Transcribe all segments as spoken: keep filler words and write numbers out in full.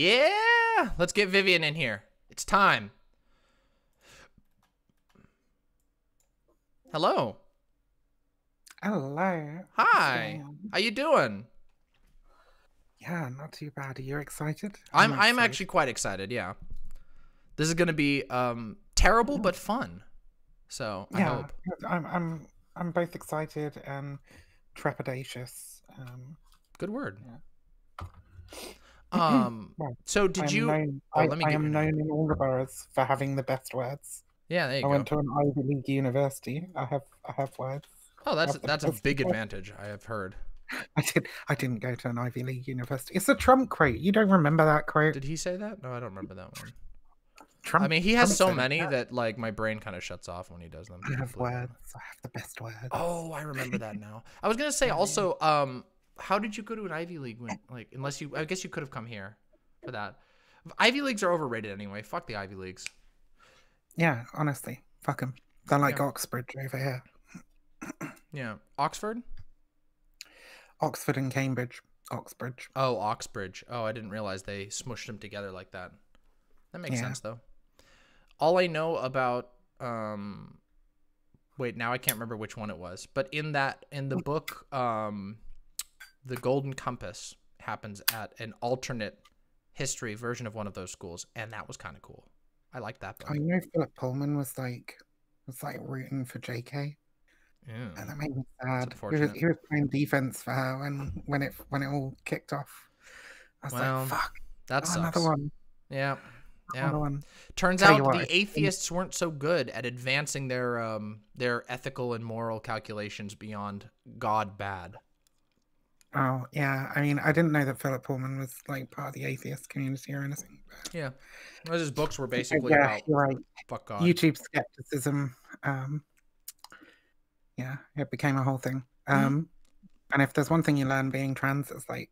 Yeah, let's get Vivian in here. It's time. Hello. Hello. Hi. How you doing? Yeah, not too bad. Are you excited? I'm. I'm, I'm actually quite excited. Yeah. This is gonna be um terrible but fun. So I yeah, hope. I'm. I'm. I'm both excited and trepidatious. Um, Good word. Yeah. Um. Well, so did I'm you? Known, oh, I, let me I am known in all the boroughs for having the best words. Yeah, there you I go. I went to an Ivy League university. I have. I have words. Oh, that's have that's a big words. advantage. I have heard. I did. I didn't go to an Ivy League university. It's a Trump quote. You don't remember that quote? Did he say that? No, I don't remember that one. Trump, I mean, he has Trump so many that. that like my brain kind of shuts off when he does them. I have words. I have the best words. Oh, I remember that now. I was gonna say also, um, how did you go to an Ivy League? When, like, unless you, I guess you could have come here for that. Ivy Leagues are overrated anyway. Fuck the Ivy Leagues. Yeah, honestly, fuck them. They're like yeah. Oxford over here. Yeah, Oxford. Oxford and Cambridge. Oxbridge. Oh, Oxbridge. Oh, I didn't realize they smushed them together like that. That makes yeah. sense, though. All I know about, um, wait, now I can't remember which one it was, but in that, in the book, um, The Golden Compass happens at an alternate history version of one of those schools, and that was kind of cool. I like that book. I know Philip Pullman was like, was like rooting for J K. Yeah. And that made me sad. He was, he was playing defense for her when when it when it all kicked off. I was well, like, "Fuck, that's oh, another one." Yeah, yeah. Another one. Turns Tell out what, the I atheists think... weren't so good at advancing their um their ethical and moral calculations beyond God bad. Oh yeah, I mean, I didn't know that Philip Pullman was like part of the atheist community or anything. But... yeah, well, his books were basically yeah, about you're right. fuck God. YouTube skepticism. Um. Yeah, it became a whole thing. Um, mm. And if there's one thing you learn being trans, it's like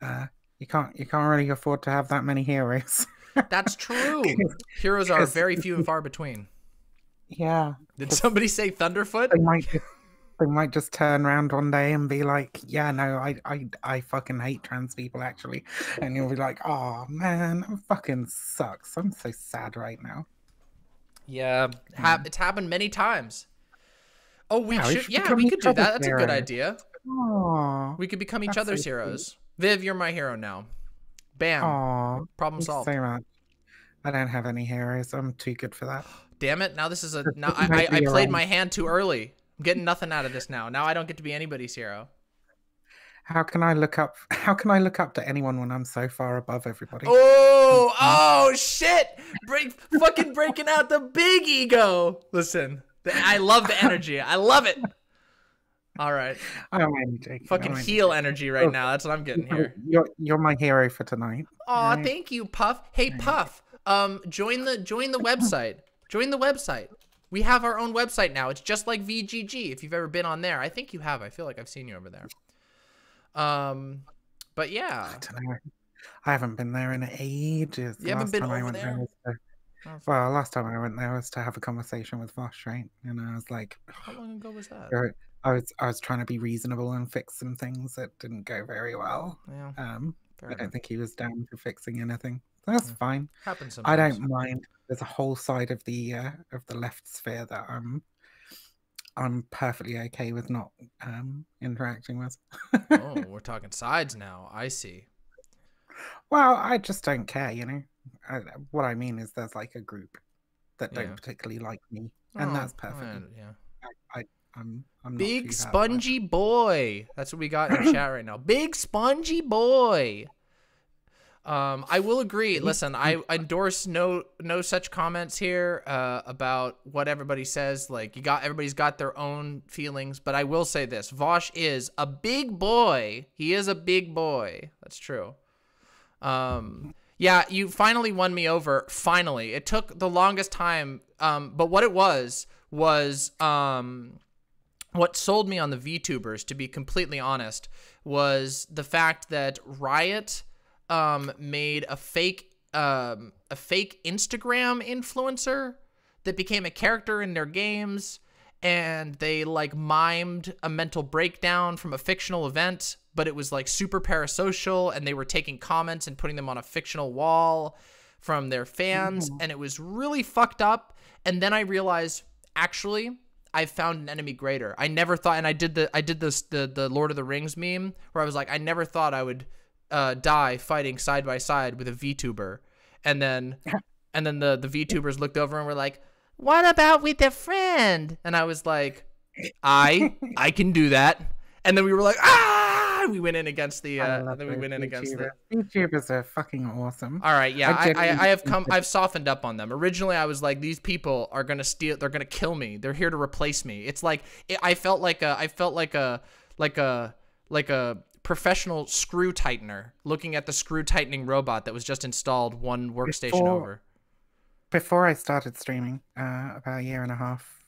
uh, you can't you can't really afford to have that many heroes. That's true. Heroes are very few and far between. Yeah. Did somebody say Thunderfoot? They might just, they might just turn around one day and be like, "Yeah, no, I I I fucking hate trans people actually," and you'll be like, "Oh man, that fucking sucks. I'm so sad right now." Yeah, ha it's happened many times. Oh, we yeah, should. We should yeah, we could do that. That's hero. a good idea. Aww, we could become each other's so heroes. Viv, you're my hero now. Bam. Aww, Problem solved. So much. I don't have any heroes. I'm too good for that. Damn it! Now this is a. Now I, I, I played my hand too early. I'm getting nothing out of this now. Now I don't get to be anybody's hero. How can I look up? How can I look up to anyone when I'm so far above everybody? Oh! Oh shit! Break! Fucking breaking out the big ego. Listen. I love the energy. I love it. All right. I'm Fucking I'm heal energy right now. That's what I'm getting here. You're you're my hero for tonight. Aw, right? Thank you, Puff. Hey, Puff. Um, join the join the website. Join the website. We have our own website now. It's just like V G G. If you've ever been on there, I think you have. I feel like I've seen you over there. Um, but yeah. I don't know. I haven't been there in ages. You haven't been over there. there Well, last time I went there was to have a conversation with Vosh, right? And I was like, "How long ago was that?" I was I was trying to be reasonable and fix some things that didn't go very well. Yeah. Um, Fair I don't enough. think he was down for fixing anything. That's yeah. fine. Happens sometimes. I don't mind. There's a whole side of the uh, of the left sphere that I'm I'm perfectly okay with not um, interacting with. Oh, we're talking sides now. I see. Well, I just don't care, you know. I, what I mean is there's like a group that yeah. don't particularly like me, and oh, that's perfect. Right, yeah. I, I, I'm, I'm Big not spongy bad. boy. That's what we got in chat right now. Big spongy boy. Um, I will agree. Listen, I endorse no no such comments here uh, about what everybody says. Like you got everybody's got their own feelings, but I will say this: Vosh is a big boy. He is a big boy. That's true. Um. Yeah, you finally won me over. Finally. It took the longest time. Um, but what it was, was um, what sold me on the VTubers, to be completely honest, was the fact that Riot um, made a fake, um, a fake Instagram influencer that became a character in their games. and they like mimed a mental breakdown from a fictional event, but it was like super parasocial, and they were taking comments and putting them on a fictional wall from their fans, and it was really fucked up. And then I realized, actually, I found an enemy greater. I never thought, and I did the I did this the the Lord of the Rings meme where I was like, I never thought I would uh, die fighting side by side with a VTuber, and then and then the the VTubers looked over and were like, what about with a friend? And I was like, I I can do that. And then we were like, ah! We went in against the. Uh, then we went in VTubers. against the. VTubers are fucking awesome. All right, yeah, I, I, I, I have come. I've softened up on them. Originally, I was like, these people are gonna steal. They're gonna kill me. They're here to replace me. It's like it, I felt like a. I felt like a. Like a. Like a professional screw tightener looking at the screw tightening robot that was just installed one workstation before, over. Before I started streaming, uh, about a year and a half.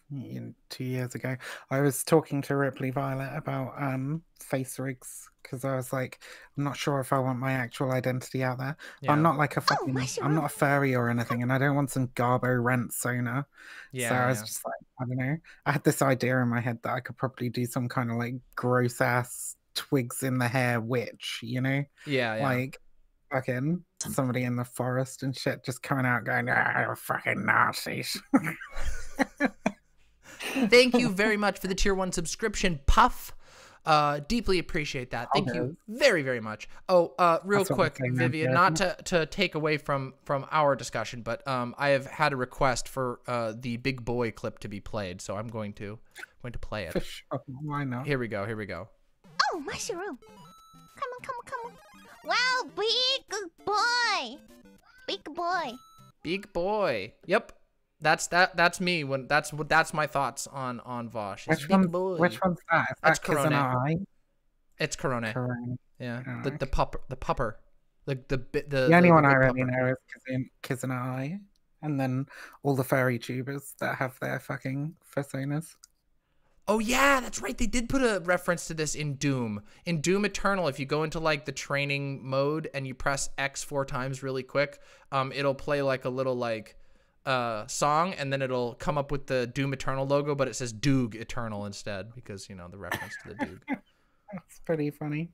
two years ago, I was talking to Ripley Violet about um face rigs, because I was like, I'm not sure if I want my actual identity out there. Yeah. I'm not like a fucking, oh, I'm not a furry or anything, and I don't want some garbo rant sona. Yeah, so I was yeah. just like, I don't know. I had this idea in my head that I could probably do some kind of like gross ass twigs in the hair witch, you know? Yeah, yeah. Like fucking somebody in the forest and shit just coming out going, ah, fucking Nazis. Thank you very much for the tier one subscription, Puff. Uh, deeply appreciate that. Thank you very, very much. Oh, uh, real quick, Vivian, not to, to take away from, from our discussion, but um, I have had a request for uh, the big boy clip to be played, so I'm going to going to play it. Why not? Here we go, here we go. Oh, mushroom. Come on, come on, come on. Wow, big boy. Big boy. Big boy. Yep. That's that. That's me. When that's what. That's my thoughts on on Vosh. Which one? Which one's that? Is that's that Corona. It's Corona. Corona. Yeah. Corona. The the pupper. The pupper. The the the. The, the only the, one the I really pupper. know is Kiz and I, and then all the furry tubers that have their fucking personas. Oh yeah, that's right. They did put a reference to this in Doom. In Doom Eternal, if you go into like the training mode and you press X four times really quick, um, it'll play like a little like. Uh, song, and then it'll come up with the Doom Eternal logo, but it says Doog Eternal instead, because, you know, the reference to the Doog. That's pretty funny.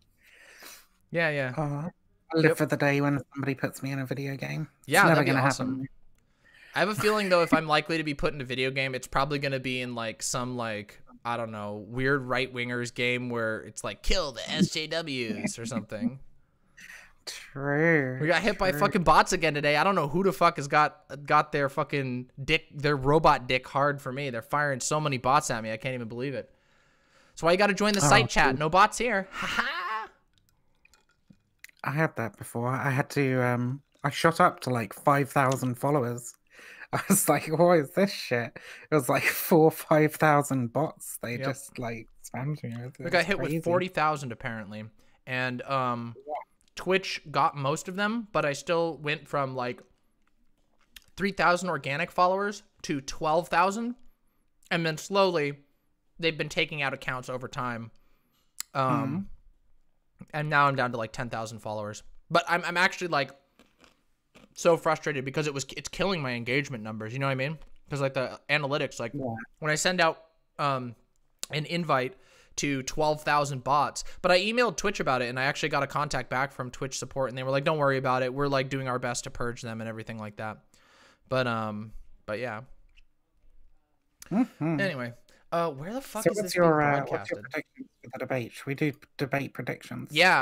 Yeah, yeah. Oh, I live yep. for the day when somebody puts me in a video game. It's yeah, never gonna awesome. happen. I have a feeling, though, if I'm likely to be put in a video game, it's probably gonna be in, like, some, like, I don't know, weird right-wingers game where it's like, kill the S J Ws or something. True. We got hit true. by fucking bots again today. I don't know who the fuck has got got their fucking dick, their robot dick hard for me. They're firing so many bots at me. I can't even believe it. That's why you got to join the oh, site dude. chat. No bots here. Ha I had that before. I had to. Um, I shot up to like five thousand followers. I was like, what is this shit? It was like four, five thousand bots. They yep. just like spammed me. It we got hit crazy. with forty thousand apparently, and um. Yeah. Twitch got most of them, but I still went from like three thousand organic followers to twelve thousand, and then slowly they've been taking out accounts over time, um, mm. and now I'm down to like ten thousand followers. But I'm I'm actually like so frustrated because it was it's killing my engagement numbers. You know what I mean? Because like the analytics, like yeah. when I send out um an invite to twelve thousand bots. But I emailed Twitch about it, and I actually got a contact back from Twitch support, and they were like, don't worry about it. We're like doing our best to purge them and everything like that. But, um, but yeah. Mm-hmm. Anyway, uh, where the fuck so is this your, being broadcasted? Uh, what's your predictions for the debate? Should we do debate predictions? Yeah.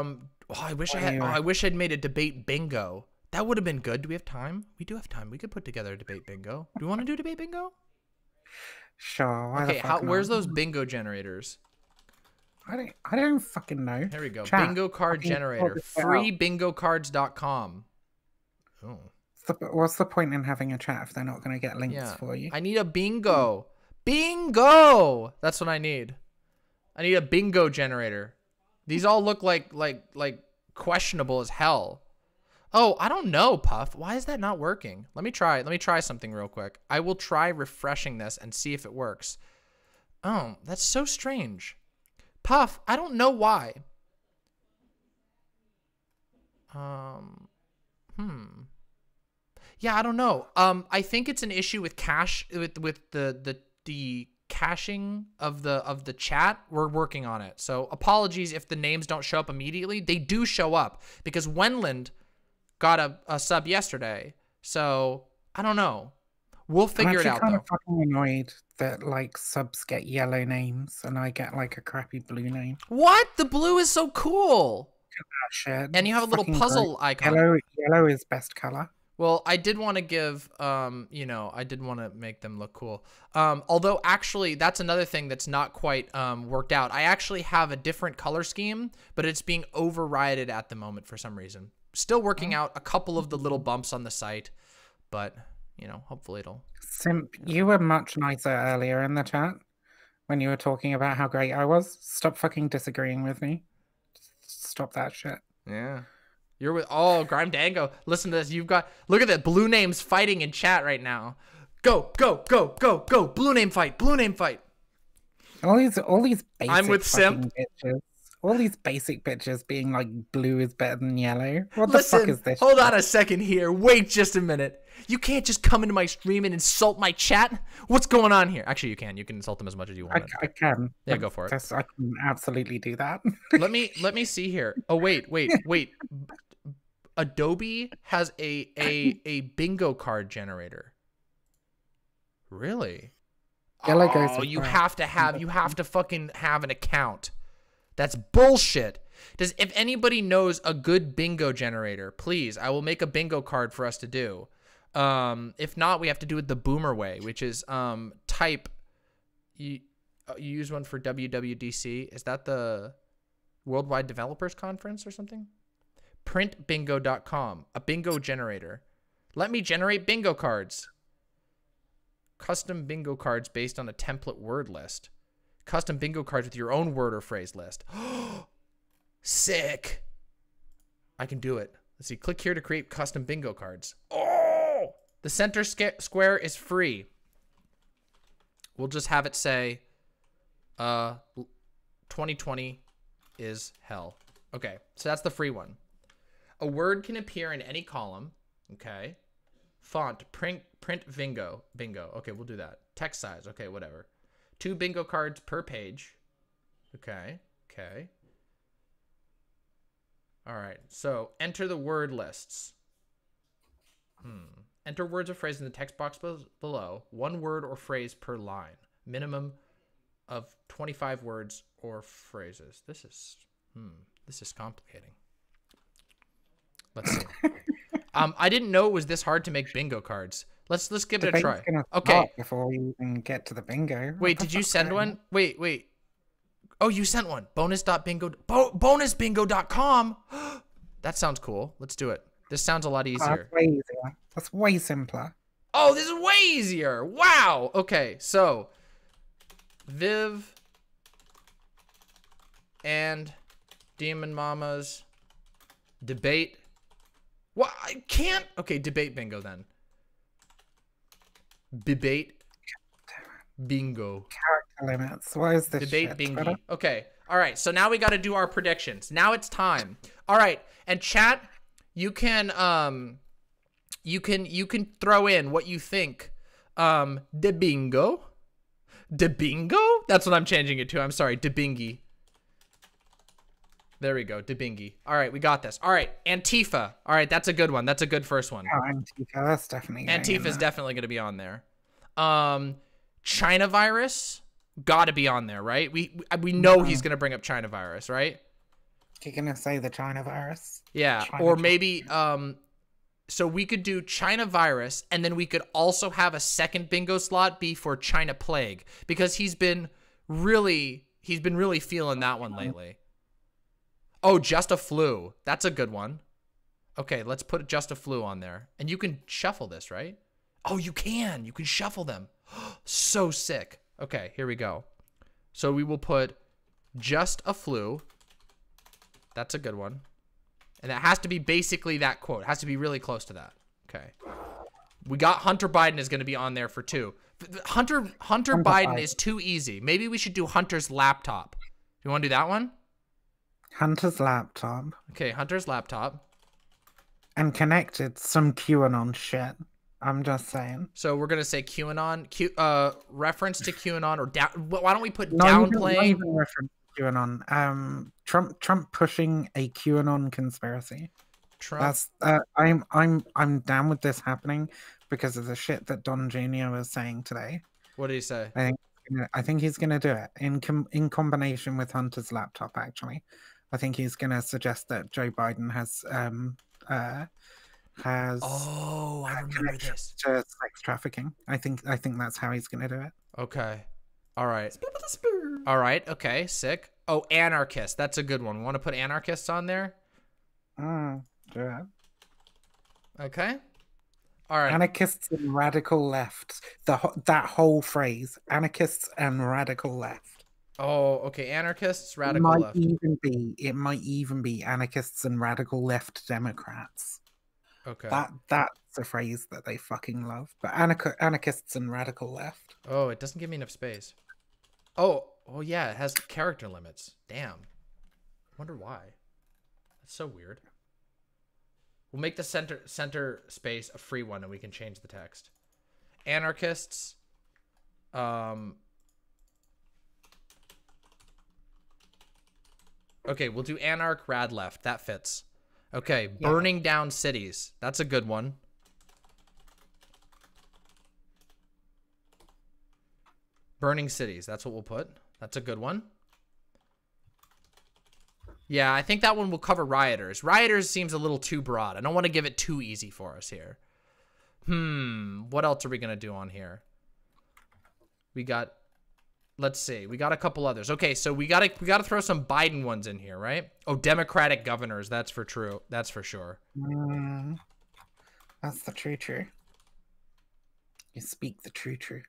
Um, oh, I wish I had, oh, I wish I'd made a debate bingo. That would have been good. Do we have time? We do have time. We could put together a debate bingo. Do we want to do debate bingo? Sure. Why okay, the fuck how, where's those bingo generators? I don't. I don't fucking know. Here we go. Chat. Bingo card generator. free bingo cards dot com. Oh. What's the point in having a chat if they're not going to get links yeah. for you? I need a bingo. Bingo. That's what I need. I need a bingo generator. These all look like like like questionable as hell. Oh, I don't know, Puff. Why is that not working? Let me try. Let me try something real quick. I will try refreshing this and see if it works. Oh, that's so strange. Puff, I don't know why. Um, hmm. Yeah, I don't know. Um, I think it's an issue with cache with with the the the caching of the of the chat. We're working on it. So apologies if the names don't show up immediately. They do show up because Wendland got a, a sub yesterday. So I don't know. We'll figure it out. I'm kind though. of fucking annoyed that like subs get yellow names and I get like a crappy blue name. What? The blue is so cool. Shit. And you have a little fucking puzzle great. icon. Yellow, yellow is best color. Well, I did want to give, um, you know, I did want to make them look cool. Um, although, actually, that's another thing that's not quite um, worked out. I actually have a different color scheme, but it's being overridden at the moment for some reason. Still working out a couple of the little bumps on the site, but, you know, hopefully it'll... Simp, you were much nicer earlier in the chat when you were talking about how great I was. Stop fucking disagreeing with me. Stop that shit. Yeah. You're with, oh, Grimedango. Listen to this. You've got, look at that. Blue names fighting in chat right now. Go, go, go, go, go. Blue name fight. Blue name fight. All these, all these basic I'm with Simp. bitches. All these basic bitches being like, blue is better than yellow. What Listen, the fuck is this? Hold shit? on a second here. Wait just a minute. You can't just come into my stream and insult my chat. What's going on here? Actually, you can. You can insult them as much as you want. I, I can. Yeah, go for it. Yes, I can absolutely do that. Let me, let me see here. Oh, wait, wait, wait. Adobe has a a a bingo card generator. Really? Yellow oh, goes you have to have you have to fucking have an account. That's bullshit. Does if anybody knows a good bingo generator, please, I will make a bingo card for us to do. Um, if not, we have to do it the boomer way, which is um type. You you use one for W W D C. Is that the Worldwide Developers Conference or something? print bingo dot com, a bingo generator. Let me generate bingo cards. Custom bingo cards based on a template word list. Custom bingo cards with your own word or phrase list. Sick. I can do it. Let's see. Click here to create custom bingo cards. Oh! The center square is free. We'll just have it say uh twenty twenty is hell. Okay. So that's the free one. A word can appear in any column, okay? Font, print, print, bingo, bingo. Okay, we'll do that. Text size, okay, whatever. Two bingo cards per page. Okay, okay. All right, so enter the word lists. Hmm. Enter words or phrases in the text box below. One word or phrase per line. Minimum of twenty-five words or phrases. This is, hmm, this is complicating. Let's see. um, I didn't know it was this hard to make bingo cards. Let's let's give the it a try. Okay. Before we even get to the bingo. Wait, did you send one? Wait, wait. Oh, you sent one. Bonus.bingo. Bo bonus bingo dot com. That sounds cool. Let's do it. This sounds a lot easier. Oh, that's way easier. That's way simpler. Oh, this is way easier. Wow. Okay, so Viv and Demon Mama's debate. Well, I can't. Okay, debate bingo then. Debate bingo. Character limits. What is this debate shit? Debate bingo. Okay. All right. So now we got to do our predictions. Now it's time. All right. And chat, you can um, you can you can throw in what you think. Um, de bingo, de bingo. That's what I'm changing it to. I'm sorry. De bingy. There we go, Debingy. All right, we got this. All right, Antifa. All right, that's a good one. That's a good first one. Oh, Antifa, that's definitely Antifa is definitely going to be on there. Um, China virus, got to be on there, right? We we know no. he's going to bring up China virus, right? You're going to say the China virus. Yeah, China, or maybe um, so we could do China virus, and then we could also have a second bingo slot be for China plague because he's been really he's been really feeling that one lately. Oh, just a flu. That's a good one. Okay, let's put just a flu on there. And you can shuffle this, right? Oh, you can. You can shuffle them. So sick. Okay, here we go. So we will put just a flu. That's a good one. And it has to be basically that quote. It has to be really close to that. Okay. We got Hunter Biden is going to be on there for two. Hunter, Hunter, Hunter Biden, Biden is too easy. Maybe we should do Hunter's laptop. You want to do that one? Hunter's laptop. Okay, Hunter's laptop. And connected some QAnon shit. I'm just saying. So we're gonna say QAnon, Q, uh, reference to QAnon, or down. Why don't we put no, downplaying? Not even reference to QAnon. Um, Trump, Trump pushing a QAnon conspiracy. Trump. That's. Uh, I'm, I'm, I'm down with this happening because of the shit that Don Junior was saying today. What did he say? I think, I think he's gonna do it in com in combination with Hunter's laptop. Actually, I think he's gonna suggest that Joe Biden has um uh. has oh I remember this to sex trafficking. I think I think that's how he's gonna do it. Okay, all right, all right, okay, sick. Oh, anarchist, that's a good one. We want to put anarchists on there. Mm, yeah. Okay, all right. Anarchists and radical left. The that whole phrase, anarchists and radical left. Oh, okay. Anarchists, radical it might left. Even be it might even be anarchists and radical left Democrats. Okay. That that's a phrase that they fucking love. But anarch anarchists and radical left. Oh, it doesn't give me enough space. Oh, oh yeah, it has character limits. Damn. I wonder why. That's so weird. We'll make the center center space a free one, and we can change the text. Anarchists. Um. Okay, we'll do anarch rad left. That fits. Okay, burning yeah. down cities. That's a good one. Burning cities. That's what we'll put. That's a good one. Yeah, I think that one will cover rioters. Rioters seems a little too broad. I don't want to give it too easy for us here. Hmm, what else are we going to do on here? We got, let's see. We got a couple others. Okay, so we got to we got to throw some Biden ones in here, right? Oh, Democratic governors. That's for true. That's for sure. Mm, that's the true true. You speak the true true.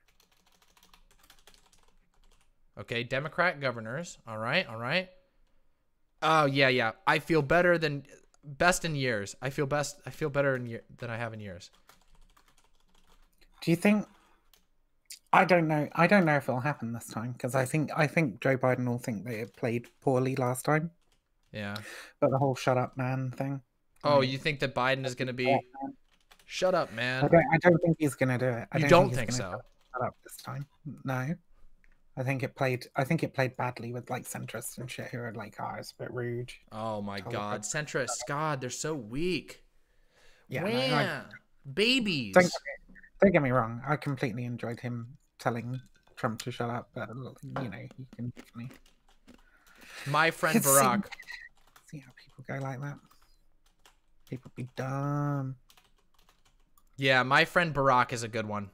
Okay, Democrat governors. All right, all right. Oh yeah, yeah. I feel better than best in years. I feel best. I feel better in year, than I have in years. Do you think? I don't know. I don't know if it'll happen this time because I think I think Joe Biden will think that it played poorly last time. Yeah. But the whole "shut up, man" thing. Oh, I mean, you think that Biden is going to be "shut up, man"? I don't, I don't think he's going to do it. I you don't, don't think, think so? Shut up this time. No. I think it played. I think it played badly with like centrists and shit who are like, "Oh, it's a bit rude." Oh my totally god, centrists! God, they're so weak. Yeah. Wow. No, I, babies. Don't get, me, don't get me wrong. I completely enjoyed him telling Trump to shut up, but you know, he can definitely. My friend it's Barack. See, see how people go like that. People be dumb. Yeah, my friend Barack is a good one.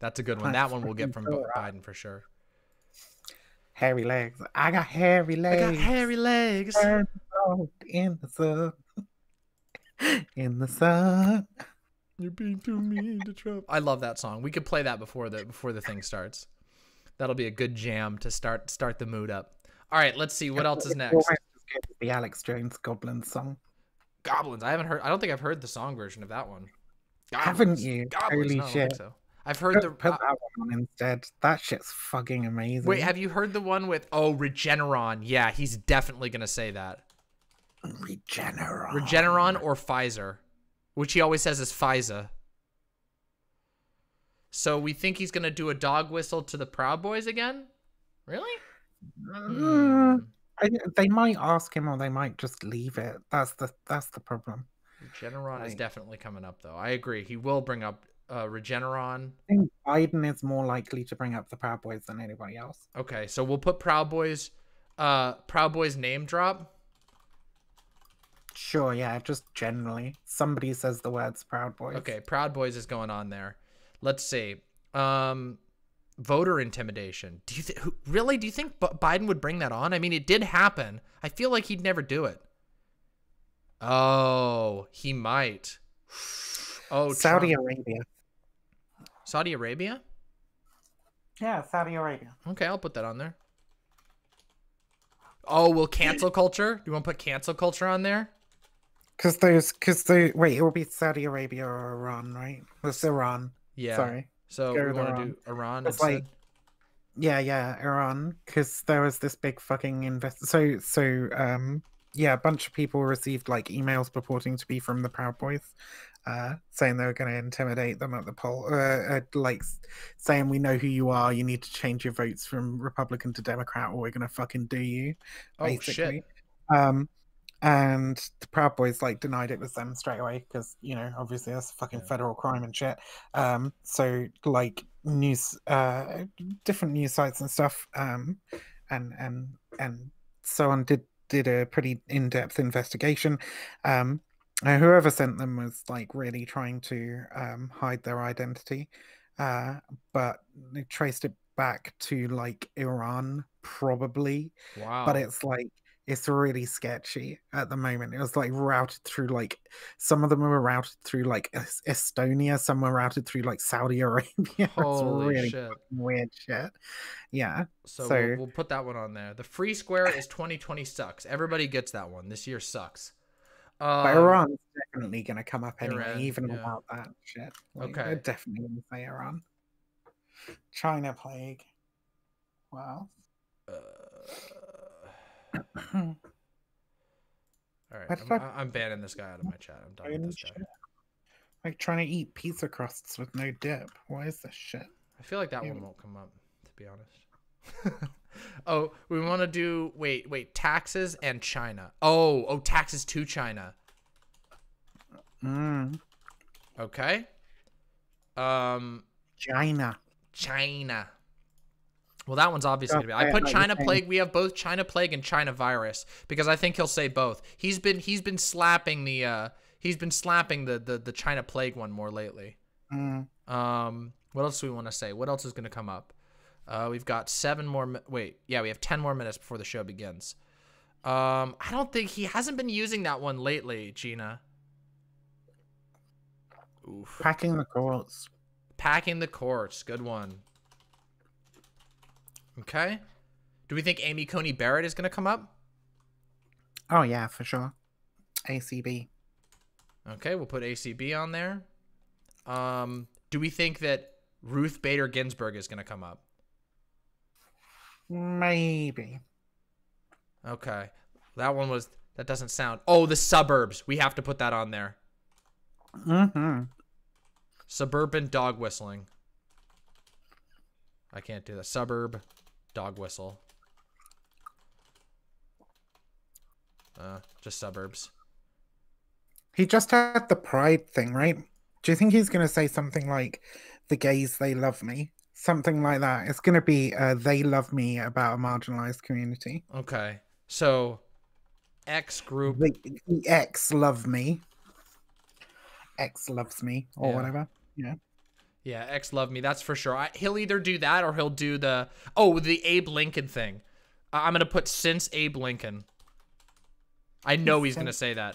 That's a good one. My that one we'll get from Barack. Biden for sure. Hairy legs. I got hairy legs. I got hairy legs. In the sun. In the sun. You're being too mean to Trump. I love that song. We could play that before the before the thing starts. That'll be a good jam to start start the mood up. All right, let's see what else is next. The Alex Jones Goblins song. Goblins. I haven't heard. I don't think I've heard the song version of that one. Goblins. Haven't you? Goblins. Holy no, shit! I don't think so. I've heard put, the put uh, that one on instead. That shit's fucking amazing. Wait, have you heard the one with oh Regeneron? Yeah, he's definitely gonna say that. Regeneron. Regeneron or Pfizer. Which he always says is Pfizer. So we think he's going to do a dog whistle to the Proud Boys again? Really? Mm. I, they might ask him or they might just leave it. That's the that's the problem. Regeneron like, is definitely coming up, though. I agree. He will bring up uh, Regeneron. I think Biden is more likely to bring up the Proud Boys than anybody else. Okay, so we'll put Proud Boys, uh, Proud Boys name drop. Sure, yeah, just generally. Somebody says the words Proud Boys. Okay, Proud Boys is going on there. Let's see. Um, voter intimidation. Do you th who, Really? Do you think B Biden would bring that on? I mean, it did happen. I feel like he'd never do it. Oh, he might. Oh, Saudi Trump. Arabia. Saudi Arabia? Yeah, Saudi Arabia. Okay, I'll put that on there. Oh, will cancel culture? Do you want to put cancel culture on there? Because there's, because they, wait, it will be Saudi Arabia or Iran, right? It's Iran. Yeah. Sorry. So Go we want Iran. to do Iran it's instead? Like, yeah, yeah, Iran. Because there was this big fucking invest. So, so, um, yeah, a bunch of people received like emails purporting to be from the Proud Boys. uh, saying they were going to intimidate them at the poll, uh, like saying, we know who you are, you need to change your votes from Republican to Democrat or we're going to fucking do you, basically. Oh, shit. Um, and the Proud Boys like denied it was them straight away because, you know, obviously that's a fucking yeah. federal crime and shit. Um, so like news, uh, different news sites and stuff, um, and and and so on did did a pretty in-depth investigation. Um, and whoever sent them was like really trying to um, hide their identity, uh, but they traced it back to like Iran, probably. Wow. But it's like, it's really sketchy at the moment. It was like routed through like, some of them were routed through like Estonia, some were routed through like Saudi Arabia. Holy really shit. Weird shit. Yeah. So, so we'll, we'll put that one on there. The free square is twenty twenty sucks. Everybody gets that one. This year sucks. Um, but Iran's definitely going to come up anyway, Iran, even yeah. without that shit. Like, okay. They're definitely going to say Iran. China plague. Wow. Uh... All right, I'm, I'm banning this guy out of my chat. I'm done with this guy. Like trying to eat pizza crusts with no dip. Why is this shit? I feel like that yeah. one won't come up, to be honest. Oh, we want to do wait, wait, taxes and China. Oh, oh, taxes to China. Mm. Okay. Um, China. China. Well, that one's obviously going to be. I put China plague. We have both China plague and China virus because I think he'll say both. He's been he's been slapping the uh, he's been slapping the, the the China plague one more lately. Mm. Um, what else do we want to say? What else is going to come up? Uh, we've got seven more. Wait, yeah, we have ten more minutes before the show begins. Um, I don't think he hasn't been using that one lately, Gina. Oof. Packing the courts. Packing the courts. Good one. Okay. Do we think Amy Coney Barrett is going to come up? Oh, yeah, for sure. A C B. Okay, we'll put A C B on there. Um, do we think that Ruth Bader Ginsburg is going to come up? Maybe. Okay. That one was... That doesn't sound... Oh, the suburbs. We have to put that on there. Mm-hmm. Suburban dog whistling. I can't do that. Suburb dog whistle. Uh, just suburbs. He just had the pride thing, right? Do you think he's going to say something like, the gays, they love me? Something like that. It's going to be, uh, they love me about a marginalized community. Okay. So, X group. The, the X love me. X loves me or yeah. whatever. Yeah. Yeah, X love me. That's for sure. I, he'll either do that or he'll do the... Oh, the Abe Lincoln thing. Uh, I'm going to put since Abe Lincoln. I know he's, he's going to say that.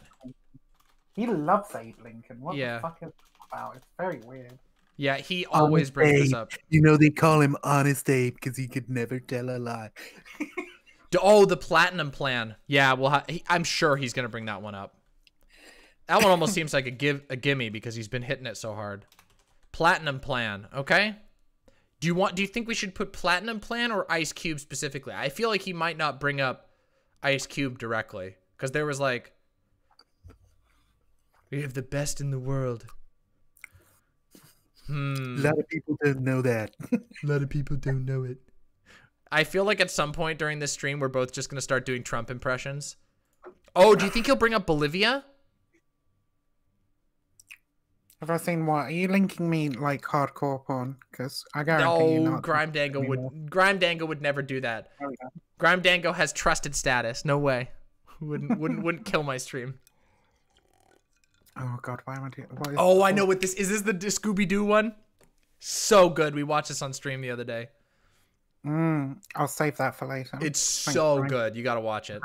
He loves Abe Lincoln. What yeah. the fuck is that about? It's very weird. Yeah, he always Honest brings Abe. This up. You know, they call him Honest Abe because he could never tell a lie. Oh, the Platinum Plan. Yeah, well, ha he, I'm sure he's going to bring that one up. That one almost seems like a, give, a gimme because he's been hitting it so hard. Platinum Plan, okay? Do you want? Do you think we should put Platinum Plan or Ice Cube specifically? I feel like he might not bring up Ice Cube directly because there was like, we have the best in the world. Hmm. A lot of people don't know that. A lot of people don't know it. I feel like at some point during this stream, we're both just gonna start doing Trump impressions. Oh, do you think he'll bring up Bolivia? Have I seen what? Are you linking me like hardcore porn? Because I guarantee no, you not. No, Grime Dango would. Grime Dango would never do that. Oh, yeah. Grime Dango has trusted status. No way. Wouldn't wouldn't wouldn't kill my stream. Oh God, why am I doing? What is oh, I know what this is. This the Scooby Doo one? So good. We watched this on stream the other day. Mm, I'll save that for later. It's Thanks, so Grime. Good. You gotta watch it.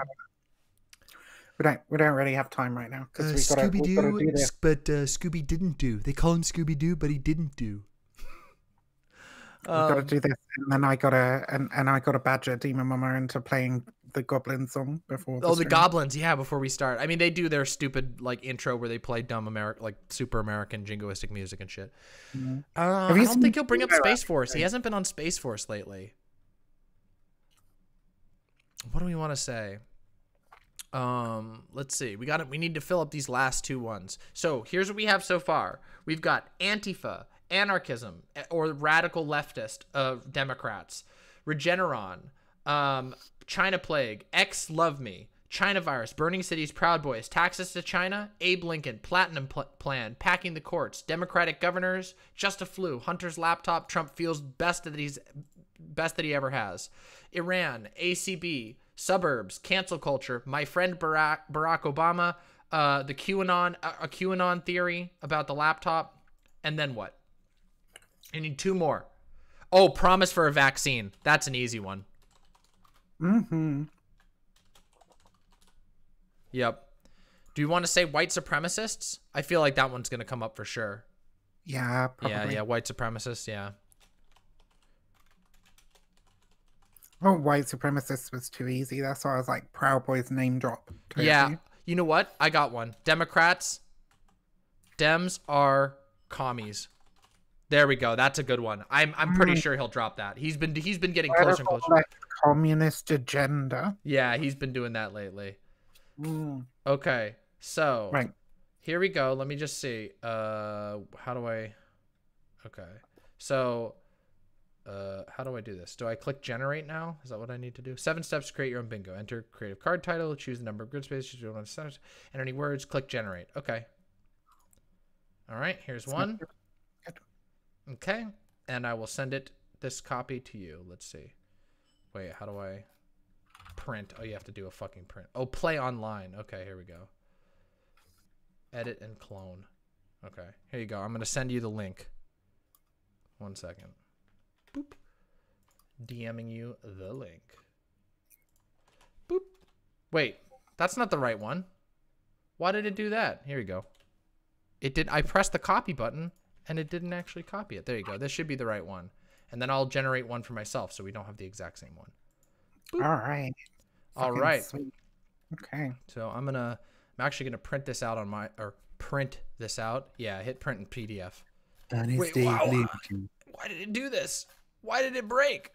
We don't, we don't really have time right now. Uh, Scooby-Doo, but uh, Scooby didn't do. They call him Scooby-Doo, but he didn't do. We've um, got to do this. And then I got to and, and I got to badger Demon Mama into playing the Goblin song before the Oh, stream. The Goblins, yeah, before we start. I mean, they do their stupid like intro where they play dumb American, like super American jingoistic music and shit. Mm-hmm. uh, I don't think he'll bring up Space Force. He hasn't been on Space Force lately. What do we want to say? Um, let's see. We got it. We need to fill up these last two ones. So here's what we have so far. We've got Antifa, anarchism, or radical leftist of uh, Democrats, Regeneron, um, China plague, X love me, China virus, burning cities, Proud Boys, taxes to China, Abe Lincoln, platinum pl plan, packing the courts, Democratic governors, just a flu, Hunter's laptop, Trump feels best that he's best that he ever has, Iran, A C B, suburbs, cancel culture, my friend Barack, Barack Obama, uh, the QAnon, uh, a QAnon theory about the laptop, and then what? I need two more. Oh, promise for a vaccine. That's an easy one. Mm-hmm. Yep. Do you want to say white supremacists? I feel like that one's going to come up for sure. Yeah, probably. Yeah, yeah, white supremacists, yeah. Oh, white supremacists was too easy. That's why I was like, Proud Boys name drop. Totally. Yeah. You know what? I got one. Democrats. Dems are commies. There we go. That's a good one. I'm I'm pretty mm. sure he'll drop that. He's been he's been getting closer and closer. Like communist agenda. Yeah, he's been doing that lately. Mm. Okay, so right. Here we go. Let me just see. Uh, how do I? Okay, so uh, how do I do this? Do I click generate now? Is that what I need to do? Seven steps to create your own bingo. Enter creative card title. Choose the number of grid spaces. Choose one sentence. Enter any words. Click generate. Okay. All right. Here's one. Okay, and I will send it this copy to you. Let's see. Wait, how do I print? Oh, you have to do a fucking print. Oh, play online. Okay, here we go. Edit and clone. Okay, here you go. I'm going to send you the link. One second. Boop. DMing you the link. Boop. Wait, that's not the right one. Why did it do that? Here we go. It did. I pressed the copy button. And it didn't actually copy it. There you go. This should be the right one. And then I'll generate one for myself so we don't have the exact same one. Boop. All right. All Fucking right. Sweet. Okay. So I'm going to, I'm actually going to print this out on my, or print this out. Yeah. Hit print in P D F. That is Wait, wow. Why did it do this? Why did it break?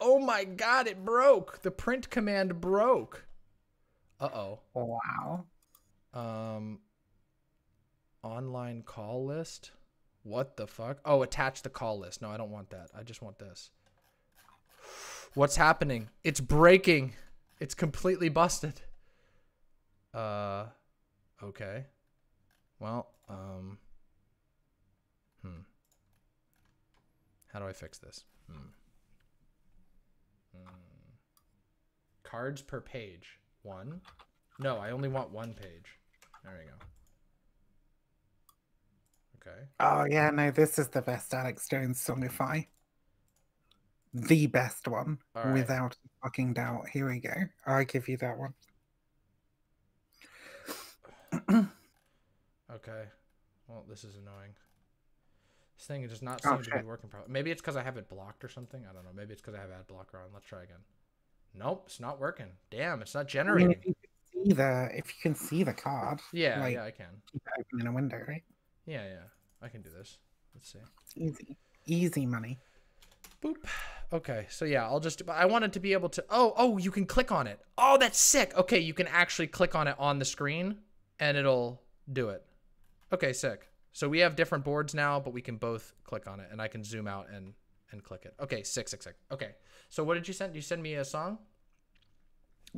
Oh my God. It broke. The print command broke. Uh-oh. Wow. Um, online call list. What the fuck? Oh, attach the call list. No, I don't want that. I just want this. What's happening? It's breaking. It's completely busted. Uh, okay. Well, um, hmm. How do I fix this? Hmm. Hmm. Cards per page. One. No, I only want one page. There we go. Okay. Oh yeah, no, this is the best Alex Jones songify. The best one, right. Without a fucking doubt. Here we go. I give you that one. Okay. Well, this is annoying. This thing does not seem oh, to be working properly. Maybe it's because I have it blocked or something. I don't know. Maybe it's because I have ad blocker on. Let's try again. Nope, it's not working. Damn, it's not generating. I mean, if you can see the, if you can see the card. Yeah, like, yeah, I can. Keep it open in a window, right? Yeah, yeah. I can do this. Let's see. Easy. Easy money. Boop. Okay. So, yeah, I'll just... I wanted to be able to... Oh, oh, you can click on it. Oh, that's sick. Okay, you can actually click on it on the screen, and it'll do it. Okay, sick. So, we have different boards now, but we can both click on it, and I can zoom out and, and click it. Okay, sick, sick, sick. Okay. So, what did you send? Did you send me a song?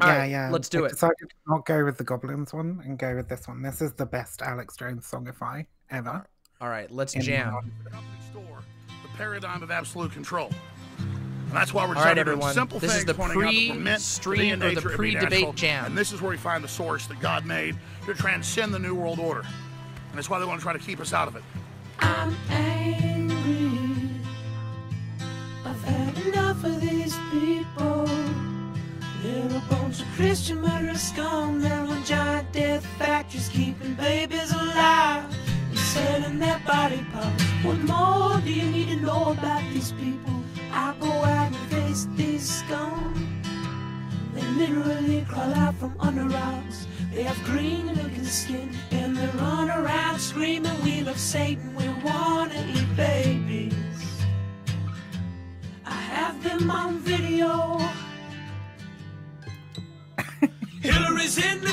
All yeah, right, yeah. Let's do I it. Decided to not go with the Goblins one and go with this one. This is the best Alex Jones songify ever. All right, let's In jam. Store, the paradigm of absolute control. And that's why we're All right, everyone. Simple this is the pre-stream or the pre-debate jam. And this is where we find the source that God made to transcend the New World Order. And that's why they want to try to keep us out of it. I'm angry. I've had enough of these people. Little bones of Christian murderers gone down on giant death factories, keeping babies alive and selling their body parts. What more do you need to know about these people? I go out and face these scum. They literally crawl out from under rocks. They have green looking skin and they run around screaming, we love Satan, we wanna eat babies. I have them on video. Hillary's in the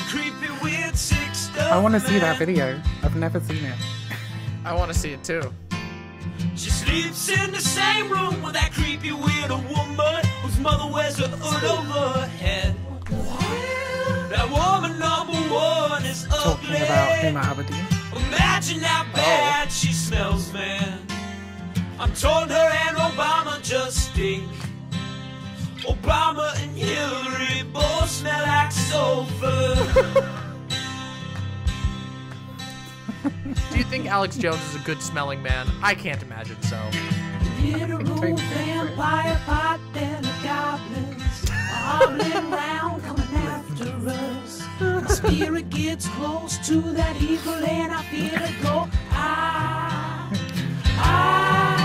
I want to see that video. I've never seen it. I want to see it too. She sleeps in the same room with that creepy weirdo woman whose mother wears a hood over her head. What? That woman number one is ugly. Talking about Emma Aberdeen. Imagine how bad oh. she smells, man. I'm told her and Obama just stink. Obama and Hillary both smell like sulfur. Do you think Alex Jones is a good smelling man? I can't imagine so. Vampire pot and the goblins hobbling round coming after us. My spirit gets close to that evil and I feel it go. I, I,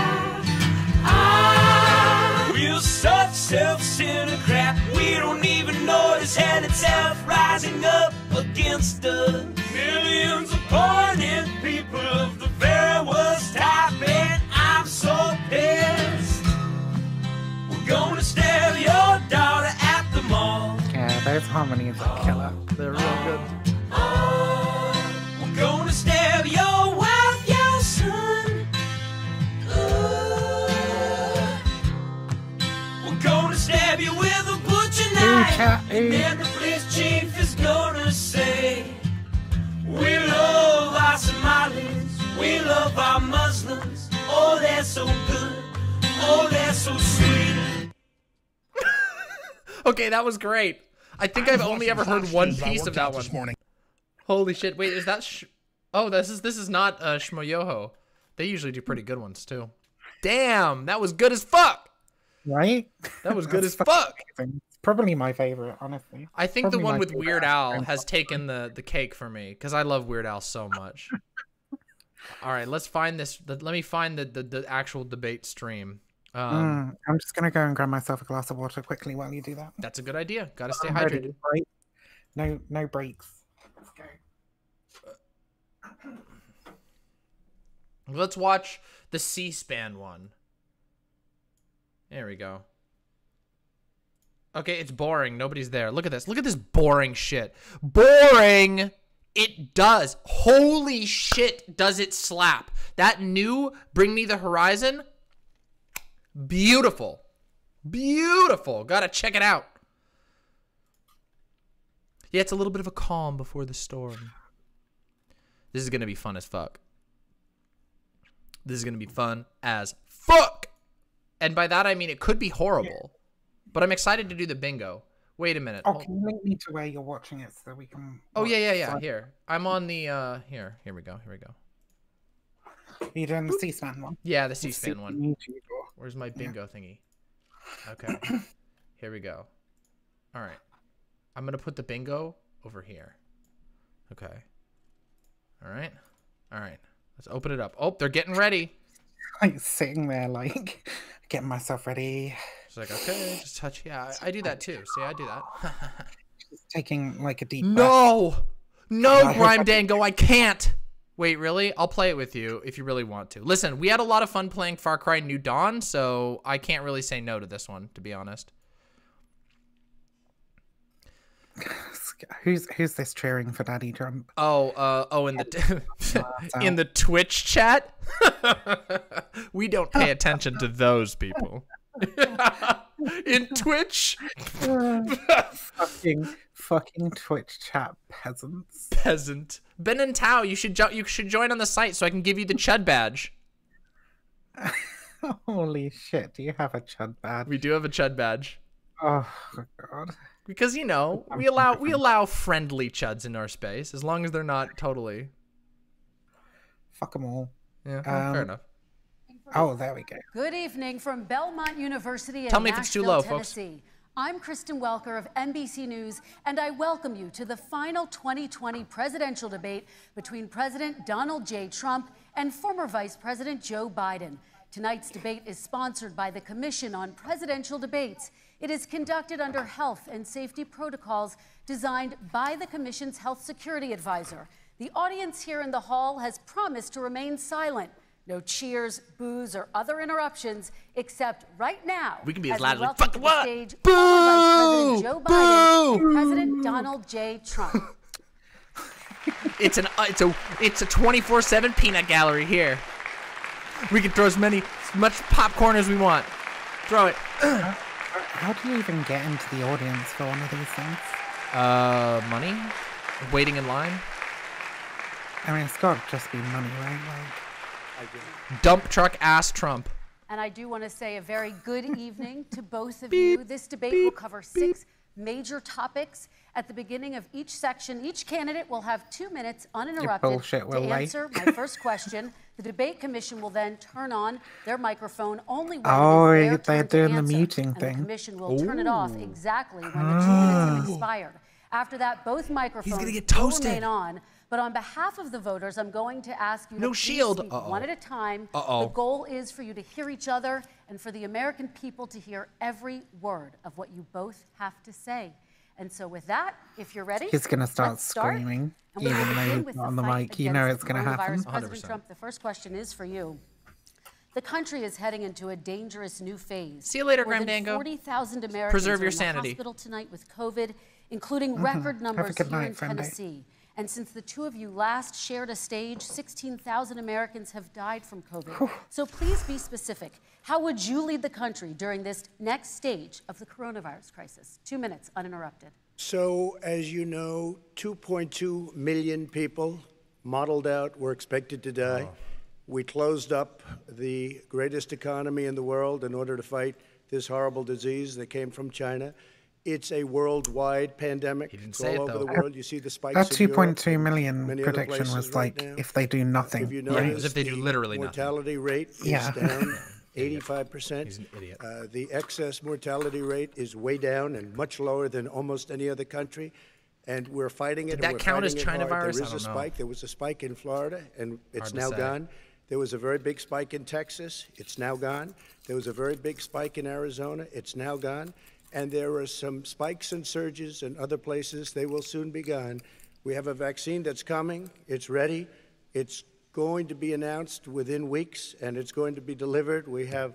I. We're such self-centered crap. We don't even notice and it's half rising up against us. Millions of burning people of the very worst type, and I'm so pissed. We're gonna stare your daughter at the mall. Yeah, those harmonies are killer. They're real good. Oh, we're gonna stare your wife, your son. Ooh. We're gonna stab you with a butcher knife, and then the police chief is gonna say, we love our Somalis, we love our Muslims. Oh, they're so good. Oh, they're so sweet. Okay, that was great. I think I've only ever heard one piece of that one. Morning. Holy shit! Wait, is that? Sh oh, this is this is not uh, Shmoyoho. They usually do pretty good ones too. Damn, that was good as fuck. Right? That was good as fuck. Amazing. Probably my favorite, honestly. I think Probably the one with Weird Al has taken the the cake for me because I love Weird Al so much. All right, let's find this. Let me find the the, the actual debate stream. Um, mm, I'm just gonna go and grab myself a glass of water quickly while you do that. That's a good idea. Got to stay I'm hydrated. Ready. No, no breaks. Let's go. Let's watch the C-SPAN one. There we go. Okay, it's boring. Nobody's there. Look at this. Look at this boring shit. Boring! It does. Holy shit, does it slap. That new Bring Me the Horizon, beautiful. Beautiful. Gotta check it out. Yeah, it's a little bit of a calm before the storm. This is gonna be fun as fuck. This is gonna be fun as fuck! And by that, I mean it could be horrible. Yeah. But I'm excited to do the bingo. Wait a minute. Oh, can you link me to where you're watching it so we can... Oh, yeah, yeah, yeah. Sorry. Here. I'm on the... Uh, here. Here we go. Here we go. Are you doing the C-SPAN one? Yeah, the C-SPAN one. Where's my bingo yeah. thingy? Okay. Here we go. All right. I'm going to put the bingo over here. Okay. All right. All right. Let's open it up. Oh, they're getting ready. I'm sitting there, like, getting myself ready. She's like, okay, just touch. Yeah, I, I do that too. See, I do that. Just taking, like, a deep no! breath. No! No, Grime Dango, I can't! Wait, really? I'll play it with you if you really want to. Listen, we had a lot of fun playing Far Cry New Dawn, so I can't really say no to this one, to be honest. Who's who's this cheering for Daddy Trump? Oh, uh, oh, in the in the Twitch chat. We don't pay attention to those people. In Twitch, fucking fucking Twitch chat peasants. Peasant Ben and Tao, you should jo you should join on the site so I can give you the Chud badge. Holy shit! Do you have a Chud badge? We do have a Chud badge. Oh God. Because, you know, we allow we allow friendly chuds in our space as long as they're not totally. Fuck them all. Yeah, um, fair enough. Oh, there we go. Good evening from Belmont University in Tell me Nashville, if it's too low, Tennessee. Folks. I'm Kristen Welker of N B C News, and I welcome you to the final twenty twenty presidential debate between President Donald J. Trump and former Vice President Joe Biden. Tonight's debate is sponsored by the Commission on Presidential Debates. It is conducted under health and safety protocols designed by the Commission's health security advisor. The audience here in the hall has promised to remain silent. No cheers, boos, or other interruptions, except right now. We can be as loud as we fucking want. Stage, boo! Vice President Joe Biden, boo! And President Donald J. Trump. It's an it's a it's a twenty-four seven peanut gallery here. We can throw as many as much popcorn as we want. Throw it. How, how do you even get into the audience for one of these things? Uh, money? Waiting in line? I mean, it's got to just be money, right? Like, I dump truck ass Trump. And I do want to say a very good evening to both of beep, you. This debate beep, will cover six beep. major topics. At the beginning of each section, each candidate will have two minutes uninterrupted bullshit, to answer my first question. The debate commission will then turn on their microphone only when oh, it is their turn to answer. The muting and thing. The commission will Ooh. turn it off exactly when the two oh. minutes have expired. After that, both microphones will remain on. But on behalf of the voters, I'm going to ask you no to shield. Speak Uh-oh. one at a time. Uh-oh. The goal is for you to hear each other and for the American people to hear every word of what you both have to say. And so with that, if you're ready, he's going to start screaming, start, even though on the mic, you know it's going to happen. President Trump, the first question is for you. The country is heading into a dangerous new phase. See you later, Graham Dango. forty thousand Americans Preserve your sanity. in the hospital tonight with COVID, including mm-hmm. record numbers here night, in Tennessee. Night. And since the two of you last shared a stage, sixteen thousand Americans have died from COVID. Whew. So please be specific. How would you lead the country during this next stage of the coronavirus crisis? Two minutes uninterrupted. So, as you know, two point two million people modeled out were expected to die. Wow. We closed up the greatest economy in the world in order to fight this horrible disease that came from China. It's a worldwide pandemic. He didn't it's say all it, over though. the world. You see the spikes. That two point two million prediction was like right now, if they do nothing. If notice, yeah, as if they do literally nothing. The mortality rate is yeah. down. eighty-five percent. He's an idiot. Uh, the excess mortality rate is way down and much lower than almost any other country, and we're fighting it. Did that count as China virus? There is a spike. There was a spike in Florida, and it's now gone. There was a very big spike in Texas. It's now gone. There was a very big spike in Arizona. It's now gone. And there are some spikes and surges in other places. They will soon be gone. We have a vaccine that's coming. It's ready. It's going to be announced within weeks, and it's going to be delivered. We have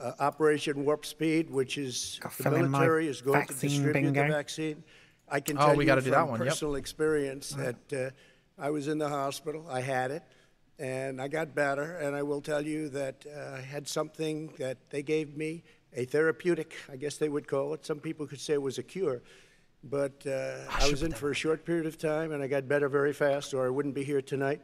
uh, Operation Warp Speed, which is I'll the military is going to distribute bingo. the vaccine. I can oh, tell we you gotta from do that one. personal yep. experience yeah. that uh, I was in the hospital, I had it, and I got better, and I will tell you that uh, I had something that they gave me, a therapeutic, I guess they would call it. Some people could say it was a cure. But uh, I, I was in for a short period of time, and I got better very fast, or I wouldn't be here tonight.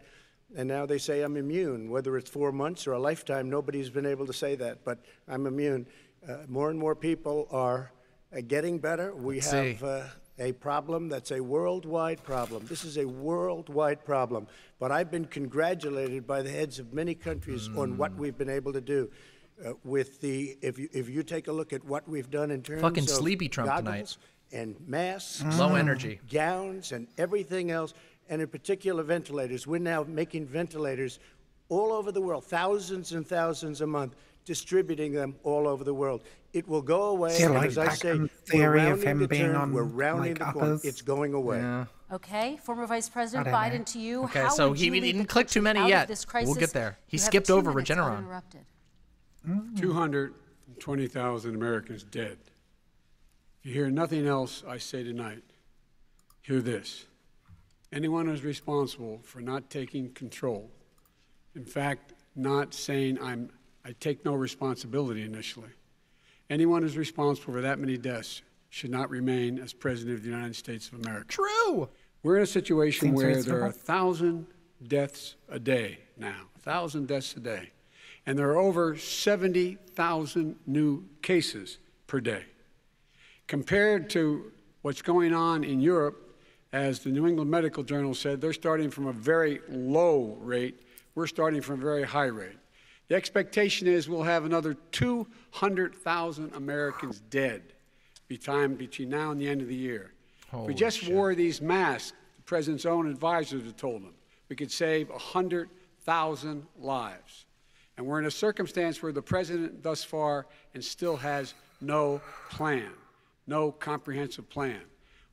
And now they say I'm immune. Whether it's four months or a lifetime, nobody's been able to say that, but I'm immune. Uh, more and more people are uh, getting better. We Let's have uh, a problem that's a worldwide problem. This is a worldwide problem. But I've been congratulated by the heads of many countries mm. on what we've been able to do. Uh, with the, if you, if you take a look at what we've done in terms Fucking of sleepy Trump goggles tonight. and masks, mm. low energy, gowns, and everything else, and in particular ventilators. We're now making ventilators all over the world, thousands and thousands a month, distributing them all over the world. It will go away, See, like, as I say, theory we're rounding of him the being turn, on, we're rounding like, the corner, it's going away. Yeah. Okay, former Vice President Biden know. to you. Okay, How so he didn't click too many yet. We'll get there. He you skipped over Regeneron. Mm. two hundred twenty thousand Americans dead. If you hear nothing else I say tonight, hear this. Anyone who's responsible for not taking control, in fact, not saying I'm, I take no responsibility initially, anyone who's responsible for that many deaths should not remain as President of the United States of America. True. We're in a situation Seems where reasonable. there are a thousand deaths a day now, a thousand deaths a day. And there are over seventy thousand new cases per day. Compared to what's going on in Europe, as the New England Medical Journal said, they're starting from a very low rate. We're starting from a very high rate. The expectation is we'll have another two hundred thousand Americans dead by time between now and the end of the year. Holy if we just shit. wore these masks, the president's own advisors have told him, we could save one hundred thousand lives. And we're in a circumstance where the president thus far and still has no plan, no comprehensive plan.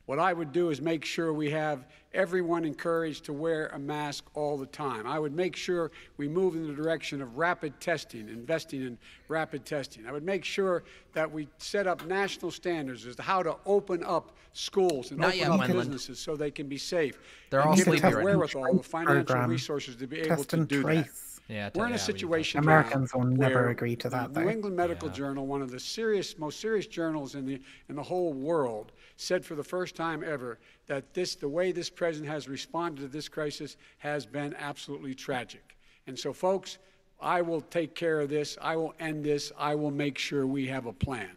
What I would do is make sure we have everyone encouraged to wear a mask all the time. I would make sure we move in the direction of rapid testing, investing in rapid testing. I would make sure that we set up national standards as to how to open up schools and Not open up Wendland. businesses so they can be safe. They're and all give sleepy right wherewithal, the financial program. resources to be Test able to do trace. that. Yeah, We're in a yeah, situation Americans will never agree to that. The New England Medical yeah. Journal, one of the serious, most serious journals in the in the whole world, said for the first time ever that this, the way this president has responded to this crisis, has been absolutely tragic. And so, folks, I will take care of this. I will end this. I will make sure we have a plan.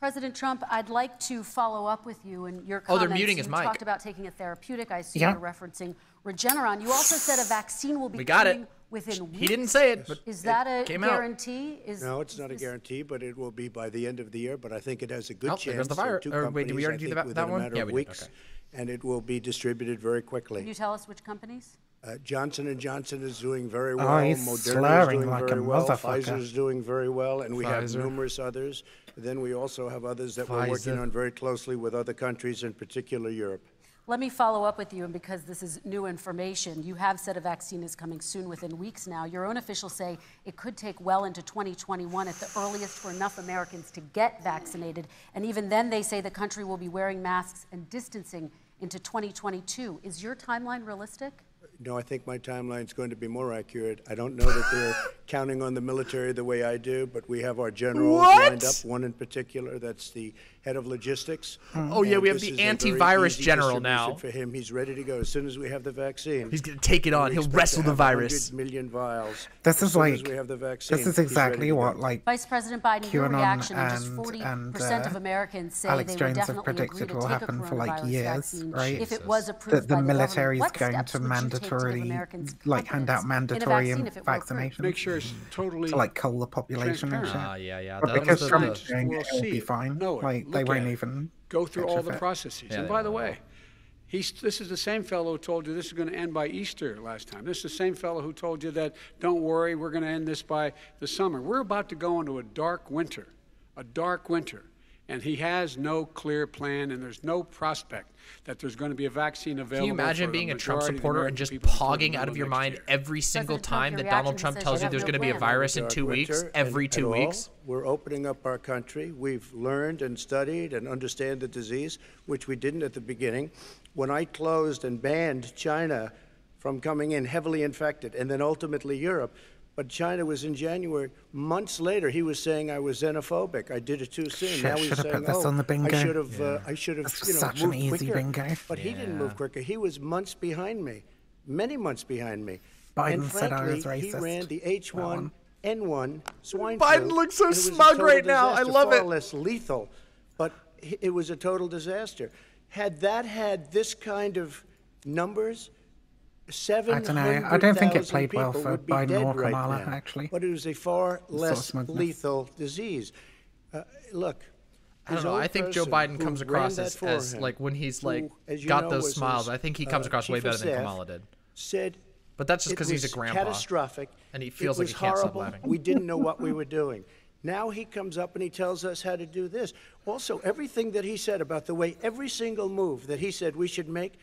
President Trump, I'd like to follow up with you and your comments. Oh, they're muting his mic. You talked about taking a therapeutic. I assume yeah. you're referencing Regeneron. You also said a vaccine will be. We got it. Within weeks. He didn't say it, but is that it a came guarantee? Out. Is, no, it's not a guarantee, but it will be by the end of the year. But I think it has a good oh, chance. The fire. Two or, wait, did we already do that, that one? A matter yeah, of we weeks, did. Okay. And it will be distributed very quickly. Can you tell us which companies? Uh, Johnson and Johnson is doing very well. Oh, he's Moderna is doing like very well. Pfizer is doing very well, and we Pfizer. have numerous others. Then we also have others that Pfizer. we're working on very closely with other countries, in particular Europe. Let me follow up with you, and because this is new information, you have said a vaccine is coming soon, within weeks now. Your own officials say it could take well into twenty twenty-one at the earliest for enough Americans to get vaccinated. And even then, they say the country will be wearing masks and distancing into twenty twenty-two. Is your timeline realistic? No, I think my timeline's going to be more accurate. I don't know that they're counting on the military the way I do, but we have our generals what? lined up, one in particular. That's the head of logistics. Oh, yeah, we have the antivirus general now. For him, he's ready to go as soon as we have the vaccine. He's going to take it on. He'll wrestle the virus. one hundred million vials. This is like, this is exactly what, like, Vice President Biden, your reaction, just forty percent of Americans say they would definitely agree to take a coronavirus vaccine if it was approved by the military. That the military's going to mandate. Like hand out mandatory vaccinations, make sure it's totally to like cull the population and shit. Uh, yeah, yeah. But because Trump's doing it, it'll be fine. It, like they won't even go through all the processes. Yeah, and by the way, he's this is the same fellow who told you this is going to end by Easter last time. This is the same fellow who told you that don't worry, we're going to end this by the summer. We're about to go into a dark winter, a dark winter. And he has no clear plan, and there's no prospect that there's going to be a vaccine available. Can you imagine being a Trump supporter and just pogging out of your mind every single time that Donald Trump tells you there's going to be a virus in two weeks, every two weeks? We're opening up our country. We've learned and studied and understand the disease, which we didn't at the beginning. When I closed and banned China from coming in heavily infected, and then ultimately Europe, but China was in January. Months later, he was saying I was xenophobic. I did it too soon. Shit, now he's saying, oh, on the bingo. I should have, yeah. uh, I should have, you know, such moved an easy quicker. Bingo. But yeah. he didn't move quicker. He was months behind me, many months behind me. Biden and frankly, said I was racist. He ran the H one N one swine flu. Biden looks so smug right now. I love it. Far less lethal, but it was a total disaster. Had that had this kind of numbers. I don't know. I don't think it played well for Biden or Kamala, right actually. But it was a far less lethal disease. Uh, look, I don't know. I think Joe Biden comes across as, as like when he's like who, got know, those smiles. His, I think he comes across uh, way better than Kamala did. Said, but that's just because he's a grandpa. Catastrophic. And he feels like he can't horrible. stop laughing. We didn't know what we were doing. Now he comes up and he tells us how to do this. Also, everything that he said about the way every single move that he said we should make.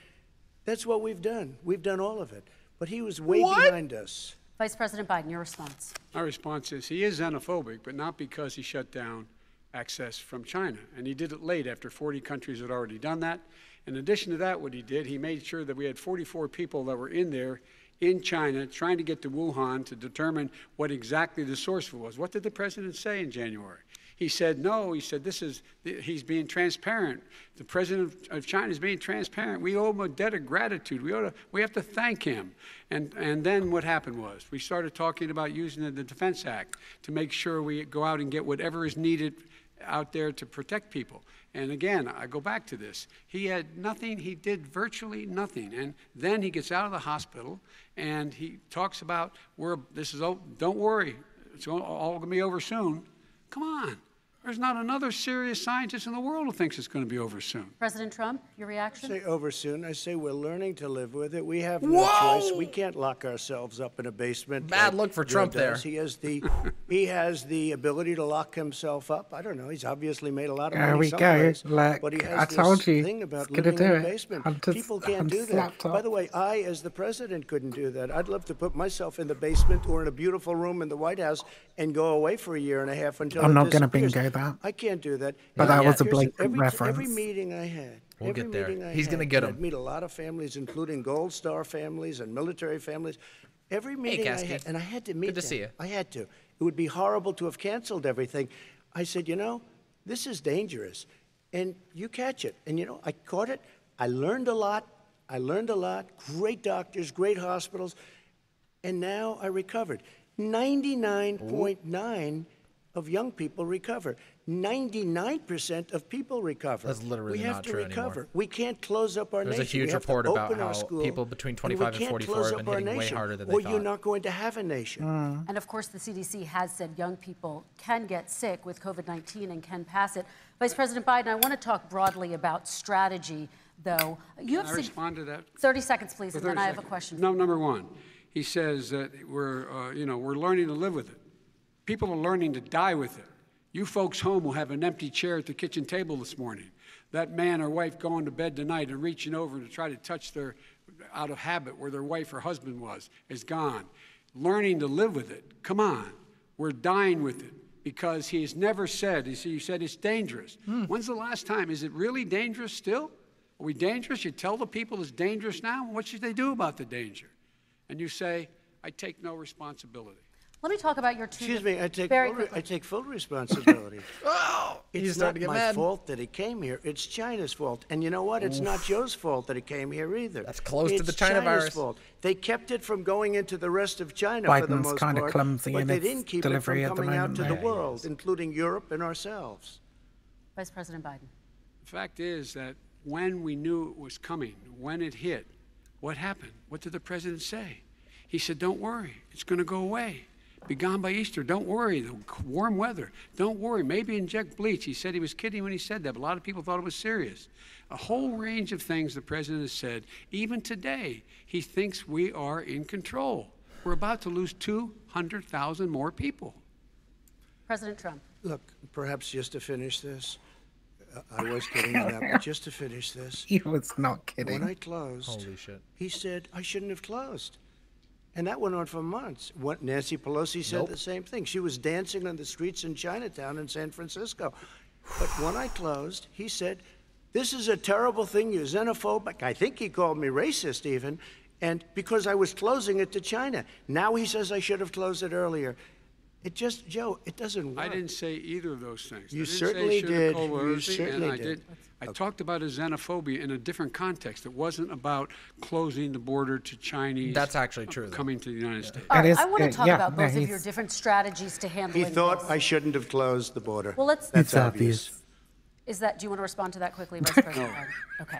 That's what we've done. We've done all of it. But he was way what? behind us. Vice President Biden, your response. My response is he is xenophobic, but not because he shut down access from China. And he did it late after forty countries had already done that. In addition to that, what he did, he made sure that we had forty-four people that were in there in China trying to get to Wuhan to determine what exactly the source was. What did the president say in January? He said, no, he said, this is, he's being transparent. The president of China is being transparent. We owe him a debt of gratitude. We, ought to, we have to thank him. And, and then what happened was we started talking about using the Defense Act to make sure we go out and get whatever is needed out there to protect people. And again, I go back to this. He had nothing. He did virtually nothing. And then he gets out of the hospital and he talks about, we're, this is, oh, don't worry. It's all, all going to be over soon. Come on. There's not another serious scientist in the world who thinks it's going to be over soon. President Trump, your reaction? I say over soon. I say we're learning to live with it. We have no Whoa! choice. We can't lock ourselves up in a basement. Bad like look for Trump there. He has the he has the ability to lock himself up. I don't know. He's obviously made a lot of there money. There we go. Like, but he has I told you, thing about living in a basement. Just, people can't I'm do that. Up. By the way, I, as the president, couldn't do that. I'd love to put myself in the basement or in a beautiful room in the White House and go away for a year and a half until I'm not going to bingo. That. I can't do that. But yeah, that was a blatant every, reference. Every meeting I had. We'll every get there. I He's going to get them. I meet a lot of families, including Gold Star families and military families. Every meeting hey, I had, and I had to meet Good to them. see you. I had to. It would be horrible to have canceled everything. I said, you know, this is dangerous, and you catch it. And, you know, I caught it. I learned a lot. I learned a lot. Great doctors, great hospitals. And now I recovered. ninety-nine point nine percent of young people recover. ninety-nine percent of people recover. That's literally we have not to true recover. Anymore. We can't close up our There's nation. There's a huge report about how school, people between twenty-five and, and forty-four have been hitting nation, way harder than they or thought. Or you're not going to have a nation. Mm. And of course, the C D C has said young people can get sick with COVID nineteen and can pass it. Vice President Biden, I want to talk broadly about strategy, though. You have can I respond to that? thirty seconds, please, and then I have seconds. a question. No, number one, he says that we're, uh, you know, we're learning to live with it. People are learning to die with it. You folks home will have an empty chair at the kitchen table this morning. That man or wife going to bed tonight and reaching over to try to touch their out of habit where their wife or husband was is gone. Learning to live with it. Come on. We're dying with it because he has never said, he said, you said it's dangerous. Mm. When's the last time? Is it really dangerous still? Are we dangerous? You tell the people it's dangerous now. What should they do about the danger? And you say, I take no responsibility. Let me talk about your two. Excuse me, I take full, I take full responsibility. oh, it's not my mad. fault that he came here. It's China's fault, and you know what? It's Oof. not Joe's fault that he came here either. That's close it's to the China China's virus. fault. They kept it from going into the rest of China Biden's for the most kind part, of clumsy but in they didn't keep it from coming moment, out to yeah, the world, including Europe and ourselves. Vice President Biden. The fact is that when we knew it was coming, when it hit, what happened? What did the president say? He said, "Don't worry, it's going to go away. Be gone by Easter. Don't worry. The warm weather. Don't worry. Maybe inject bleach." He said he was kidding when he said that, but a lot of people thought it was serious. A whole range of things the president has said. Even today, he thinks we are in control. We're about to lose two hundred thousand more people. President Trump. Look, perhaps just to finish this, uh, I was kidding on that, but just to finish this. He was not kidding. When I closed, Holy shit. he said, I shouldn't have closed. And that went on for months. What Nancy Pelosi said nope. the same thing. She was dancing on the streets in Chinatown in San Francisco. But when I closed, he said, this is a terrible thing, you're xenophobic. I think he called me racist even, and because I was closing it to China. Now he says I should have closed it earlier. It just, Joe, it doesn't work. I didn't say either of those things. You certainly did. You certainly did. I talked about a xenophobia in a different context. It wasn't about closing the border to Chinese. That's actually true. Coming to the United States. All right, I want to talk about both of your different strategies to handling this. He thought I shouldn't have closed the border. Well, let's. That's obvious. Is that? Do you want to respond to that quickly, Vice President? No. Okay.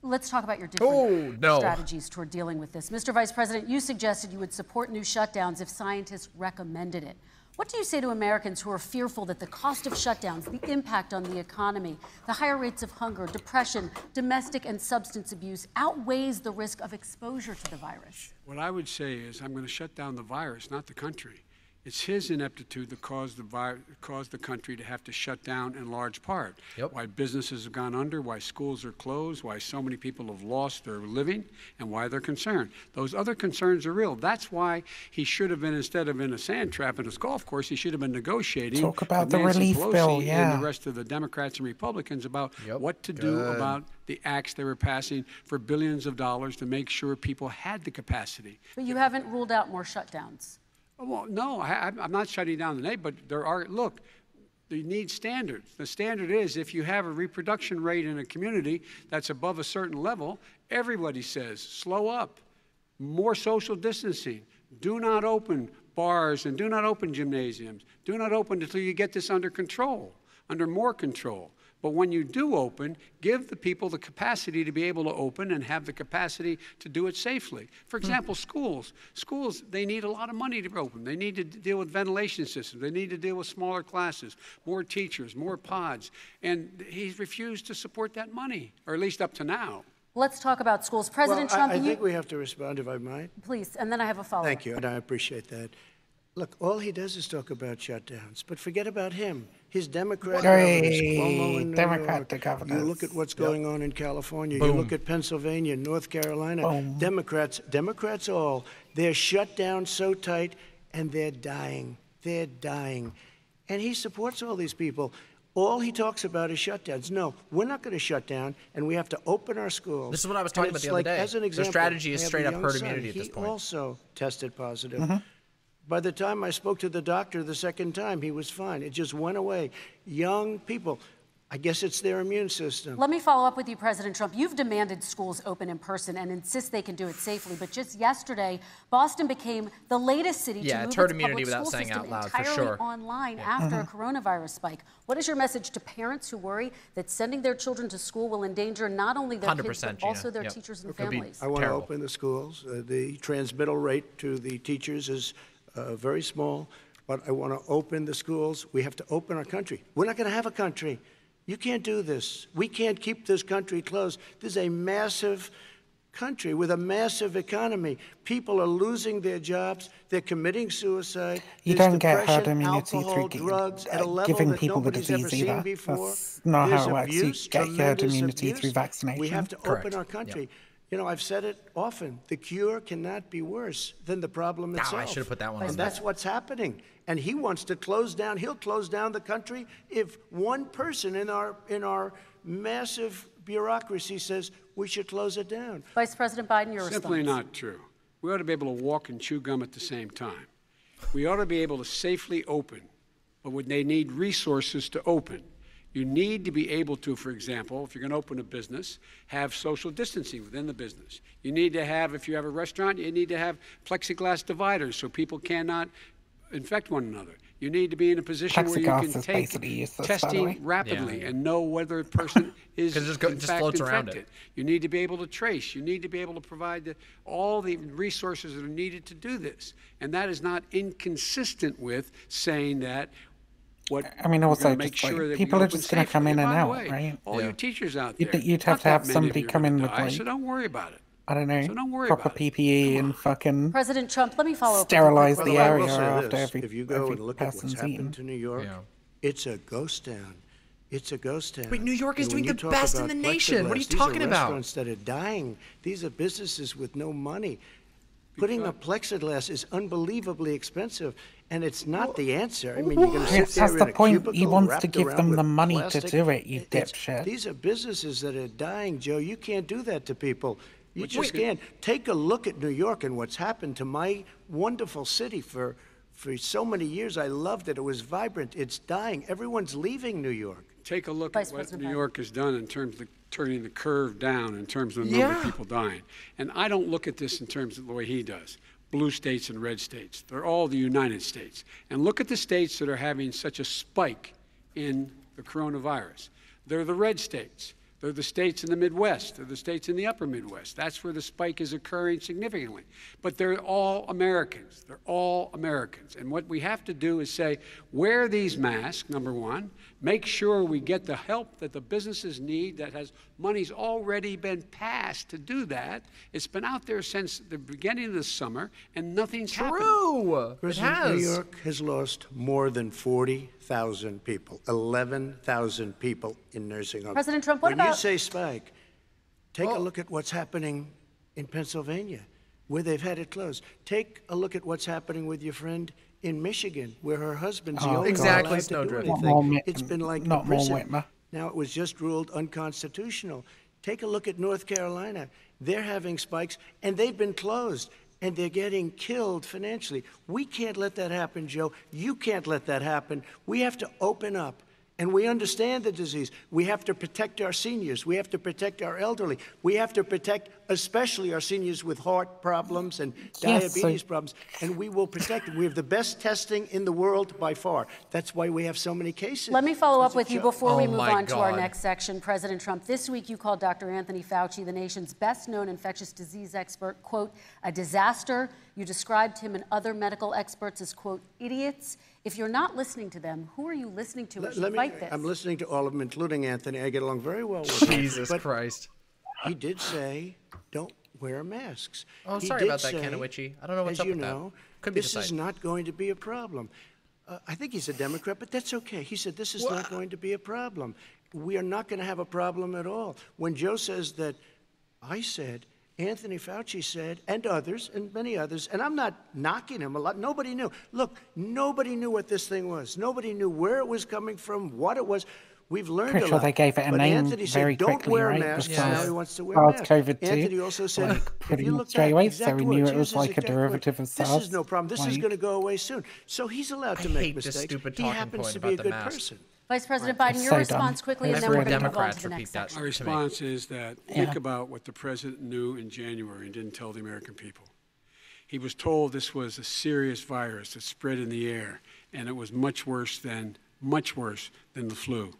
Let's talk about your different oh, no. strategies toward dealing with this, Mister Vice President. You suggested you would support new shutdowns if scientists recommended it. What do you say to Americans who are fearful that the cost of shutdowns, the impact on the economy, the higher rates of hunger, depression, domestic and substance abuse outweighs the risk of exposure to the virus? What I would say is I'm going to shut down the virus, not the country. It's his ineptitude that caused the, vi caused the country to have to shut down in large part. Yep. Why businesses have gone under, why schools are closed, why so many people have lost their living, and why they're concerned. Those other concerns are real. That's why he should have been, instead of in a sand trap in his golf course, he should have been negotiating Talk about with the Nancy relief Pelosi bill, yeah. and the rest of the Democrats and Republicans about yep. what to Good. do about the acts they were passing for billions of dollars to make sure people had the capacity. But you haven't ruled out more shutdowns. Well, no, I, I'm not shutting down the name, but there are, look, you need standards. The standard is if you have a reproduction rate in a community that's above a certain level, everybody says, slow up, more social distancing, do not open bars and do not open gymnasiums, do not open until you get this under control, under more control. But when you do open, give the people the capacity to be able to open and have the capacity to do it safely. For example, schools. Schools, they need a lot of money to open. They need to deal with ventilation systems. They need to deal with smaller classes, more teachers, more pods. And he's refused to support that money, or at least up to now. Let's talk about schools. President well, Trump, I, I you... think we have to respond, if I might. Please, and then I have a follow-up. Thank you, and I appreciate that. Look, all he does is talk about shutdowns, but forget about him. His Democrat governors, Cuomo in Democratic governors. You look at what's yep. going on in California. Boom. You look at Pennsylvania, North Carolina. Boom. Democrats, Democrats all, they're shut down so tight, and they're dying. They're dying. And he supports all these people. All he talks about is shutdowns. No, we're not going to shut down, and we have to open our schools. This is what I was talking about the other like, day. As an example, their strategy is straight up herd immunity at this point. He also tested positive. Mm-hmm. By the time I spoke to the doctor the second time, he was fine. It just went away. Young people, I guess it's their immune system. Let me follow up with you, President Trump. You've demanded schools open in person and insist they can do it safely. But just yesterday, Boston became the latest city yeah, to move its public school system entirely sure. online yeah. after mm-hmm. a coronavirus spike. What is your message to parents who worry that sending their children to school will endanger not only their kids, but Gina. also their yep. teachers and families? I want terrible. to open the schools. Uh, the transmittal rate to the teachers is Uh, very small, but I want to open the schools. We have to open our country. We're not going to have a country. You can't do this. We can't keep this country closed. This is a massive country with a massive economy. People are losing their jobs. They're committing suicide. You There's don't get herd immunity alcohol, through drugs, uh, giving people the disease either. That's not There's how it works. Abuse, you get herd immunity abuse. through vaccination. We have to Correct. open our country. Yep. You know, I've said it often, the cure cannot be worse than the problem itself. No, I should have put that one on. And that's what's happening. And he wants to close down, he'll close down the country if one person in our, in our massive bureaucracy says we should close it down. Vice President Biden, your response? Simply not true. We ought to be able to walk and chew gum at the same time. We ought to be able to safely open, but would they need resources to open? You need to be able to, for example, if you're going to open a business, have social distancing within the business. You need to have, if you have a restaurant, you need to have plexiglass dividers so people cannot infect one another. You need to be in a position where you can take testing rapidly yeah. and know whether a person is just go, in just fact floats infected. Around it. You need to be able to trace. You need to be able to provide the, all the resources that are needed to do this. And that is not inconsistent with saying that What, I mean, also, make just, sure like, people are just going to come in and out, way, right? All yeah. your teachers out there. You'd, you'd have to have somebody come in with, die, like, so don't worry about it. I don't know, so don't worry proper about P P E and fucking President Trump, let me follow sterilize up. the well, area after this. every If you go and look at what's happened eaten. to New York, yeah. it's a ghost town. It's a ghost town. Wait, New York is doing the best in the nation. What are you talking about? These are restaurants that are dying. These are businesses with no money. Putting up plexiglass is unbelievably expensive, and it's not the answer. I mean, you're going to sit there in a cubicle. He wants to give them the money plastic. to do it, you dipshit. These are businesses that are dying, Joe. You can't do that to people. You just can't. Take a look at New York and what's happened to my wonderful city for, for so many years. I loved it. It was vibrant. It's dying. Everyone's leaving New York. Take a look at what New York has done in terms of turning the curve down in terms of the number yeah. of people dying. And I don't look at this in terms of the way he does. Blue states and red states. They're all the United States. And look at the states that are having such a spike in the coronavirus. They're the red states. They're the states in the Midwest. They're the states in the upper Midwest. That's where the spike is occurring significantly. But they're all Americans. They're all Americans. And what we have to do is say, wear these masks, number one. Make sure we get the help that the businesses need that has money's already been passed to do that. It's been out there since the beginning of the summer, and nothing's True. happened. True. President, has. New York has lost more than forty thousand people, eleven thousand people in nursing homes. President Trump, what when about... When you say spike, take oh. a look at what's happening in Pennsylvania, where they've had it closed. Take a look at what's happening with your friend in Michigan, where her husband's oh, exactly Snowdrift. It's been like not prison. More now it was just ruled unconstitutional. Take a look at North Carolina. They're having spikes, and they've been closed, and they're getting killed financially. We can't let that happen, Joe. You can't let that happen. We have to open up. and we understand the disease. We have to protect our seniors. We have to protect our elderly. We have to protect especially our seniors with heart problems and yes, diabetes sir. problems, and we will protect them. We have the best testing in the world by far. That's why we have so many cases. Let me follow up with you before oh we move on God. to our next section. President Trump, this week you called Doctor Anthony Fauci, the nation's best-known infectious disease expert, quote, a disaster. You described him and other medical experts as, quote, idiots. If you're not listening to them, who are you listening to as you fight this? I'm listening to all of them, including Anthony. I get along very well with him. Jesus Christ. He did say, don't wear masks. Oh, sorry about that, Kanowitchy. I don't know what's up with that. As you know, this is not going to be a problem. Uh, I think he's a Democrat, but that's okay. He said this is not going to be a problem. We are not going to have a problem at all. When Joe says that, I said, Anthony Fauci said, and others, and many others, and I'm not knocking him a lot. Nobody knew. Look, nobody knew what this thing was. Nobody knew where it was coming from, what it was. We've learned Pretty a sure lot. They gave it a but name Anthony very said, don't quickly, wear right? masks. Yeah. Now he wants to wear masks. Anthony also said, like, pretty much straight away, so we knew it was like a derivative word. of SARS. This is no problem. This like, is going to go away soon. So he's allowed to I make mistakes. He happens to be a good mask. person. Vice President right. Biden, it's your so response dumb. quickly, and then we're going to move on to the next section. My response is that yeah. think about what the president knew in January and didn't tell the American people. He was told this was a serious virus that spread in the air, and it was much worse than much worse than the flu.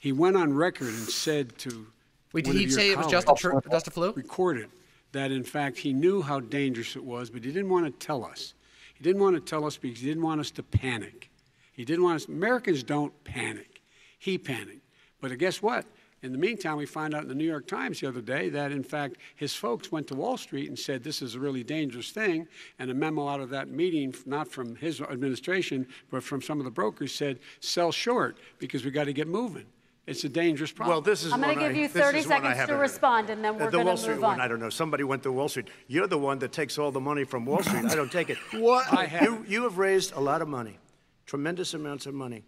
He went on record and said to Wait, did he say it was just a, just a flu? Recorded that, in fact, he knew how dangerous it was, but he didn't want to tell us. He didn't want to tell us because he didn't want us to panic. He didn't want us. Americans don't panic. He panicked. But guess what? In the meantime, we find out in the New York Times the other day that, in fact, his folks went to Wall Street and said this is a really dangerous thing. And a memo out of that meeting, not from his administration, but from some of the brokers, said sell short because we got to get moving. It's a dangerous problem. Well, this is I'm going to give you thirty seconds to respond, and then we're going to move Street on. One, I don't know. Somebody went to Wall Street. You're the one that takes all the money from Wall Street. I don't take it. What? I have. You, you have raised a lot of money, tremendous amounts of money.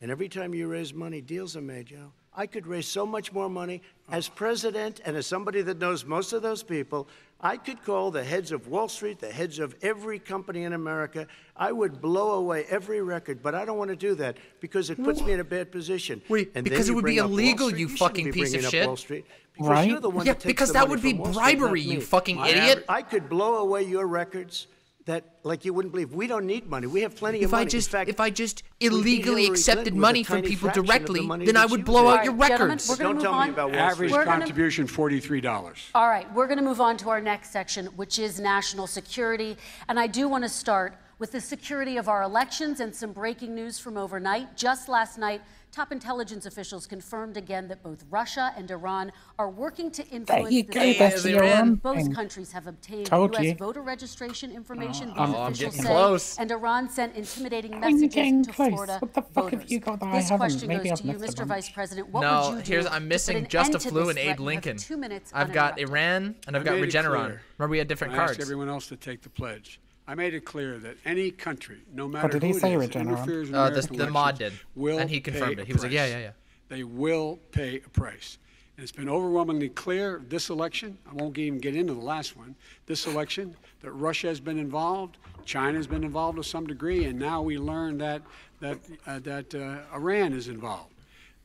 And every time you raise money, deals are made, Joe. I could raise so much more money. As president and as somebody that knows most of those people, I could call the heads of Wall Street, the heads of every company in America. I would blow away every record, but I don't want to do that because it puts me in a bad position. Wait, and because it would be illegal, you, you fucking piece of shit. Wall Street because right? you're the one yeah, that takes because that would be bribery, Street, you fucking I idiot. Have, I could blow away your records. That, like, you wouldn't believe. We don't need money. We have plenty of money. If I just, fact, if I just illegally accepted money from people directly, then I would blow out your records. Don't tell me about average contribution, forty-three dollars. All right, we're going to move on to our next section, which is national security. And I do want to start with the security of our elections and some breaking news from overnight. Just last night, top intelligence officials confirmed again that both Russia and Iran are working to influence the election. Both countries have obtained U S voter registration information, these officials say, and Iran sent intimidating messages to Florida voters. This question goes to you, Mister Vice President. What would you do? Here's I'm missing just a flu and Abe Lincoln. I've got Iran and I've got Regeneron. Remember, we had different cards. I asked everyone else to take the pledge. I made it clear that any country, no matter who it is, that interferes in American elections, the mod did, and he confirmed it. He was like, yeah, yeah, yeah. They will pay a price. And it's been overwhelmingly clear this election, I won't even get into the last one, this election, that Russia has been involved, China's been involved to some degree, and now we learn that, that, uh, that uh, Iran is involved.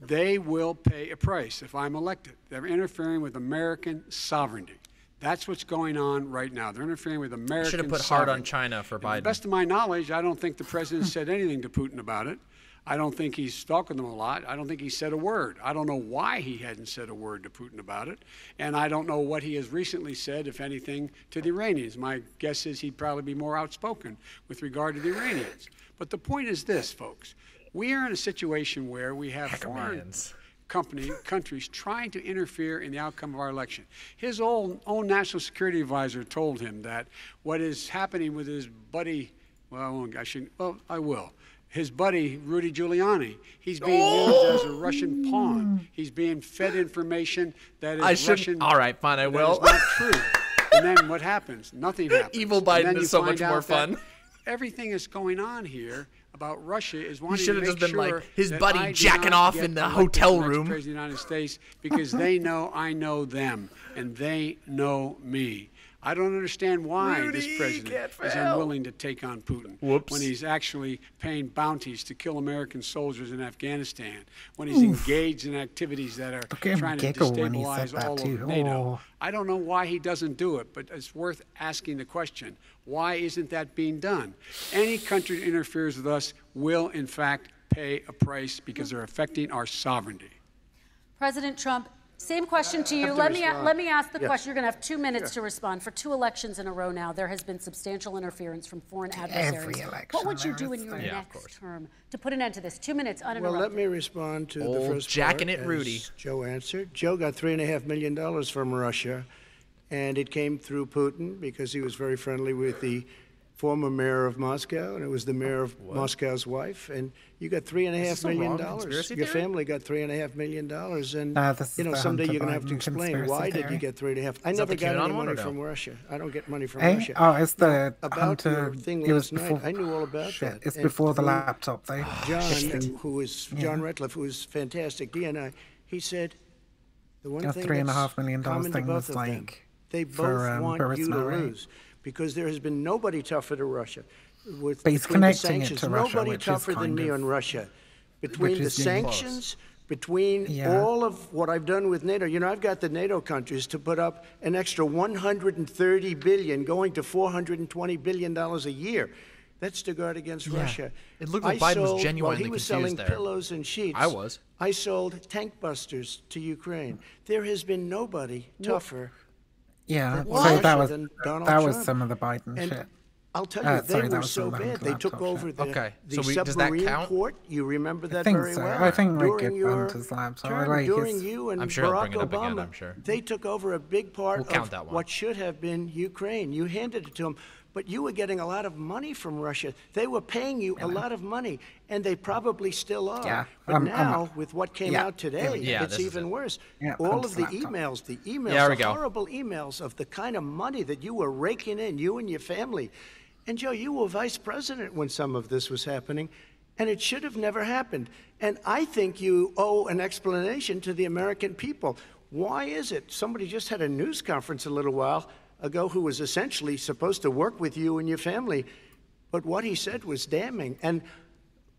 They will pay a price if I'm elected. They're interfering with American sovereignty. That's what's going on right now. They're interfering with American. Should have put hard on China for Biden. To the best of my knowledge, I don't think the president said anything to Putin about it. I don't think he's stalking them a lot. I don't think he said a word. I don't know why he hadn't said a word to Putin about it. And I don't know what he has recently said, if anything, to the Iranians. My guess is he'd probably be more outspoken with regard to the Iranians. But the point is this, folks. We are in a situation where we have foreign company, countries trying to interfere in the outcome of our election. His own, own national security advisor told him that what is happening with his buddy, well, I won't, I shouldn't, well, I will. His buddy, Rudy Giuliani, he's being oh! used as a Russian pawn. He's being fed information that is I should, Russian. All right, fine, I will. That is not true. And then what happens? Nothing happens. Evil Biden is so much more fun. Everything that's going on here about Russia is wanting to make been sure like his buddy I jacking off in the hotel room. President of the United States, because they know I know them and they know me. I don't understand why Rudy this president is unwilling to take on Putin. Whoops. When he's actually paying bounties to kill American soldiers in Afghanistan, when he's Oof. engaged in activities that are okay, trying to destabilize all too. of NATO. Oh. I don't know why he doesn't do it, but it's worth asking the question. Why isn't that being done? Any country that interferes with us will, in fact, pay a price because they're affecting our sovereignty. President Trump, same question to you. To let, me, let me ask the yes. question. You're going to have two minutes yeah. to respond. For two elections in a row now, there has been substantial interference from foreign adversaries. Every election. What would you do in your yeah, next term to put an end to this? Two minutes uninterrupted. Well, let me respond to Old the first jacking part, it, Rudy. Joe answered. Joe got three and a half million dollars from Russia, and it came through Putin because he was very friendly with the former mayor of Moscow, and it was the mayor of what? Moscow's wife, and you got three and a half million dollars. Your family got three and a half million dollars, and no, you know someday Hunter you're going to have to explain why did you get three and a half. I never got any money from no? Russia. I don't get money from hey? Russia. Oh, it's the about Hunter, thing last it was before, night. I knew all about shit, that. It's and before the laptop thing. John, who is John yeah. Ratliff, who is fantastic, he and I, he said the one you know, thing three and a half million dollars thing was like they both want you to lose. Because there has been nobody tougher to Russia. With, but he's connecting it to Russia, nobody tougher than me on Russia. Between the sanctions, between yeah. all of what I've done with NATO, you know, I've got the NATO countries to put up an extra one hundred thirty billion dollars, going to four hundred twenty billion dollars a year. That's to guard against yeah. Russia. It looked like I Biden sold, was genuinely well, he was selling there. pillows and sheets. I was. I sold tank busters to Ukraine. There has been nobody tougher. Well, Yeah, so that was that Trump. was some of the Biden and shit. I'll tell you, uh, they sorry, were so bad. They took over shit. the, okay. the so we, submarine port. You remember that I think very so. well. I think we give them to slabs. During you and I'm sure Barack Obama, again, I'm sure. they took over a big part we'll of what should have been Ukraine. You handed it to them, but you were getting a lot of money from Russia. They were paying you yeah. a lot of money, and they probably still are. Yeah. But um, now, um, with what came yeah. out today, yeah, it's even it. worse. Yeah, All of the emails, the emails, yeah, the horrible emails of the kind of money that you were raking in, you and your family. And, Joe, you were vice president when some of this was happening, and it should have never happened. And I think you owe an explanation to the American people. Why is it? Somebody just had a news conference a little while ago who was essentially supposed to work with you and your family, but what he said was damning. And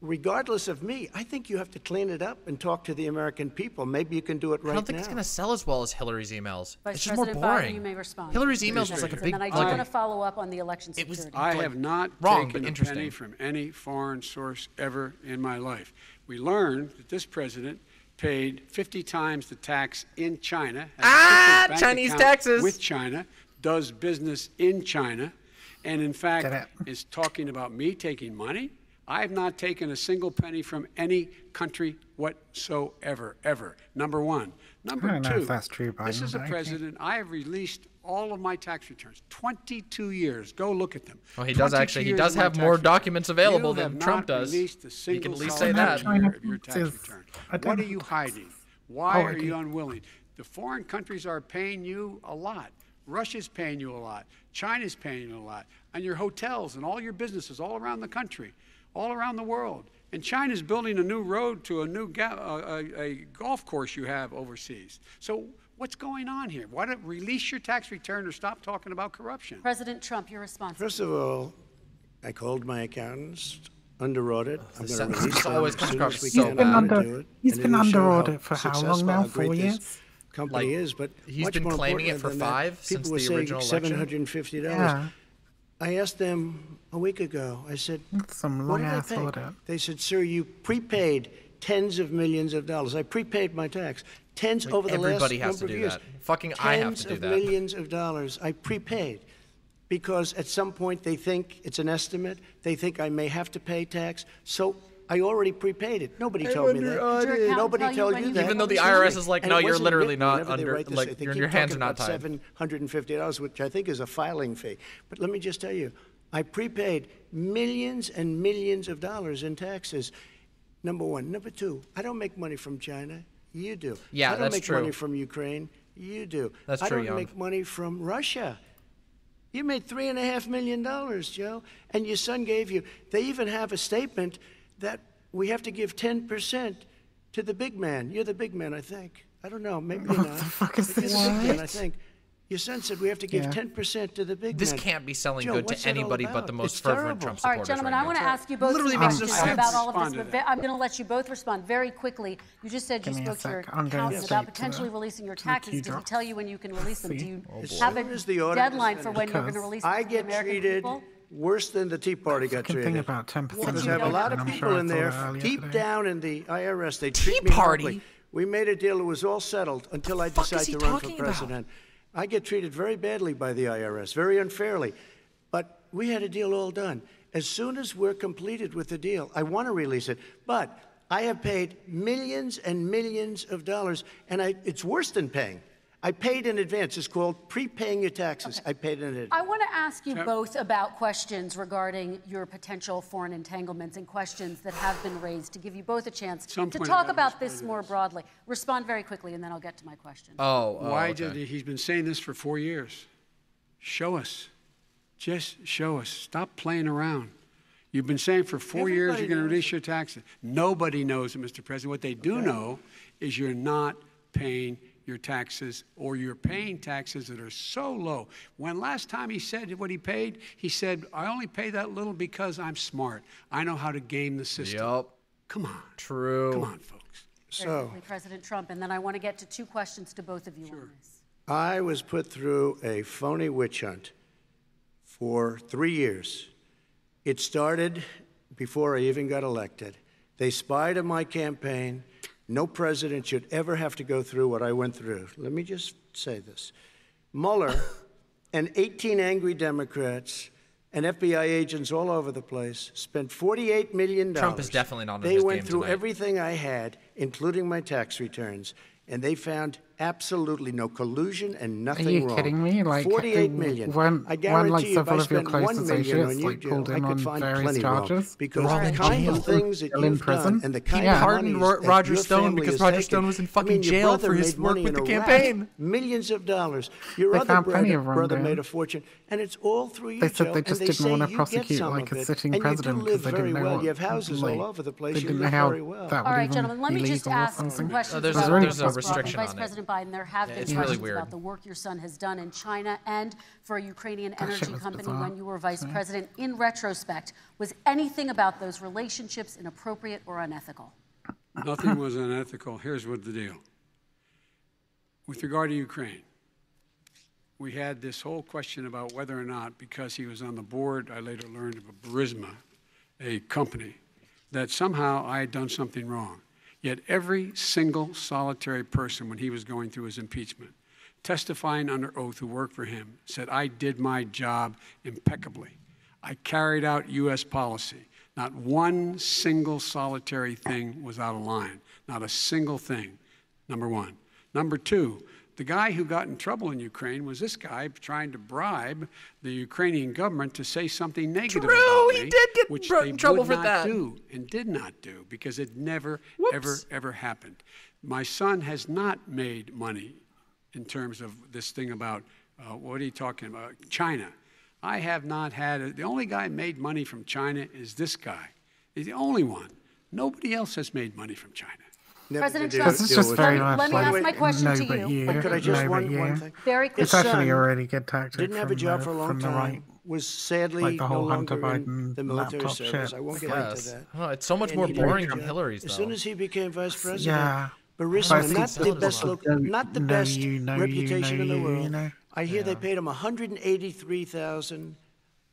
regardless of me, I think you have to clean it up and talk to the American people. Maybe you can do it right now. I don't think now. it's going to sell as well as Hillary's emails. Vice it's just President more boring. Biden, you may respond. Hillary's emails was like a big... And I do like want to follow up on the election security. It was, I like, have not wrong, taken but interesting. a penny from any foreign source ever in my life. We learned that this president paid fifty times the tax in China. Ah, Chinese taxes! With China. Does business in China, and in fact is talking about me taking money. I have not taken a single penny from any country whatsoever, ever. Number one. Number I don't two, know if that's true, Biden, this is a president. I, I have released all of my tax returns, twenty-two years. Go look at them. Well, he does actually. He does have more return. documents available you than Trump does. He can at least say that. Your, your tax return. What are you hiding? Why oh, are you unwilling? The foreign countries are paying you a lot. Russia's paying you a lot, China's paying you a lot, and your hotels and all your businesses all around the country, all around the world. And China's building a new road to a new ga uh, a, a golf course you have overseas. So what's going on here? Why don't release your tax return or stop talking about corruption? President Trump, your response. First of all, I called my accountants under audit. Oh, I'm going to release them as soon as we can. Under, he's been under audit for how long now? Four years? Company like, is, but he's much been more claiming it for five that, since the original election. seven hundred fifty dollars. Yeah. I asked them a week ago. I said, Some "What did I pay?" Order. They said, "Sir, you prepaid tens of millions of dollars. I prepaid my tax tens like over the last number of years. That. Fucking tens I have to do of that. Millions of dollars I prepaid because at some point they think it's an estimate. They think I may have to pay tax. So." I already prepaid it. Nobody I told me that. Nobody, nobody told you that. Even though the I R S is like, and no, you're literally not under, like, like your, your hands are not tied. seven hundred fifty dollars, which I think is a filing fee. But let me just tell you, I prepaid millions and millions of dollars in taxes, number one. Number two, I don't make money from China. You do. Yeah, that's true. I don't make true. money from Ukraine. You do. That's true, I don't Young. make money from Russia. You made three and a half million dollars, Joe, and your son gave you. They even have a statement that we have to give ten percent to the big man. You're the big man, I think. I don't know, maybe what not. What the fuck is this? What? I think. Your son said we have to give ten percent yeah. to the big This men. Can't be selling Joe, good to anybody but the most it's fervent terrible. Trump supporters. All right, gentlemen, right I want to ask you both Literally questions sense. about all of this. But I'm going to let you both respond very quickly. You just said give you spoke to your counsel yes. about potentially the, releasing your taxes. Did he tell you when you can release them? Do you oh, have a the deadline for when because you're going to release them I get the treated people? Worse than the Tea Party got treated. Thing about ten percent well, there's a lot of people in there. Deep down in the I R S, they treat me horribly. We made a deal. It was all settled until I decided to run for president. I get treated very badly by the I R S, very unfairly. But we had a deal all done. As soon as we're completed with the deal, I want to release it. But I have paid millions and millions of dollars, and I, it's worse than paying. I paid in advance. It's called prepaying your taxes. Okay. I paid in advance. I want to ask you both about questions regarding your potential foreign entanglements and questions that have been raised to give you both a chance Some to talk about this more broadly. Respond very quickly, and then I'll get to my question. Oh, oh why okay. did he, he's been saying this for four years? Show us. Just show us. Stop playing around. You've been saying for four Everybody years you're going to release your taxes. Nobody knows it, Mister President. What they do okay. know is you're not paying your taxes, or you're paying taxes that are so low. When last time he said what he paid, he said, I only pay that little because I'm smart. I know how to game the system. Yep. Come on. True. Come on, folks. So, quickly, President Trump, and then I want to get to two questions to both of you sure. on this. I was put through a phony witch hunt for three years. It started before I even got elected. They spied on my campaign. No president should ever have to go through what I went through. Let me just say this. Mueller and eighteen angry Democrats and F B I agents all over the place spent forty-eight million dollars. Trump is definitely not on his game tonight. They went through everything I had, including my tax returns, and they found absolutely no collusion and nothing wrong. Are you wrong. kidding me? Like forty-eight million. When, I guarantee when, like, you, if I spent one million on you, Joe, like, I could find plenty wrong. Because Robin the kind of things that you've done and the kind yeah. of money He pardoned Roger Stone because Roger Stone was in fucking I mean, jail for his work with the campaign. Iraq, millions of dollars. Your they other brother, wrong, brother made a fortune, and it's all through you, They said Joe, they just didn't want to prosecute like a sitting president because they didn't know how that All right, gentlemen, let me just ask some questions. There's a restriction on it. Biden, there have been questions really about the work your son has done in China and for a Ukrainian that energy company bizarre. when you were vice yeah. president. In retrospect, was anything about those relationships inappropriate or unethical? Nothing was unethical. Here's what the deal. With regard to Ukraine, we had this whole question about whether or not, because he was on the board, I later learned, of a Burisma, a company, that somehow I had done something wrong. Yet every single solitary person, when he was going through his impeachment, testifying under oath who worked for him, said, I did my job impeccably. I carried out U S policy. Not one single solitary thing was out of line. Not a single thing, number one. Number two, the guy who got in trouble in Ukraine was this guy trying to bribe the Ukrainian government to say something negative True, about me, he did get which they in trouble would for not that. do and did not do because it never, Whoops. ever, ever happened. My son has not made money in terms of this thing about, uh, what are you talking about, China. I have not had, a, the only guy made money from China is this guy. He's the only one. Nobody else has made money from China. Never President Trump, this is just very let, let me ask my question no, to you. But could I just no, one, one thing? Very it's actually a really good tactic. Didn't have a job the, for a long time. Right, was sadly like the whole no Hunter Biden the military service. Shit. I won't get yes. into that. Oh, it's so much and more boring than Hillary's. As though. soon as he became vice president, yeah. Burisma, not the best, look, not the best you, know reputation you, know in the world. You know? I hear yeah. they paid him one hundred eighty-three thousand dollars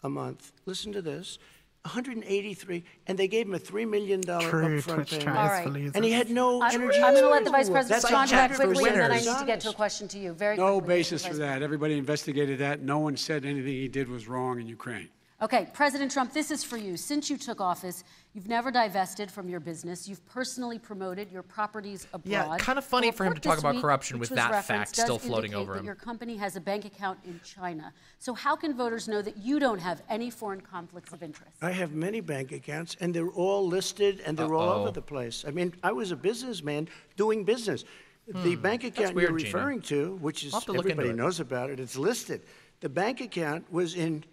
a month. Listen to this. one hundred eighty-three, and they gave him a three million dollars upfront payment. Right. And he had no I'm, energy. I'm going to let the Vice President respond to that quickly, and then I need to get to a question to you. Very quickly. No basis for that. Everybody investigated that. No one said anything he did was wrong in Ukraine. Okay, President Trump, this is for you. Since you took office, you've never divested from your business. You've personally promoted your properties abroad. Yeah, kind of funny for him to talk about corruption with that fact still floating over him. Your company has a bank account in China. So how can voters know that you don't have any foreign conflicts of interest? I have many bank accounts, and they're all listed, and they're all over the place. I mean, I was a businessman doing business. The bank account you're referring to, which is everybody knows about it, it's listed. The bank account was in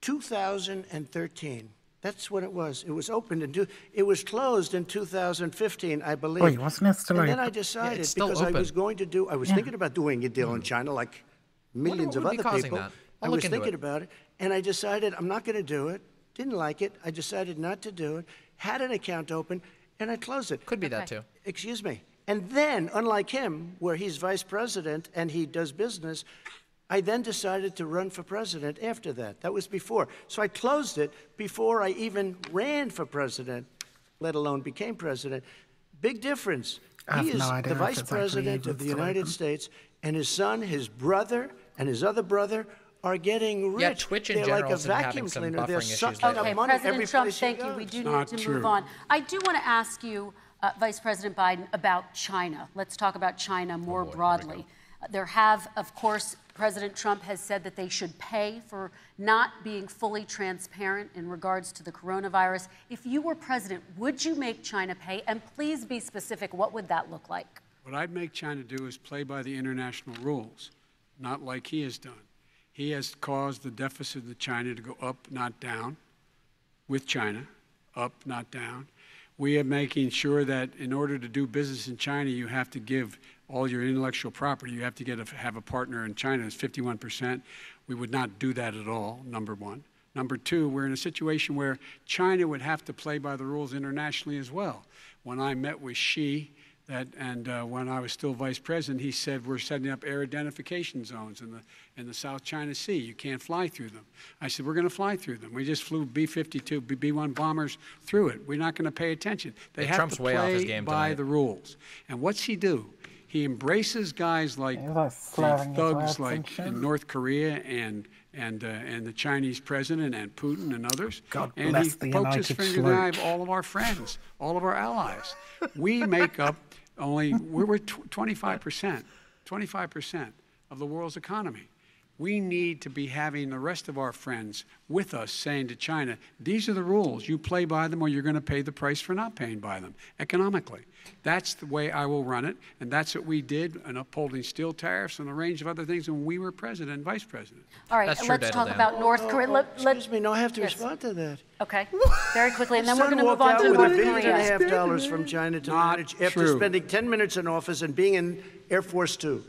two thousand thirteen. That's what it was. It was opened and do, it was closed in two thousand fifteen, I believe. Wait, wasn't it still And then I decided yeah, because open. I was going to do, I was yeah. thinking about doing a deal mm. in China like millions of other people. I was thinking about it, and I decided I'm not going to do it. Didn't like it. I decided not to do it. Had an account open, and I closed it. Could be that, too. Excuse me. And then, unlike him, where he's vice president and he does business, I then decided to run for president after that. That was before. So I closed it before I even ran for president, let alone became president. Big difference. He is the vice president of the United States, and his son, his brother, and his other brother are getting rich. Yeah, Twitch in general is having some buffering issues lately. Okay, President Trump, thank you. We do need to move on. I do want to ask you, uh, Vice President Biden, about China. Let's talk about China more broadly. Uh, there have, of course, President Trump has said that they should pay for not being fully transparent in regards to the coronavirus. If you were president, would you make China pay? And please be specific. What would that look like? What I'd make China do is play by the international rules, not like he has done. He has caused the deficit of China to go up, not down, with China, up, not down. We are making sure that in order to do business in China, you have to give all your intellectual property. You have to get a, have a partner in China. It's fifty-one percent. We would not do that at all, number one. Number two, we're in a situation where China would have to play by the rules internationally as well. When I met with Xi, That, and uh, when I was still vice president, he said, we're setting up air identification zones in the, in the South China Sea. You can't fly through them. I said, we're going to fly through them. We just flew B fifty-two, B one bombers through it. We're not going to pay attention. They have to play by the rules. And what's he do? He embraces guys like thugs like in North Korea and and uh, and the Chinese president and Putin and others. God and he pokes his finger in the eye of all of our friends, all of our allies. We make up only, we're, we're twenty-five percent, twenty-five percent of the world's economy. We need to be having the rest of our friends with us saying to China, these are the rules. You play by them or you're going to pay the price for not paying by them economically. That's the way I will run it. And that's what we did in upholding steel tariffs and a range of other things when we were president and vice president. All right, let's Daniel talk Dan. about North oh, Korea. Oh, let, excuse let, me, no, I have to yes. respond to that. Okay, very quickly. And then we're going to move on to North Korea. one billion and a half dollars from China to manage after spending ten minutes in office and being in Air Force Two,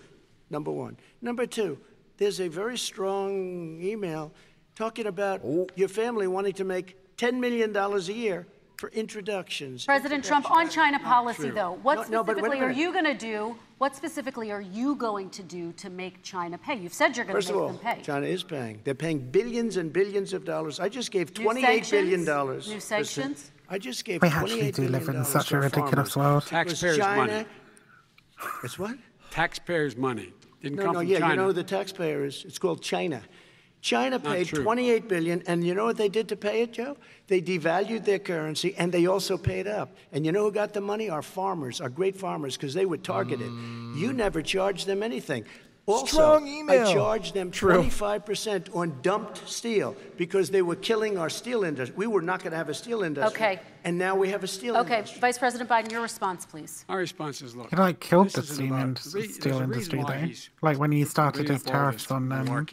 number one. Number two. There's a very strong email talking about oh. your family wanting to make ten million dollars a year for introductions. President introductions. Trump, on China policy, though, what no, specifically no, are you going to do? What specifically are you going to do to make China pay? You've said you're going First to make all, them pay. China is paying. They're paying billions and billions of dollars. I just gave twenty-eight billion dollars. New sanctions. I just gave. We actually do live in such a ridiculous world. Taxpayers' money. It's what? Taxpayers' money. Didn't no, no, yeah, China. You know the taxpayers. It's called China. China Not paid true. twenty-eight billion dollars, and you know what they did to pay it, Joe? They devalued their currency, and they also paid up. And you know who got the money? Our farmers, our great farmers, because they were targeted. Mm. You never charged them anything. Also, Strong email. I charged them twenty-five percent on dumped steel because they were killing our steel industry. We were not going to have a steel industry. Okay. And now we have a steel okay. industry. Okay. Vice President Biden, your response, please. Our response is, look. He, like, killed the steel, in steel industry, though. Like, when he started his tariffs on um,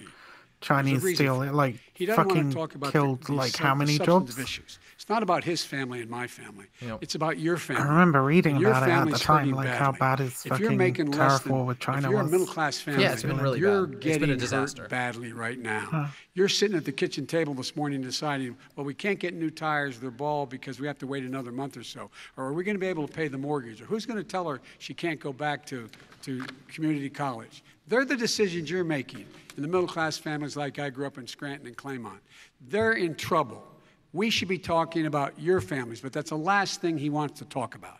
Chinese steel, it, like, fucking killed, the, like, how many jobs? Issues. It's not about his family and my family. Yep. It's about your family. I remember reading your about it at the time, like badly. how bad his if fucking tariff war with China was. If you're was, a middle-class family, yeah, it's been really you're bad. getting it's been a disaster. hurt badly right now. Huh. You're sitting at the kitchen table this morning deciding, well, we can't get new tires, they're bald because we have to wait another month or so. Or are we going to be able to pay the mortgage? Or who's going to tell her she can't go back to, to community college? They're the decisions you're making in the middle-class families like I grew up in Scranton and Claymont. They're in trouble. We should be talking about your families, but that's the last thing he wants to talk about.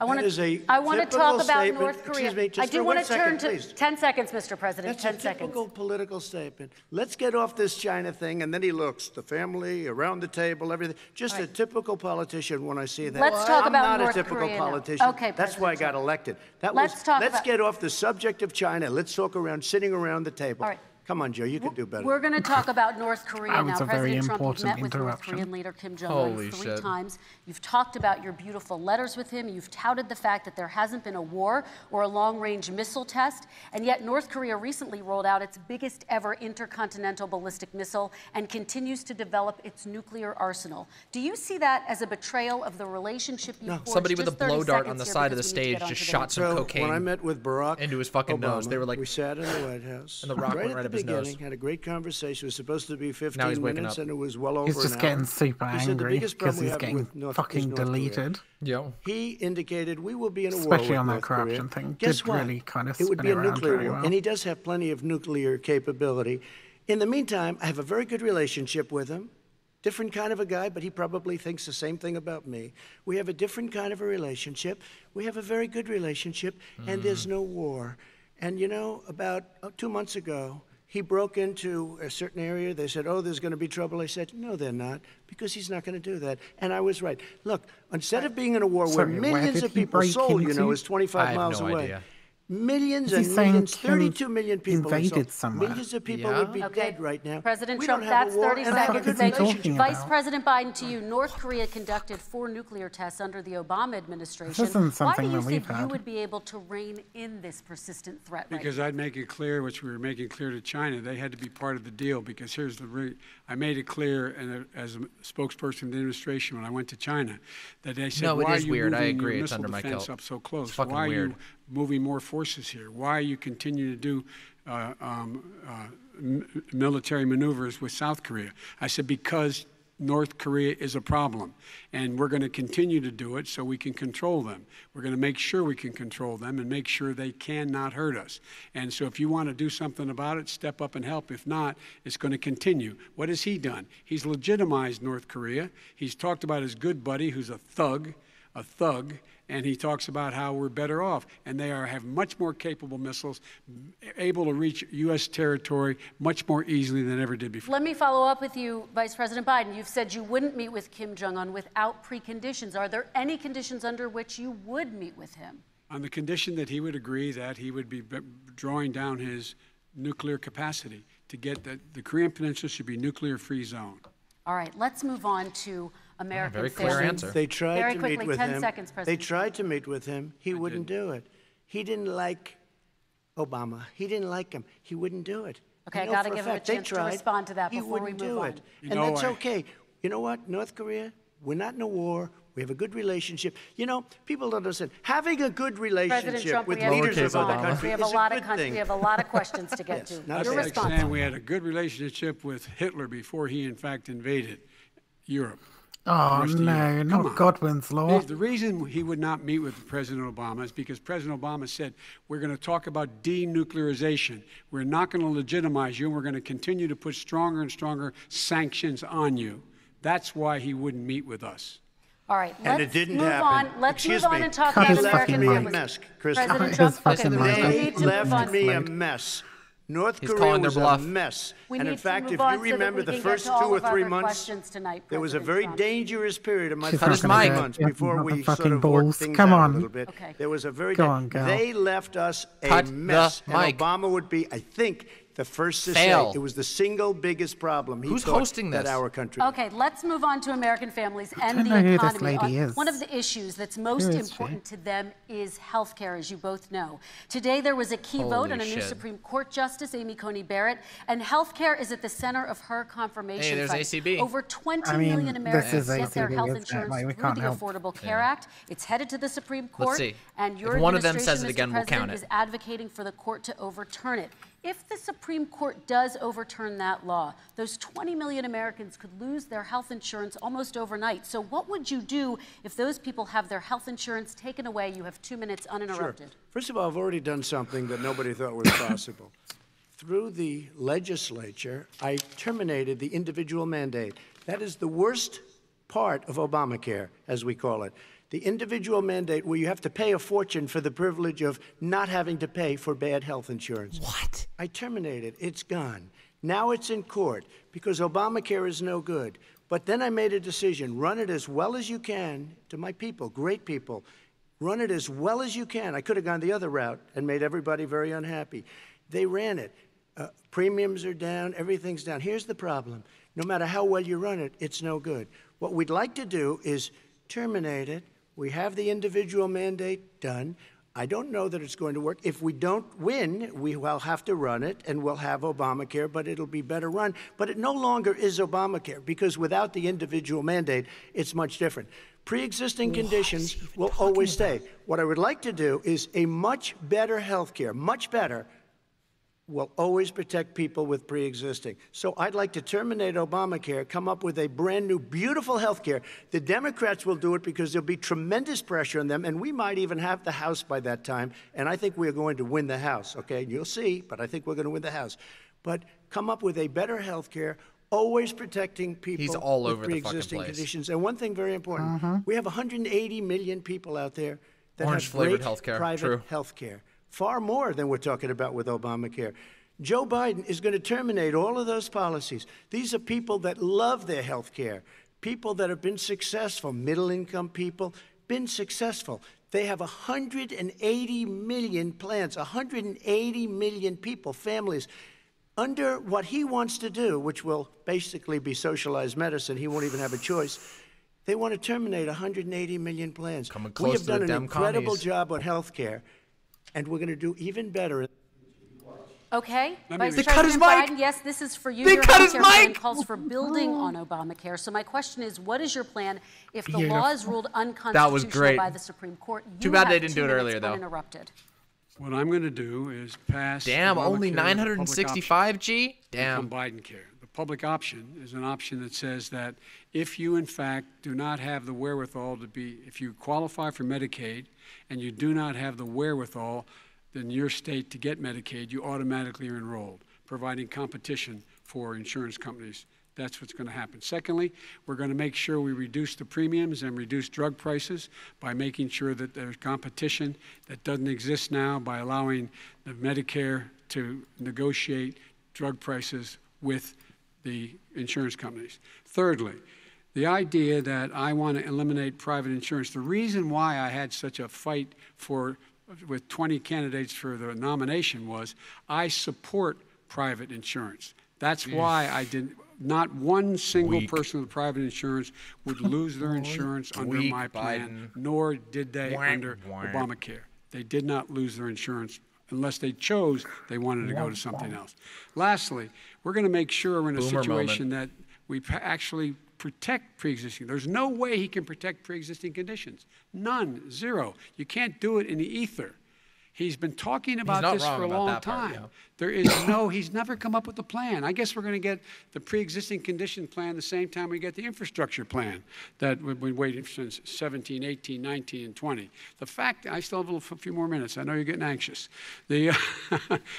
I want to. I want to talk about statement. North Korea. Excuse me, just I do want to second, turn to please. ten seconds, Mister President. That's ten a seconds. Typical political statement. Let's get off this China thing, and then he looks the family around the table, everything. Just right. a typical politician when I see that. Let's well, talk I'm about not North a typical Korea politician. Okay, That's President why I got elected. That let's was. Talk let's about, get off the subject of China. Let's talk around sitting around the table. All right. Come on, Joe, you can do better. We're going to talk about North Korea now. President Trump, you've met with North Korean leader Kim Jong-un three times. You've talked about your beautiful letters with him. You've touted the fact that there hasn't been a war or a long-range missile test, and yet North Korea recently rolled out its biggest ever intercontinental ballistic missile and continues to develop its nuclear arsenal. Do you see that as a betrayal of the relationship you forged? Somebody with a blow dart on the side of the stage just shot some cocaine. When I met with Barack into his fucking nose, they were like, we sat in the White House, and the rock went right up his nose. Had a great conversation. It was supposed to be fifteen minutes, and it was well over an hour. He's just getting super angry because he's getting fucking deleted. Yeah. He indicated we will be in a war with North Korea. Especially on that corruption thing. Guess what? It would be a nuclear war, and he does have plenty of nuclear capability. In the meantime, I have a very good relationship with him. Different kind of a guy, but he probably thinks the same thing about me. We have a different kind of a relationship. We have a very good relationship, mm. and there's no war. And you know, about oh, two months ago, he broke into a certain area. They said, oh, there's going to be trouble. I said, no, they're not, because he's not going to do that. And I was right. Look, instead of being in a war Sorry, where millions where of people sold, you know, is twenty-five miles no away. Idea. Millions and millions, thirty-two million people invaded somewhere. Millions of people yeah. would be okay. dead right now. President we Trump, that's thirty seconds. Thank you. Vice President Biden, to you, North Korea conducted four nuclear tests under the Obama administration. Why do you think you would be able to rein in this persistent threat? Because right I'd make it clear, which we were making clear to China, they had to be part of the deal. Because here's the re I made it clear, and as a spokesperson of the administration when I went to China, that they said, no, it why is are you weird. I agree. It's under my kilt. Up so close? It's fucking why weird. Are you moving more forces here? Why you continue to do uh, um, uh, m military maneuvers with South Korea? I said, because North Korea is a problem, and we're going to continue to do it so we can control them. We're going to make sure we can control them and make sure they cannot hurt us. And so if you want to do something about it, step up and help. If not, it's going to continue. What has he done? He's legitimized North Korea. He's talked about his good buddy who's a thug, a thug, and he talks about how we're better off, and they are have much more capable missiles, able to reach U S territory much more easily than ever did before. Let me follow up with you, Vice President Biden. You've said you wouldn't meet with Kim Jong-un without preconditions. Are there any conditions under which you would meet with him? On the condition that he would agree that he would be drawing down his nuclear capacity to get that the Korean Peninsula should be nuclear-free zone. All right, let's move on to American Very clear answer. They tried Very to quickly, meet with ten him. Seconds, President. They tried to meet with him. He I wouldn't didn't. do it. He didn't like Obama. He didn't like him. He wouldn't do it. Okay, I, I got to give him a chance tried. to respond to that he before we move do on. It. You and that's I... okay. You know what? North Korea, we're not in a war. We have a good relationship. You know, people don't understand. Having a good relationship Trump, with leaders of other countries we have a is lot a good of thing. We have a lot of questions to get yes, to. Your response. We had a good relationship with Hitler before he, in fact, invaded Europe. Oh, no, not Godwin's law. The reason he would not meet with President Obama is because President Obama said, we're going to talk about denuclearization. We're not going to legitimize you, and we're going to continue to put stronger and stronger sanctions on you. That's why he wouldn't meet with us. All right, let's and it didn't move happen. on. Let's Excuse move on me. and talk Cut about American me a mess, Chris. President Trump, okay, they left me a mess. North He's Korea was a mess. We and in fact, if you remember so the first two or three months, tonight, there was a very Trump. dangerous period of my first months yeah, before we sort of worked things Come out on. a little bit. Okay. There was a very Go on, They left us a Cut mess. And mic. Obama would be, I think, the first to Fail. say it was the single biggest problem. He Who's hosting this? That our country. Okay, let's move on to American families and the economy. This lady is. One of the issues that's most is important she? to them is health care, as you both know. Today there was a key Holy vote on a shit. new Supreme Court Justice, Amy Coney Barrett, and health care is at the center of her confirmation hey, fight. A C B. Over twenty I mean, million Americans get their health insurance like, through the help. Affordable Care yeah. Act. It's headed to the Supreme Court, Let's see. and your if one of them says it again, Mister we'll President, count it. is advocating for the court to overturn it. If the Supreme Court does overturn that law, those twenty million Americans could lose their health insurance almost overnight. So what would you do if those people have their health insurance taken away? You have two minutes uninterrupted. Sure. First of all, I've already done something that nobody thought was possible. Through the legislature, I terminated the individual mandate. That is the worst part of Obamacare, as we call it. The individual mandate where you have to pay a fortune for the privilege of not having to pay for bad health insurance. What? I terminated it. It's gone. Now it's in court because Obamacare is no good. But then I made a decision. Run it as well as you can to my people, great people. Run it as well as you can. I could have gone the other route and made everybody very unhappy. They ran it. Uh, premiums are down. Everything's down. Here's the problem. No matter how well you run it, it's no good. What we'd like to do is terminate it. We have the individual mandate done. I don't know that it's going to work. If we don't win, we will have to run it, and we'll have Obamacare, but it'll be better run. But it no longer is Obamacare, because without the individual mandate, it's much different. Pre-existing conditions will always stay. What I would like to do is a much better health care, much better, will always protect people with pre-existing. So I'd like to terminate Obamacare, come up with a brand new, beautiful health care. The Democrats will do it because there'll be tremendous pressure on them, and we might even have the House by that time. And I think we're going to win the House, okay? You'll see, but I think we're going to win the House. But come up with a better health care, always protecting people He's all over with pre-existing conditions. And one thing very important, uh-huh. we have one hundred eighty million people out there that Orange have great healthcare. private True. health care. Far more than we're talking about with Obamacare. Joe Biden is going to terminate all of those policies. These are people that love their health care, people that have been successful, middle-income people, been successful. They have one hundred eighty million plans, one hundred eighty million people, families. Under what he wants to do, which will basically be socialized medicine, he won't even have a choice. They want to terminate one hundred eighty million plans. Coming close we have to done the an Dem incredible commies. job on health care. And we're going to do even better. Okay, Vice President cut his Biden, mic. yes, this is for you. They Your cut his mic. plan calls for building on Obamacare. So my question is, what is your plan if the Beautiful. law is ruled unconstitutional that was great. by the Supreme Court? You Too bad they didn't do it earlier, though. Uninterrupted. What I'm going to do is pass. Damn, Obamacare only nine hundred sixty-five G. Damn. Biden care. The public option is an option that says that if you, in fact, do not have the wherewithal to be, if you qualify for Medicaid, and you do not have the wherewithal in your state to get Medicaid, you automatically are enrolled, providing competition for insurance companies. That's what's going to happen. Secondly, we're going to make sure we reduce the premiums and reduce drug prices by making sure that there's competition that doesn't exist now by allowing the Medicare to negotiate drug prices with the insurance companies. Thirdly, the idea that I want to eliminate private insurance, the reason why I had such a fight for, with twenty candidates for the nomination was I support private insurance. That's Jeez. why I didn't, not one single Weak. person with private insurance would lose their insurance under Weak my plan, Biden. nor did they Wham, under wham. Obamacare. They did not lose their insurance unless they chose they wanted to wham, go to something wham. else. Lastly, we're going to make sure we're in a Boomer situation moment. that we actually protect pre-existing. There's no way he can protect pre-existing conditions. None, zero. You can't do it in the ether. He's been talking about this for a long time. Part, yeah. There is no, he's never come up with a plan. I guess we're going to get the pre-existing condition plan the same time we get the infrastructure plan that we've been waiting since seventeen, eighteen, nineteen, and twenty. The fact, I still have a few more minutes. I know you're getting anxious. The,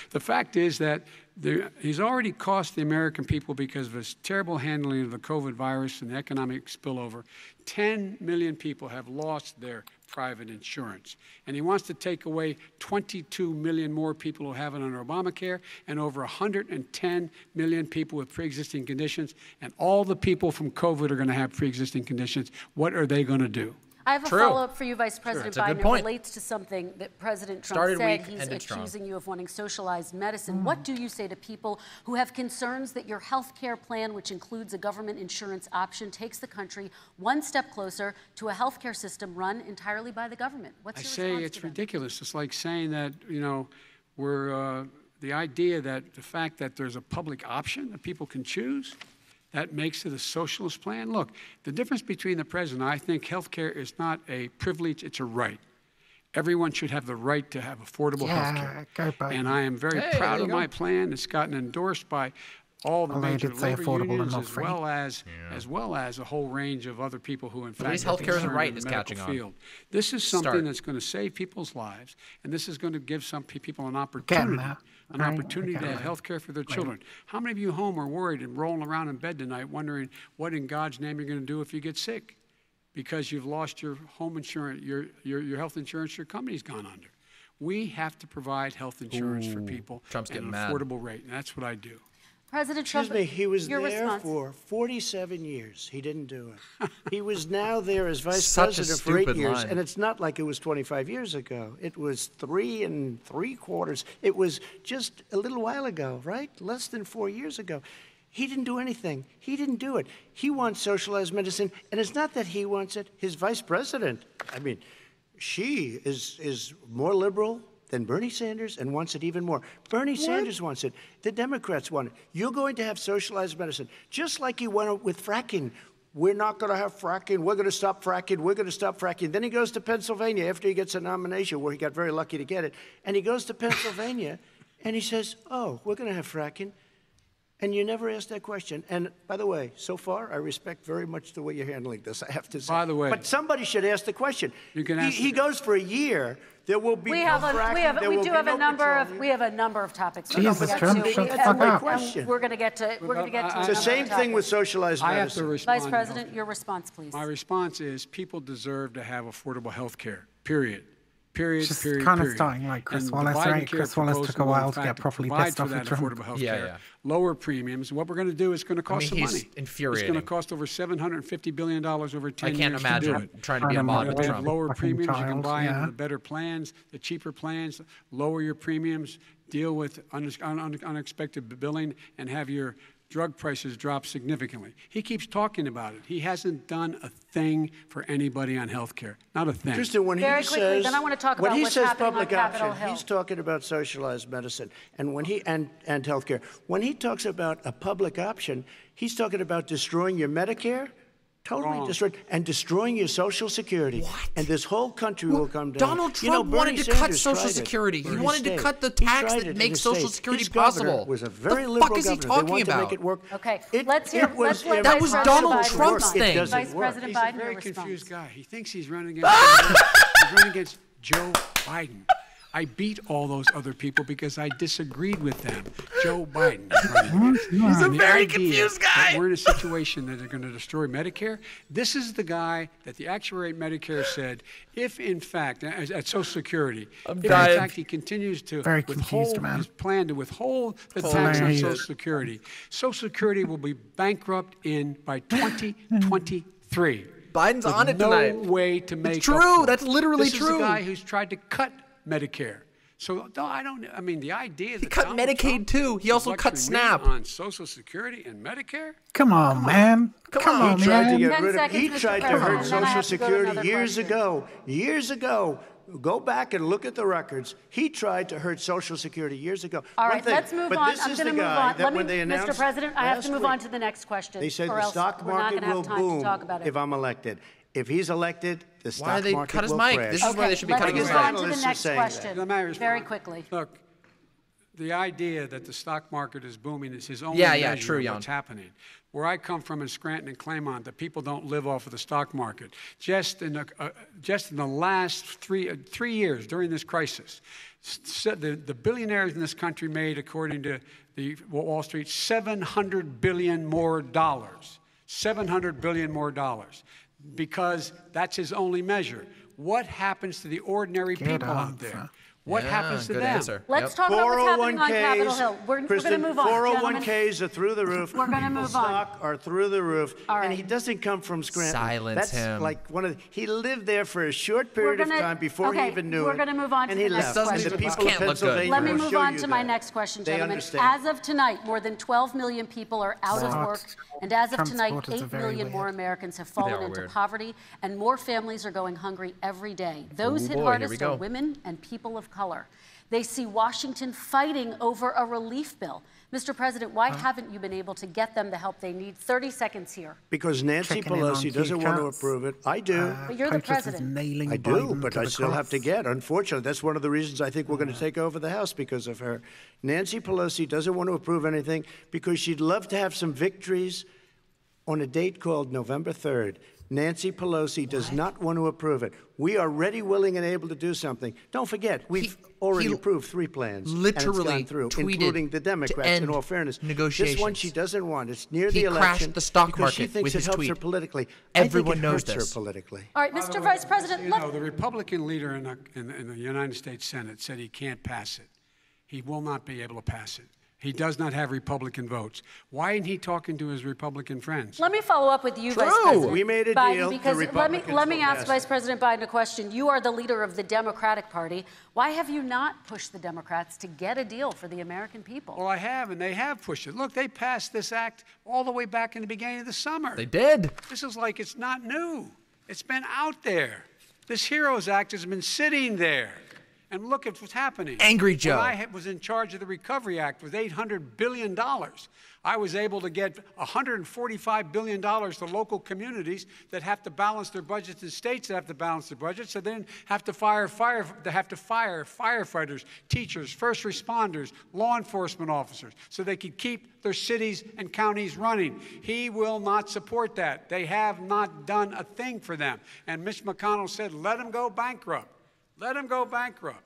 the fact is that There, he's already cost the American people, because of his terrible handling of the COVID virus and the economic spillover, ten million people have lost their private insurance. And he wants to take away twenty-two million more people who have it under Obamacare and over one hundred ten million people with pre-existing conditions. And all the people from COVID are going to have pre-existing conditions. What are they going to do? I have a follow-up for you, Vice President sure, Biden. It relates to something that President Trump Started said. Weak, He's accusing strong. you of wanting socialized medicine. Mm. What do you say to people who have concerns that your health care plan, which includes a government insurance option, takes the country one step closer to a health care system run entirely by the government? What's I your say it's to ridiculous. It's like saying that, you know, we're uh, the idea that the fact that there's a public option that people can choose, that makes it a socialist plan. Look, the difference between the president, I think health care is not a privilege, it's a right. Everyone should have the right to have affordable yeah, health care. And I am very hey, proud of go. my plan. It's gotten endorsed by all the well, major labor unions, as free. well as yeah. as well as a whole range of other people who, in fact, health care is right is catching field. on. This is something Start. that's going to save people's lives, and this is going to give some people an opportunity, Again, an right? opportunity Again. to have health care for their Later. children. How many of you home are worried and rolling around in bed tonight, wondering what in God's name you're going to do if you get sick, because you've lost your home insurance, your your your health insurance, your company's gone under? We have to provide health insurance Ooh, for people Trump's at an mad. affordable rate, and that's what I do. President Trump, excuse me, he was there response. for forty-seven years. He didn't do it. He was now there as vice Such president for eight years, line. and it's not like it was twenty-five years ago. It was three and three quarters. It was just a little while ago, right? Less than four years ago. He didn't do anything. He didn't do it. He wants socialized medicine, and it's not that he wants it. His vice president, I mean, she is, is more liberal than Bernie Sanders and wants it even more. Bernie what? Sanders wants it. The Democrats want it. You're going to have socialized medicine, just like you went it with fracking. We're not going to have fracking. We're going to stop fracking. We're going to stop fracking. Then he goes to Pennsylvania after he gets a nomination, where he got very lucky to get it. And he goes to Pennsylvania, and he says, oh, we're going to have fracking. And you never asked that question. And by the way, so far, I respect very much the way you're handling this, I have to say. By the way. But somebody should ask the question. You can ask. He, he goes for a year. There will be we no have a, fracking. We, have, there we will do have no a number of. We have a number of topics. Jesus, Trump, shut the fuck up. Question. We're going to get to. We're going to get to. It's the same thing with socialized medicine. I have to respond. Vice President, your response, please. My response is: people deserve to have affordable health care. Period. Period, just period, kind of period. starting like Chris and Wallace, right? Chris Wallace took a while to get properly pissed off at Trump. Yeah, yeah. Lower premiums. What we're going to do is going to cost I mean, some money. Infuriating. It's going to cost over seven hundred fifty billion dollars over ten years. I can't years imagine to do it. trying to be involved with Trump. Lower Fucking premiums. Child, you can buy yeah. the better plans, the cheaper plans. Lower your premiums. Deal with un un un unexpected billing and have your drug prices drop significantly. He keeps talking about it. He hasn't done a thing for anybody on health care. Not a thing. Interesting, when Very he quickly, says, then I want to talk about what's happening on Capitol Hill. He's talking about socialized medicine and when he and, and health care. When he talks about a public option, he's talking about destroying your Medicare, totally Wrong. destroyed, and destroying your Social Security. What? And this whole country well, will come down. Donald Trump you know, wanted to Sanders cut Social Security. He wanted state. to cut the tax that makes Social state. Security His possible. Was a very the fuck governor. is he talking about? Make it work. Okay, it, let's hear. It was, let's that was Donald Biden Trump's thing. It Vice work. President he's Biden, a very confused guy. He thinks he's running against. he's running against Joe Biden. I beat all those other people because I disagreed with them. Joe Biden. He's a very confused guy. We're in a situation that they're going to destroy Medicare. This is the guy that the actuary at Medicare said, if in fact, at Social Security, I'm if dying. in fact he continues to very withhold man. his plan to withhold the tax on Social Security, Social Security will be bankrupt in by twenty twenty-three. Biden's on it no tonight. No way to make it's true. That's literally this true. This is the guy who's tried to cut Medicare. So no, I don't. I mean, the idea. He cut Donald Medicaid Trump too. He also cut SNAP on Social Security and Medicare. Come on, Come on. man. Come, Come on, he tried man. To get rid of, he tried to hurt Social Security years question. ago. Years ago. Go back and look at the records. He tried to hurt Social Security years ago. All right, thing, let's move but on. This I'm is the move guy on. That me, when they announced Mister President, I have to move week, on to the next question. They said the stock market will boom if I'm elected. If he's elected, the stock market will crash. Why they cut his mic? This is why they should be cutting his mic. Let's move on to the next question very quickly. Look, the idea that the stock market is booming is his only measure of what's happening. Where I come from in Scranton and Claymont, the people don't live off of the stock market. Just in the, uh, just in the last three, uh, three years during this crisis, the, the billionaires in this country made, according to the Wall Street, seven hundred billion dollars more dollars. seven hundred billion dollars more dollars. Because that's his only measure. What happens to the ordinary Get people out there? Huh? What yeah, happens to them? Answer. Let's yep. talk about what's happening on Capitol Hill. We're, we're going to move on, four oh one Ks are through the roof. We're going to move on. Stock are through the roof. Right. And he doesn't come from Scranton. Silence That's him. Like one of the, he lived there for a short period gonna, of time before okay, he even knew we're it. We're going to move on and to the next question. The people can't look good. Let me move on to my next question, gentlemen. As of tonight, more than twelve million people are out of work. And as of tonight, eight million more Americans have fallen into poverty. And more families are going hungry every day. Those hit hardest are women and people of color. They see Washington fighting over a relief bill. Mister President, why huh? haven't you been able to get them the help they need? thirty seconds here. Because Nancy Checking Pelosi doesn't want to approve it. I do. Uh, but you're the president. I do, but I still have to get. Unfortunately, that's one of the reasons I think we're going to take over the House because of her. Nancy Pelosi doesn't want to approve anything because she'd love to have some victories on a date called November third. Nancy Pelosi does what? not want to approve it. We are ready, willing, and able to do something. Don't forget, we've he, already he approved three plans. Literally through, including the Democrats, in all fairness. Negotiations. This one she doesn't want. It's near he the election. He crashed the stock market she thinks with it his helps tweet. Her politically. Everyone I think it knows this. Her politically. All right, Mister Way, Vice President. You know, the Republican leader in the, in, the, in the United States Senate said he can't pass it. He will not be able to pass it. He does not have Republican votes. Why isn't he talking to his Republican friends? Let me follow up with you, True. Vice President we made a Biden, deal because let me let me ask yes. Vice President Biden a question. You are the leader of the Democratic Party. Why have you not pushed the Democrats to get a deal for the American people? Well, I have, and they have pushed it. Look, they passed this act all the way back in the beginning of the summer. They did. This is like it's not new. It's been out there. This HEROES Act has been sitting there. And look at what's happening. Angry Joe. When I was in charge of the Recovery Act with eight hundred billion dollars. I was able to get one hundred forty-five billion dollars to local communities that have to balance their budgets and states that have to balance their budgets, so they didn't have to fire, fire, they have to fire firefighters, teachers, first responders, law enforcement officers, so they could keep their cities and counties running. He will not support that. They have not done a thing for them. And Mitch McConnell said, let them go bankrupt. Let him go bankrupt.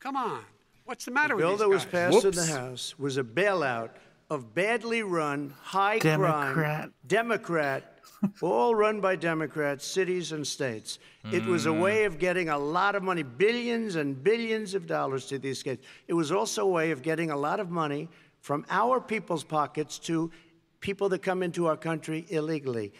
Come on. What's the matter with these guys? The bill that was passed Whoops. in the House was a bailout of badly run, high Democrat. crime, Democrat, all run by Democrats, cities and states. Mm. It was a way of getting a lot of money, billions and billions of dollars to these states. It was also a way of getting a lot of money from our people's pockets to people that come into our country illegally.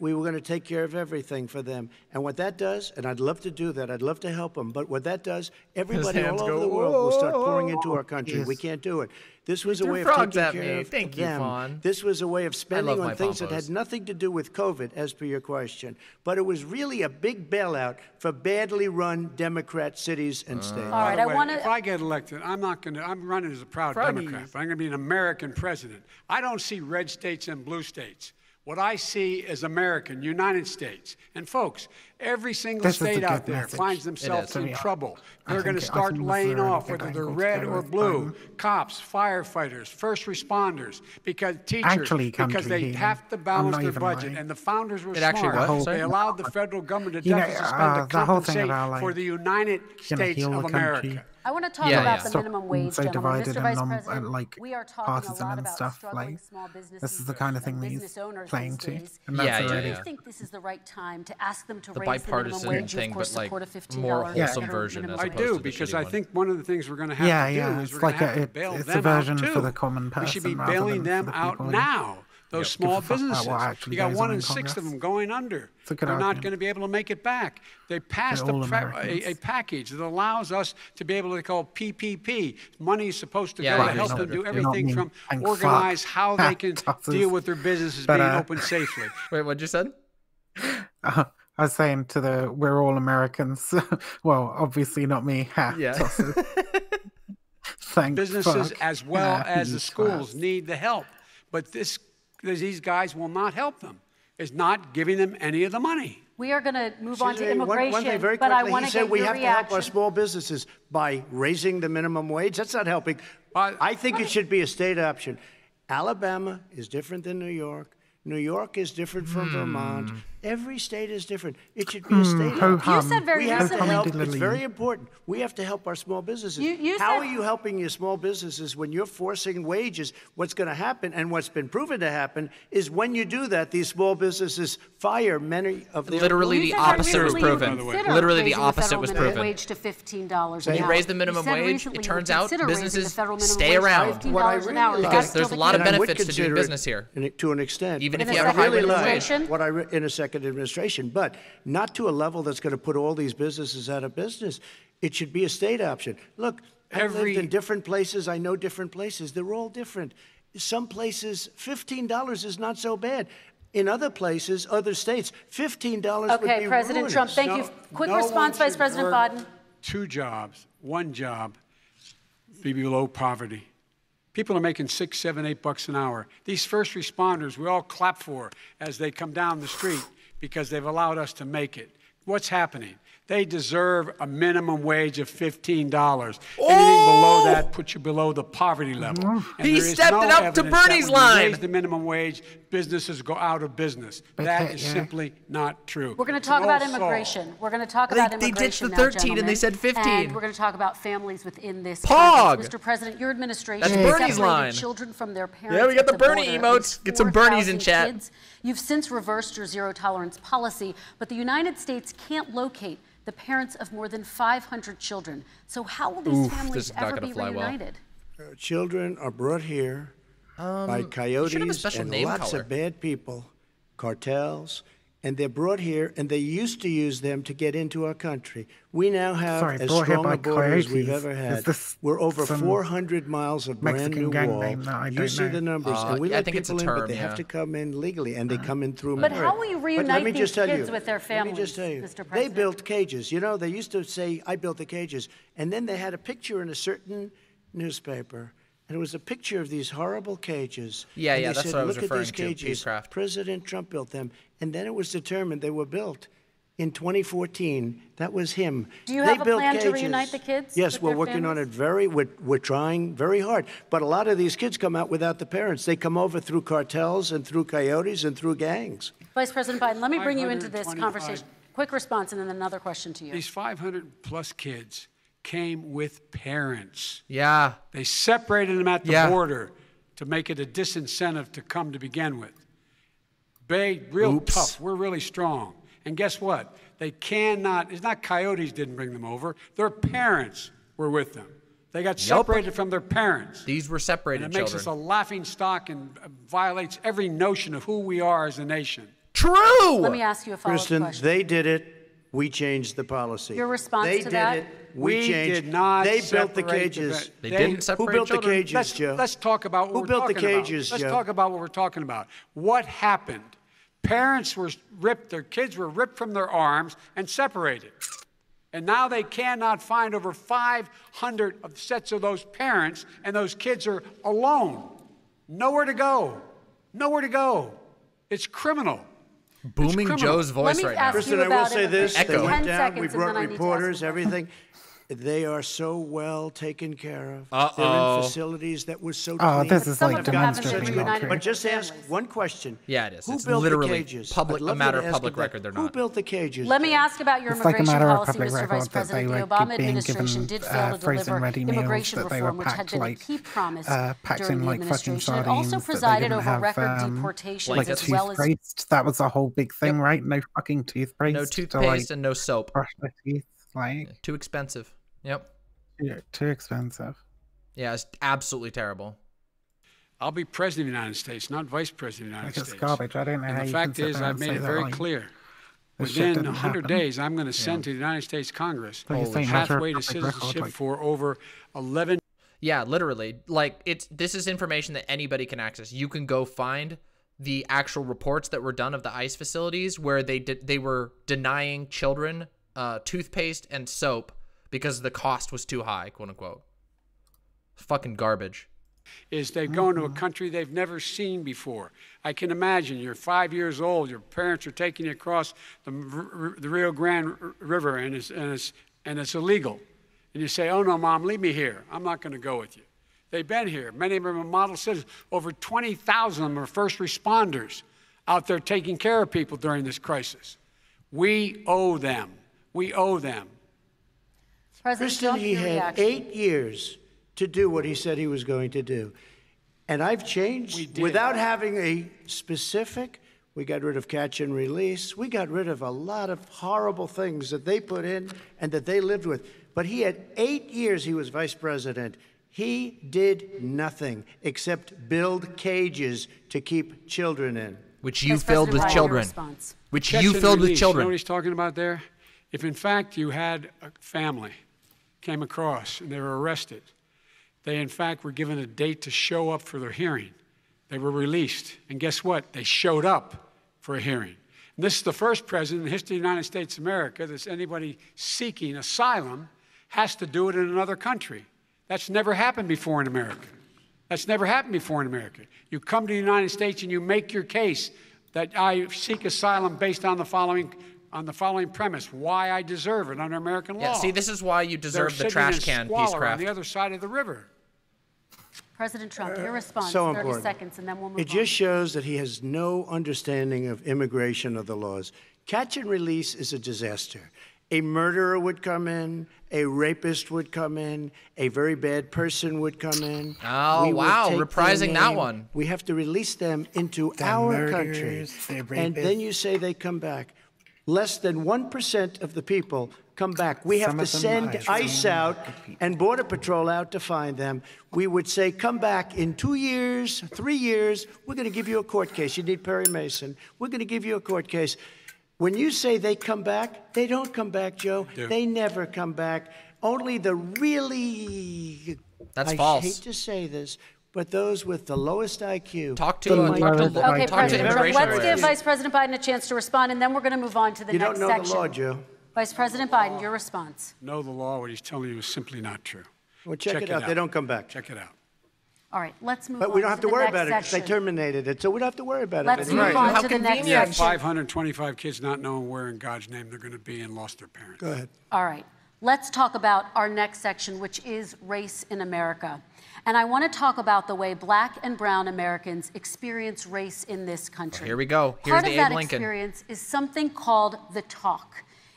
We were going to take care of everything for them. And what that does, and I'd love to do that, I'd love to help them, but what that does, everybody all over go, the world will start pouring into our country. Yes. We can't do it. This was a way of taking care of Thank them. You, Fawn. This was a way of spending on things that had nothing to do with COVID, as per your question. But it was really a big bailout for badly run Democrat cities and uh. states. All right, I want to. If I get elected, I'm not going to. I'm running as a proud Proud Democrat. But I'm going to be an American president. I don't see red states and blue states. What I see is American, United States. And folks, every single this state out there message. finds themselves in trouble. They're going to start laying off, whether they're red or blue, fun. cops, firefighters, first responders, because teachers, actually, because they here. have to balance their budget. Lying. And the founders were it smart. Actually was, they allowed the federal government to you deficit know, spend uh, to compensate like, for the United States of America. Country. I want to talk yeah, about yeah. the Stop minimum wage, so gentlemen. Mister Vice President, and, like, we are talking a lot about stuff, struggling like, small businesses. This is the kind of thing that he's playing to. And that's yeah, yeah, yeah. Do you think this is the right time to ask them to the raise the minimum wage? Thing, of course, but support like a more wholesome version. I do, because I think one of the things we're going to have yeah, to do yeah. is we're going to have to bail them out, too. It's a version for the common person. We should be bailing them out now. Those small businesses, you got one in six of them going under. They're not going to be able to make it back. They passed a, a package that allows us to be able to call P P P. Money is supposed to yeah, go to help them do everything from organize how they can deal with their businesses but, uh, being open safely. Wait, what'd you say? Uh, I was saying to the, we're all Americans. Well, obviously not me. Ha, yeah. Thanks, businesses fuck. as well yeah, as the schools class. need the help. But this, these guys will not help them. Is not giving them any of the money. We are going to move Excuse on to immigration, one, one very but I want to get your we have reaction. to help our small businesses by raising the minimum wage. That's not helping. Uh, I think it should be a state option. Alabama is different than New York. New York is different from mm. Vermont. Every state is different. It should be a state. Mm, you said very we have to help. It's very important. We have to help our small businesses. You, you How said... are you helping your small businesses when you're forcing wages? What's going to happen, and what's been proven to happen, is when you do that, these small businesses fire many of their Literally the opposite was proven. Literally the opposite was proven. Wage to fifteen dollars an hour. You raise the minimum wage, it turns out businesses stay around. Because there's a lot of benefits to doing business here. To an extent. Even if you have a high wage. What I in a second. administration, but not to a level that's going to put all these businesses out of business. It should be a state option. Look, Every... I've lived in different places. I know different places. They're all different. Some places, fifteen dollars is not so bad. In other places, other states, fifteen dollars okay, would be Okay, President ruinous. Trump, thank no, you. Quick no response, Vice President Biden. Two jobs, one job, be below poverty. People are making six, seven, eight bucks an hour. These first responders, we all clap for as they come down the street. Because they've allowed us to make it. What's happening? They deserve a minimum wage of fifteen dollars. Oh! Anything below that puts you below the poverty level. Mm-hmm. He stepped no it up to Bernie's line. Raise the minimum wage, businesses go out of business. But that that is yeah. simply not true. We're going to talk about immigration. Solved. We're going to talk they, about immigration. They ditched the thirteen now, and they said fifteen. And we're going to talk about families within this. Pog. Mister President, your administration That's Bernie's line. Children from their parents. Yeah, we got the, the Bernie emotes. Get some Bernies in chat. Kids. You've since reversed your zero tolerance policy, but the United States can't locate the parents of more than five hundred children. So how will these Oof, families ever be reunited? Well. uh, children are brought here um, by coyotes and lots color. of bad people, cartels, and they're brought here, and they used to use them to get into our country. We now have Sorry, as strong a border as we've ever had. We're over four hundred miles of Mexican brand new gang wall. Name? No, I you don't see know. the numbers, uh, and we yeah, let people in, term, but they yeah. have to come in legally, and they come in through. But America. How will you reunite these kids you, with their families, let me just tell you, Mister President? They built cages. You know, they used to say, "I built the cages," and then they had a picture in a certain newspaper. And it was a picture of these horrible cages. Yeah, yeah, that's said, what I was referring these cages. to. Peacecraft. President Trump built them, and then it was determined they were built in twenty fourteen. That was him. Do you they have a plan cages. to reunite the kids? Yes, we're working families? on it very. We're, we're trying very hard. But a lot of these kids come out without the parents. They come over through cartels and through coyotes and through gangs. Vice President Biden, let me bring you into this conversation. Quick response, and then another question to you. These five hundred plus kids came with parents. Yeah. They separated them at the yeah. border to make it a disincentive to come to begin with. Big, real Oops. tough. We're really strong. And guess what? They cannot, it's not coyotes didn't bring them over. Their parents were with them. They got separated yep. from their parents. These were separated and it children. It makes us a laughing stock and violates every notion of who we are as a nation. True! Let me ask you a follow-up question. Kristen, they did it. We changed the policy. Your response they to that? They did it. We, we changed. Did not they built the cages. The, they, they didn't separate Who built children? the cages, let's, Joe? Let's talk about what Who we're built talking the cages, about. Joe? Let's talk about what we're talking about. What happened? Parents were ripped, their kids were ripped from their arms and separated. And now they cannot find over five hundred of sets of those parents, and those kids are alone. Nowhere to go. Nowhere to go. It's criminal. Booming Joe's voice right now. Kristen, I will say this. They went down. We brought reporters, everything. They are so well taken care of. Uh-oh. They're in facilities that were so clean. Oh, this is like demonstrating adultery. But just ask one question. Yeah, it is. It's literally public, a matter of public record. They're not. Who built the cages? Let me ask about your immigration policy, Mister Vice President. The Obama administration did fail to deliver immigration reform, which had been a key promise during the administration. It also presided over record deportations as well as... That was the whole big thing, right? No fucking toothpaste. No toothpaste and no soap. Brush my teeth. Like too expensive. Yep. Yeah, too expensive. Yeah, it's absolutely terrible. I'll be president of the United States, not vice president of the United like States. Garbage. I don't know and how the fact is, I've made it very clear. Within one hundred days, I'm going to send yeah. to the United States Congress a pathway to citizenship like... for over eleven. Yeah, literally. Like it's this is information that anybody can access. You can go find the actual reports that were done of the ICE facilities where they did they were denying children. Uh, toothpaste and soap because the cost was too high, quote unquote. Fucking garbage. Is they've gone to a country they've never seen before. I can imagine you're five years old, your parents are taking you across the, the Rio Grande River and it's, and, it's, and it's illegal. And you say, oh no, Mom, leave me here. I'm not going to go with you. They've been here. Many of them are model citizens. Over twenty thousand of them are first responders out there taking care of people during this crisis. We owe them. We owe them. Kristen, he had eight years to do what he said he was going to do. And I've changed without having a specific. We got rid of catch and release. We got rid of a lot of horrible things that they put in and that they lived with. But he had eight years he was vice president. He did nothing except build cages to keep children in. Which you filled with children. Which you filled with children. You know what he's talking about there? If, in fact, you had a family came across and they were arrested, they, in fact, were given a date to show up for their hearing. They were released. And guess what? They showed up for a hearing. And this is the first president in the history of the United States of America that's anybody seeking asylum has to do it in another country. That's never happened before in America. That's never happened before in America. You come to the United States and you make your case that I seek asylum based on the following on the following premise, why I deserve it under American yeah, law. See, this is why you deserve the trash can, Peacecraft. On the other side of the river. President Trump, your response, uh, so thirty important. seconds, and then we'll move It on. just shows that he has no understanding of immigration or the laws. Catch and release is a disaster. A murderer would come in, a rapist would come in, a very bad person would come in. Oh, we wow, reprising that one. We have to release them into the our murders, country, and then you say they come back. Less than one percent of the people come back. We have to send ICE out and Border Patrol out to find them. We would say, come back in two years, three years, we're going to give you a court case. You need Perry Mason. We're going to give you a court case. When you say they come back, they don't come back, Joe. They, they never come back. Only the really... That's I false. I hate to say this, but those with the lowest I Q. Talk to him. Okay, President Trump, let's give Vice President Biden a chance to respond, and then we're going to move on to the you next section. You don't know section. The law, Joe. Vice President Biden, your response. Know the law. What he's telling you is simply not true. Well, check, check it, it out. out. They don't come back. Check it out. All right, let's move but on. But we don't have to, to worry about section. it because they terminated it, so we don't have to worry about let's it. Let's move right. on How to the next section. five hundred twenty-five kids not knowing where in God's name they're going to be and lost their parents. Go ahead. All right. Let's talk about our next section, which is race in America. And I want to talk about the way black and brown Americans experience race in this country. Well, here we go. Here's Part the Abe Lincoln. Part of that experience is something called the talk.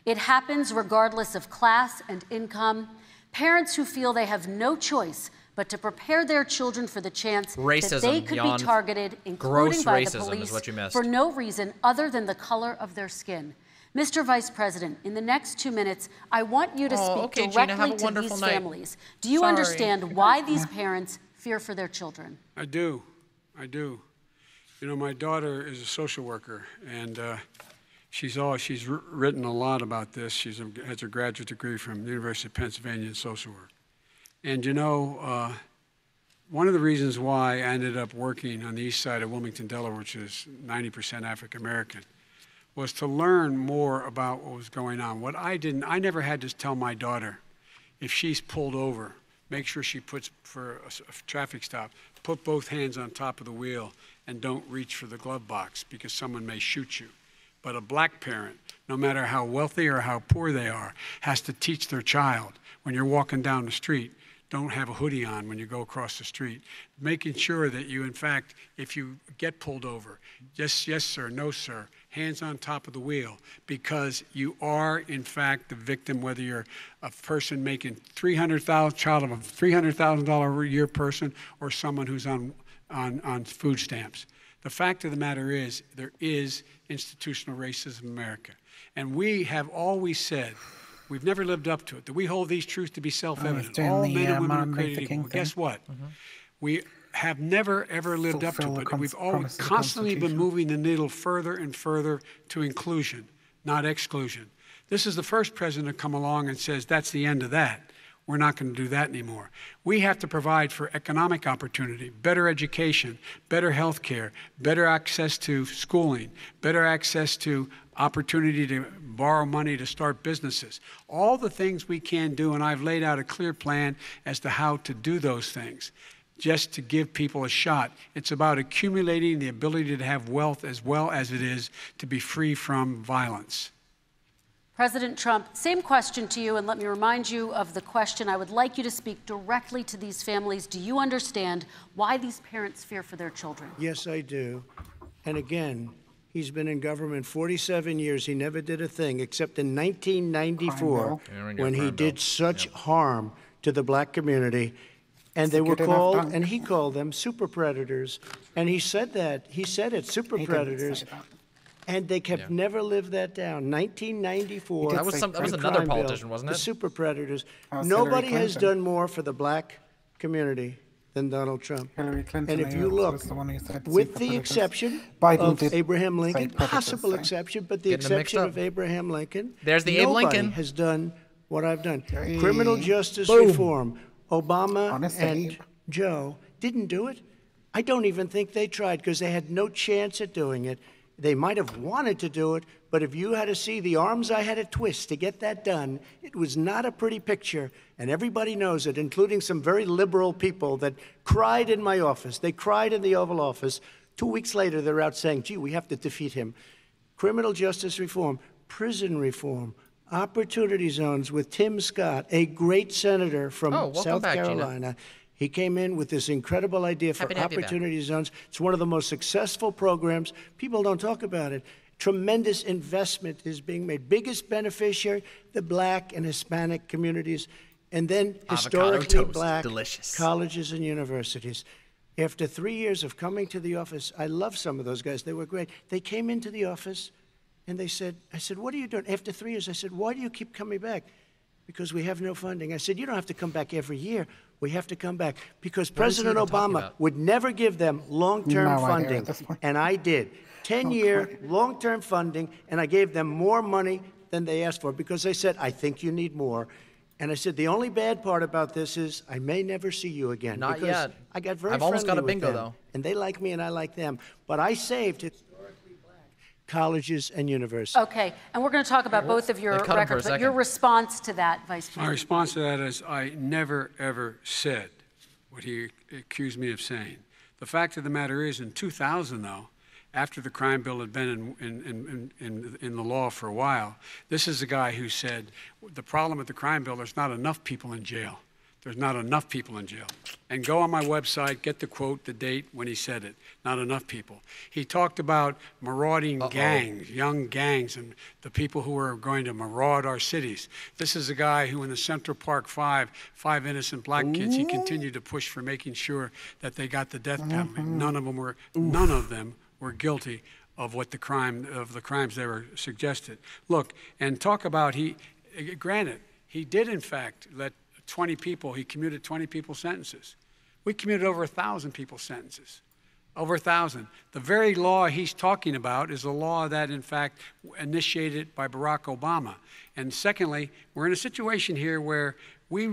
It happens regardless of class and income. Parents who feel they have no choice but to prepare their children for the chance racism, that they could be targeted, including by the police, for no reason other than the color of their skin. Mister Vice President, in the next two minutes, I want you to speak oh, okay, directly Gina, to these night. families. Do you Sorry. understand why these parents fear for their children? I do. I do. You know, my daughter is a social worker, and uh, she's all, she's written a lot about this. She has a graduate degree from the University of Pennsylvania in social work. And, you know, uh, one of the reasons why I ended up working on the east side of Wilmington, Delaware, which is ninety percent African-American, was to learn more about what was going on. What I didn't, I never had to tell my daughter, if she's pulled over, make sure she puts for a, a traffic stop, put both hands on top of the wheel and don't reach for the glove box because someone may shoot you. But a black parent, no matter how wealthy or how poor they are, has to teach their child, when you're walking down the street, don't have a hoodie on when you go across the street, making sure that you, in fact, if you get pulled over, yes, yes, sir, no, sir, hands on top of the wheel, because you are, in fact, the victim, whether you're a person making three hundred thousand dollars, child of a three hundred thousand dollars a year person, or someone who's on, on, on food stamps. The fact of the matter is, there is institutional racism in America. And we have always said, we've never lived up to it, that we hold these truths to be self-evident. All men and women are created equal. Well, guess what? Mm-hmm. We have never, ever lived up to it. We've always constantly been moving the needle further and further to inclusion, not exclusion. This is the first president to come along and says, that's the end of that. We're not going to do that anymore. We have to provide for economic opportunity, better education, better health care, better access to schooling, better access to opportunity to borrow money to start businesses. All the things we can do, and I've laid out a clear plan as to how to do those things, just to give people a shot. It's about accumulating the ability to have wealth as well as it is to be free from violence. President Trump, same question to you, and let me remind you of the question. I would like you to speak directly to these families. Do you understand why these parents fear for their children? Yes, I do. And again, he's been in government forty-seven years. He never did a thing, except in nineteen ninety-four, when he did such harm to the black community. And they were called, and he called them super predators. And he said that. He said it, super predators. And they have yeah. never lived that down. nineteen ninety-four. That was, some, that was another politician, bill, wasn't it? The super predators. Oh, Nobody has done more for the black community than Donald Trump. And if you look, the with the exception Biden of Abraham Lincoln, possible right? exception, but the Getting exception of Abraham Lincoln, There's the Abe Lincoln. has done what I've done. Hey. Criminal justice Boom. reform. Obama Honestly, and Abe. Joe didn't do it. I don't even think they tried because they had no chance at doing it. They might have wanted to do it, but if you had to see the arms I had to twist to get that done, it was not a pretty picture, and everybody knows it, including some very liberal people that cried in my office. They cried in the Oval Office. Two weeks later, they're out saying, gee, we have to defeat him. Criminal justice reform, prison reform, opportunity zones with Tim Scott, a great senator from oh, South back, Carolina. Gina. He came in with this incredible idea for opportunity zones. It's one of the most successful programs. People don't talk about it. Tremendous investment is being made. Biggest beneficiary, the black and Hispanic communities, and then historically black colleges and universities. After three years of coming to the office, I love some of those guys. They were great. They came into the office And they said, I said, what are you doing? After three years, I said, why do you keep coming back? Because we have no funding. I said, you don't have to come back every year. We have to come back because what President Obama would never give them long-term no funding. And I did. ten-year oh, long-term funding, and I gave them more money than they asked for because they said, I think you need more. And I said, the only bad part about this is I may never see you again. Not because yet. I got very I've almost got a bingo, them, though. And they like me, and I like them. But I saved historically black colleges and universities. Okay. And we're going to talk about both of your records. Your response to that, Vice President. My response to that is I never, ever said what he accused me of saying. The fact of the matter is, in two thousand, though, after the crime bill had been in, in, in, in, in the law for a while, this is the guy who said, the problem with the crime bill, there's not enough people in jail. There's not enough people in jail. And go on my website, get the quote, the date, when he said it. Not enough people. He talked about marauding Uh-oh. gangs, young gangs, and the people who are going to maraud our cities. This is the guy who in the Central Park Five, five innocent black Ooh. kids, he continued to push for making sure that they got the death penalty. Mm-hmm. None of them were, Ooh. none of them were guilty of what the crime of the crimes they were suggested. Look, and talk about he. Granted, he did in fact let twenty people. He commuted twenty people sentences. We commuted over a thousand people sentences, over a thousand. The very law he's talking about is a law that in fact initiated by Barack Obama. And secondly, we're in a situation here where we.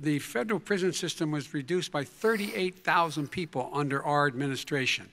The federal prison system was reduced by thirty-eight thousand people under our administration.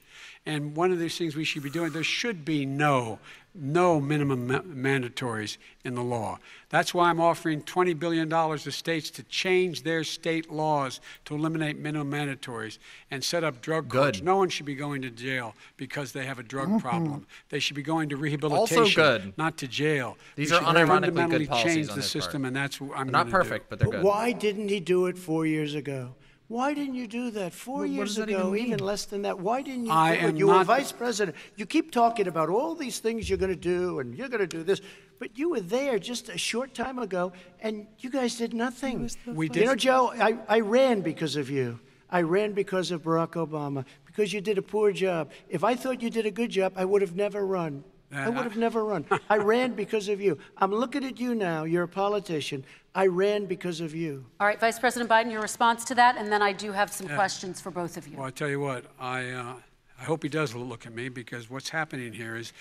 And one of these things we should be doing, there should be no, no minimum ma mandatories in the law. That's why I'm offering twenty billion dollars to states to change their state laws to eliminate minimum mandatories and set up drug courts. No one should be going to jail because they have a drug mm-hmm. problem. They should be going to rehabilitation, also good. not to jail. These we are unironically good policies change on the system, part. and that's what I'm Not perfect, do. but they're good. But why didn't he do it four years ago? Why didn't you do that four well, years that ago, even, even less than that? Why didn't you I do it? You were vice president. You keep talking about all these things you're going to do and you're going to do this. But you were there just a short time ago, and you guys did nothing. We did. You know, Joe, I, I ran because of you. I ran because of Barack Obama, because you did a poor job. If I thought you did a good job, I would have never run. I would have never run. I ran because of you. I'm looking at you now. You're a politician. I ran because of you. All right, Vice President Biden, your response to that, and then I do have some yeah. questions for both of you. Well, I tell you what, I, uh, I hope he does look at me, because what's happening here is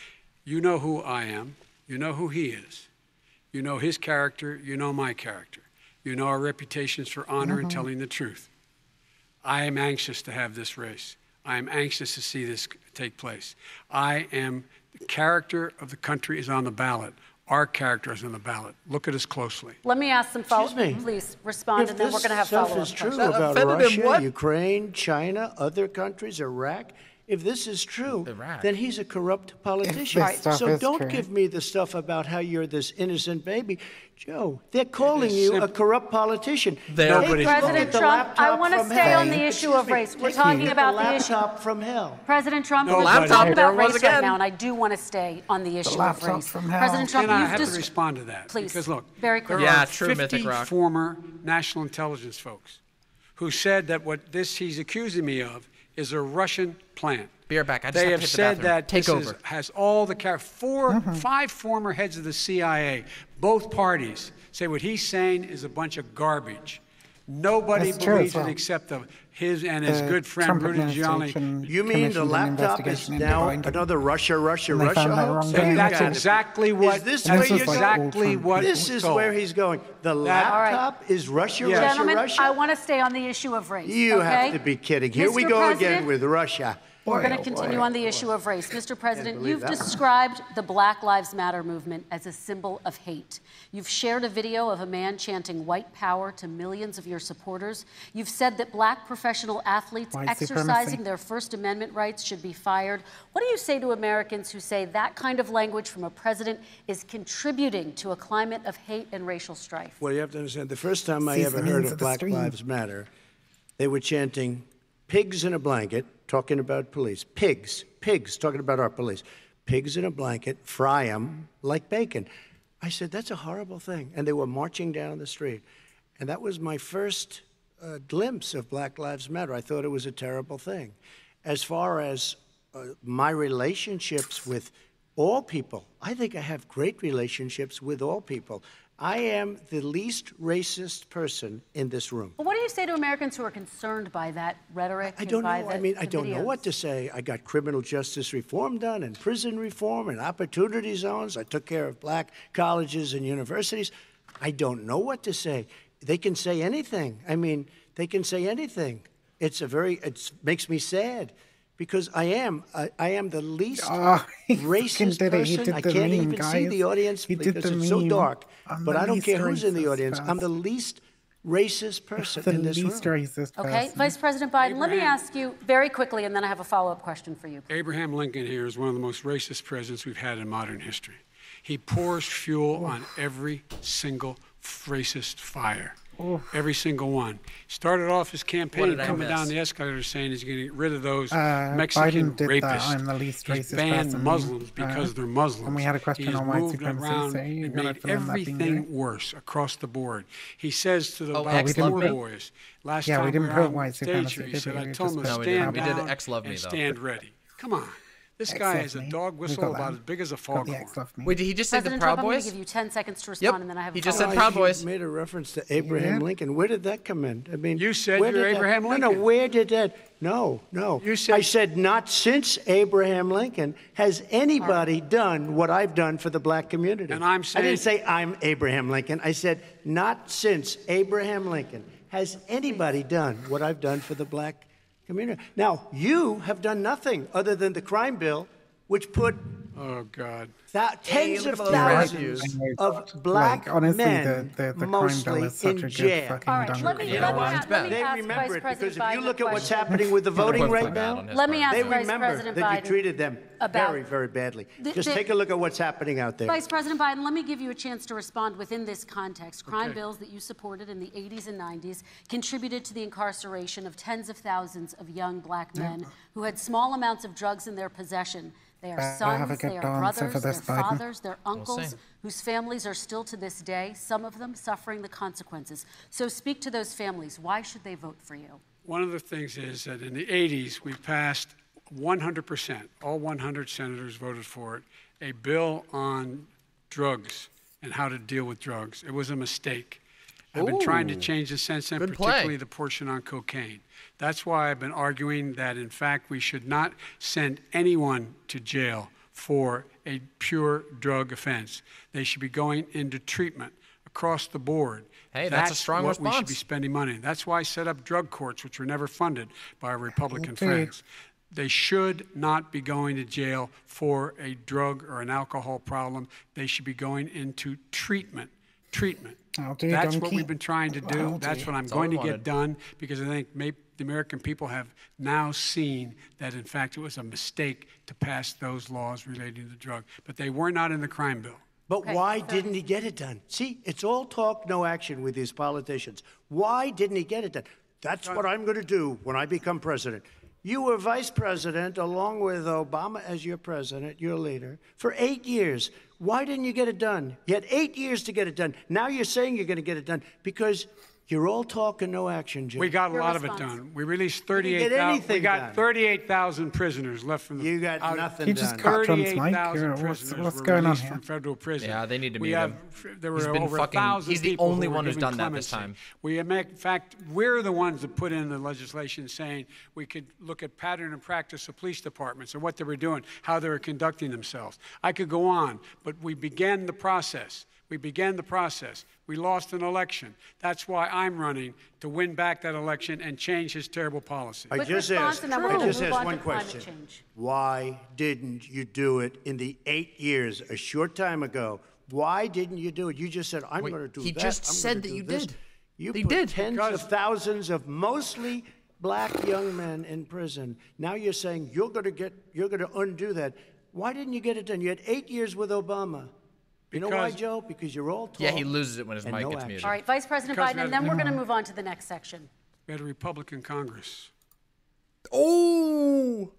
you know who I am. You know who he is. You know his character. You know my character. You know our reputations for honor mm-hmm. and telling the truth. I am anxious to have this race. I am anxious to see this take place. I am... The character of the country is on the ballot. Our character is on the ballot. Look at us closely. Let me ask some follow-up. Please respond, if and then we're going to have follow-up. If this stuff is true about Russia, Ukraine, China, other countries, Iraq, if this is true, Iraq. then he's a corrupt politician. Right. So don't true. give me the stuff about how you're this innocent baby. Joe, they're calling you simple. a corrupt politician. Hey, President Trump, I want to stay hell. on the issue Excuse of race. Me, We're talking about the, the issue. from hell. President Trump, no, we're laptop, talking about race again. right now, and I do want to stay on the issue the of race. From hell. President Trump, and you've I have to respond to that. Please. Because look, Very there yeah, are true fifty former national intelligence folks who said that what this he's accusing me of is a Russian plant. Be right back. I just they have, have said the that Take this over. Is, has all the car four, mm-hmm. five former heads of the C I A, both parties say what he's saying is a bunch of garbage. Nobody That's believes it well. except the, his and his the good friend Trump Rudy Giuliani. You mean the laptop is now another Russia, Russia, Russia? That That's exactly what. Is this where you're exactly what? This is where he's going. The laptop right. is Russia, yes. Russia, Gentlemen, Russia. I want to stay on the issue of race. You okay? have to be kidding. Here Mister we go President, again with Russia. We're going to continue on the issue of race. Mister President, you've described the Black Lives Matter movement as a symbol of hate. You've shared a video of a man chanting white power to millions of your supporters. You've said that black professional athletes white exercising supremacy. their First Amendment rights should be fired. What do you say to Americans who say that kind of language from a president is contributing to a climate of hate and racial strife? Well, you have to understand, the first time I ever heard of Black Lives Matter, they were chanting pigs in a blanket, talking about police. Pigs, pigs, talking about our police. Pigs in a blanket, fry them like bacon. I said, that's a horrible thing. And they were marching down the street. And that was my first uh, glimpse of Black Lives Matter. I thought it was a terrible thing. As far as uh, my relationships with all people. I think I have great relationships with all people. I am the least racist person in this room. Well, what do you say to Americans who are concerned by that rhetoric? I, I don't know. The, I mean, I don't videos. know what to say. I got criminal justice reform done and prison reform and opportunity zones. I took care of black colleges and universities. I don't know what to say. They can say anything. I mean, they can say anything. It's a very, it makes me sad. Because I am, I, I am the least oh, racist person. I can't meme, even guys. see the audience he because the it's meme. so dark. I'm but I don't care who's in the audience. Person. I'm the least racist person the in this least room. Racist okay, person. Vice President Biden, Abraham, let me ask you very quickly, and then I have a follow-up question for you. Abraham Lincoln here is one of the most racist presidents we've had in modern history. He pours fuel oh. on every single racist fire. Oh. Every single one. Started off his campaign coming down the escalator saying he's going to get rid of those uh, Mexican rapists. I'm the least racist he banned person. Muslims because uh, they're Muslims. And we had a question he's on white supremacy. So he made everything worse across the board. He says to the oh, Black Proud Boys, last yeah, time we, didn't we were on white stage, he said, I told them to stand down and though. stand ready. Come on. This X guy is a dog whistle about as big as a foghorn. Wait, did he just say the Proud Boys? I'm going to give you ten seconds to respond, yep. and then I have a He just said Proud Boys. You made a reference to Abraham yeah. Lincoln. Where did that come in? I mean, you said you're Abraham that, Lincoln. No, no, where did that? No, no. You said, I said not since Abraham Lincoln has anybody right. done what I've done for the black community. And I'm saying, I didn't say I'm Abraham Lincoln. I said not since Abraham Lincoln has anybody done what I've done for the black community. Community. Now, you have done nothing other than the crime bill, which put oh, God. tens of thousands of black like, honestly, men the, the, the mostly crime bill in jail. All right, let me, let, me, let me ask Vice President Biden. Because if you look at what's happening with the voting right now, let me ask they remember that you treated them very, very badly. Just take a look at what's happening out there. Vice President Biden, let me give you a chance to respond within this context. Crime okay. bills that you supported in the eighties and nineties contributed to the incarceration of tens of thousands of young black men yeah. who had small amounts of drugs in their possession. They are sons, they are brothers, their fathers, their uncles, whose families are still to this day, some of them suffering the consequences. So speak to those families. Why should they vote for you? One of the things is that in the eighties, we passed one hundred percent, all one hundred senators voted for it, a bill on drugs and how to deal with drugs. It was a mistake. I've been Ooh, trying to change the sense, and particularly play. the portion on cocaine. That's why I've been arguing that, in fact, we should not send anyone to jail for a pure drug offense. They should be going into treatment across the board. Hey, that's, that's a strong what response. We should be spending money. That's why I set up drug courts, which were never funded by our Republican okay. friends. They should not be going to jail for a drug or an alcohol problem. They should be going into treatment. Treatment. That's donkey. what we've been trying to do. I'll That's do. what I'm That's going to get done, because I think maybe the American people have now seen that, in fact, it was a mistake to pass those laws relating to the drug. But they were not in the crime bill. But okay. why didn't he get it done? See, it's all talk, no action with these politicians. Why didn't he get it done? That's what I'm going to do when I become president. You were vice president, along with Obama as your president, your leader, for eight years. Why didn't you get it done? You had eight years to get it done. Now you're saying you're going to get it done because you're all talk and no action, Jim. We got a lot of it done. We released thirty-eight thousand. We got thirty-eight thousand prisoners left from the. You got out. nothing you just done. thirty-eight thousand prisoners what's, what's going on from federal prison. Yeah, they need to be. We have. There were over a thousand. He's the only one who's done that this time. We, in fact, we're the ones that put in the legislation saying we could look at pattern and practice of police departments and what they were doing, how they were conducting themselves. I could go on, but we began the process. We began the process. We lost an election. That's why I'm running to win back that election and change his terrible policy. I just asked one question. Why didn't you do it in the eight years, a short time ago? Why didn't you do it? You just said, I'm going to do that. He just said that you did. You did. Tens of thousands of mostly black young men in prison. Now you're saying you're going to get, you're going to undo that. Why didn't you get it done? You had eight years with Obama. You know why, Joe? Because you're all talk. Yeah, he loses it when his mic no gets muted. All right, Vice President because Biden, and then we're going to move on to the next section. We had a Republican Congress. Oh!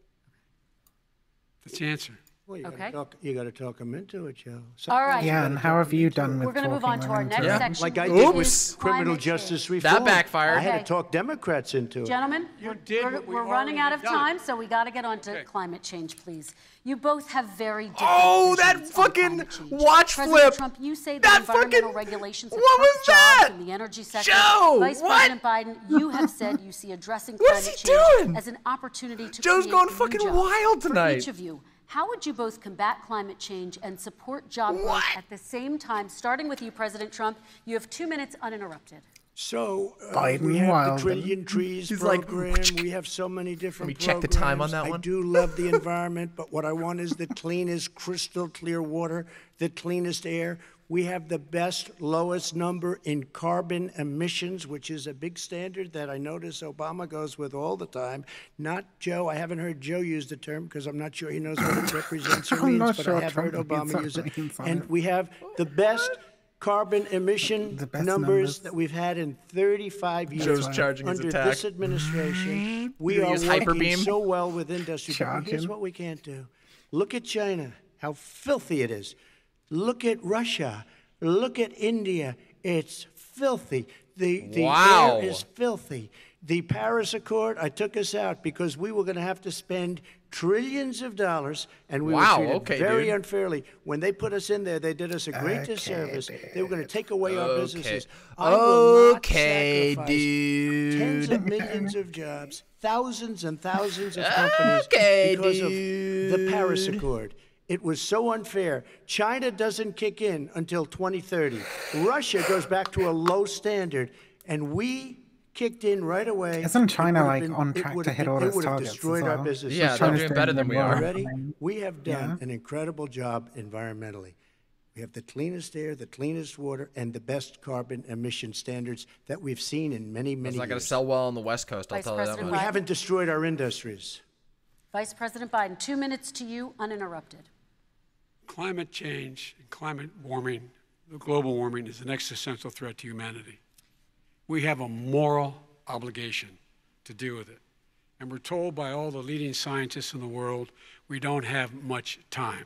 That's the answer. Well, you okay. Got to talk them into it, Joe. All right. Yeah, and how have you done with We're going to move on to our next yeah. section. Like I did with criminal justice reform. That backfired. I had okay. to talk Democrats into it. Gentlemen, you did we're, we we're running out of done. time, so we got to get on to okay. climate change, please. You both have very different Oh, that fucking watch President flip. Trump, you say that environmental fucking, regulations have what was that? in the energy sector. Joe, Vice what? President Biden, you have said you see addressing climate change doing? as an opportunity to Joe's create going fucking new jobs wild tonight. For each of you. How would you both combat climate change and support job growth at the same time? Starting with you, President Trump, you have two minutes uninterrupted. So uh, Biden we have Wilden. the Trillion Trees He's program. Like, we have so many different. Let me programs. check the time on that one. I do love the environment, but what I want is the cleanest, crystal clear water, the cleanest air. We have the best, lowest number in carbon emissions, which is a big standard that I notice Obama goes with all the time. Not Joe. I haven't heard Joe use the term because I'm not sure he knows what it represents or means, but sure I have Trump heard Obama use it. And we have the best carbon emission the numbers, numbers that we've had in thirty-five years. Joe's charging his attack. Under this administration, we are working so well with industry. But here's what we can't do. Look at China, how filthy it is. Look at Russia. Look at India. It's filthy. The, the wow. air is filthy. The Paris Accord, I took us out because we were going to have to spend trillions of dollars, and we wow, were treated okay, very dude. unfairly. When they put us in there, they did us a great okay, disservice. Dude. They were going to take away our okay. businesses. I will not okay, sacrifice dude. tens of millions of jobs, thousands and thousands of companies okay, because dude. of the Paris Accord. It was so unfair. China doesn't kick in until twenty thirty. Russia goes back to a low standard, and we kicked in right away. Isn't China like been, on track to hit all its targets? It would have destroyed well. our business. Yeah, so they're doing better than we are. Already, we have done yeah. an incredible job environmentally. We have the cleanest air, the cleanest water, and the best carbon emission standards that we've seen in many, many years. It's not going to sell well on the West Coast, I'll Vice tell President you that much. We haven't destroyed our industries. Vice President Biden, two minutes to you, uninterrupted. Climate change and climate warming, global warming, is an existential threat to humanity. We have a moral obligation to deal with it. And we're told by all the leading scientists in the world, we don't have much time.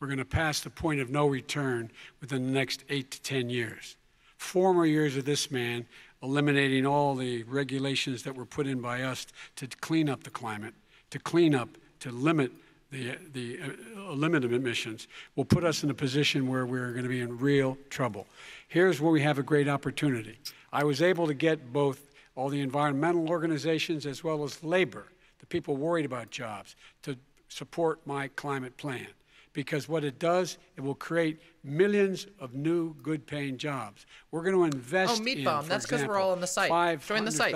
We're going to pass the point of no return within the next eight to ten years. Four more years of this man eliminating all the regulations that were put in by us to clean up the climate, to clean up, to limit the, the uh, limit of emissions will put us in a position where we're going to be in real trouble. Here's where we have a great opportunity. I was able to get both all the environmental organizations as well as labor, the people worried about jobs, to support my climate plan. Because what it does, it will create millions of new good-paying jobs. We're going to invest oh, meat in, bomb. That's because we're all on the site. Join the site.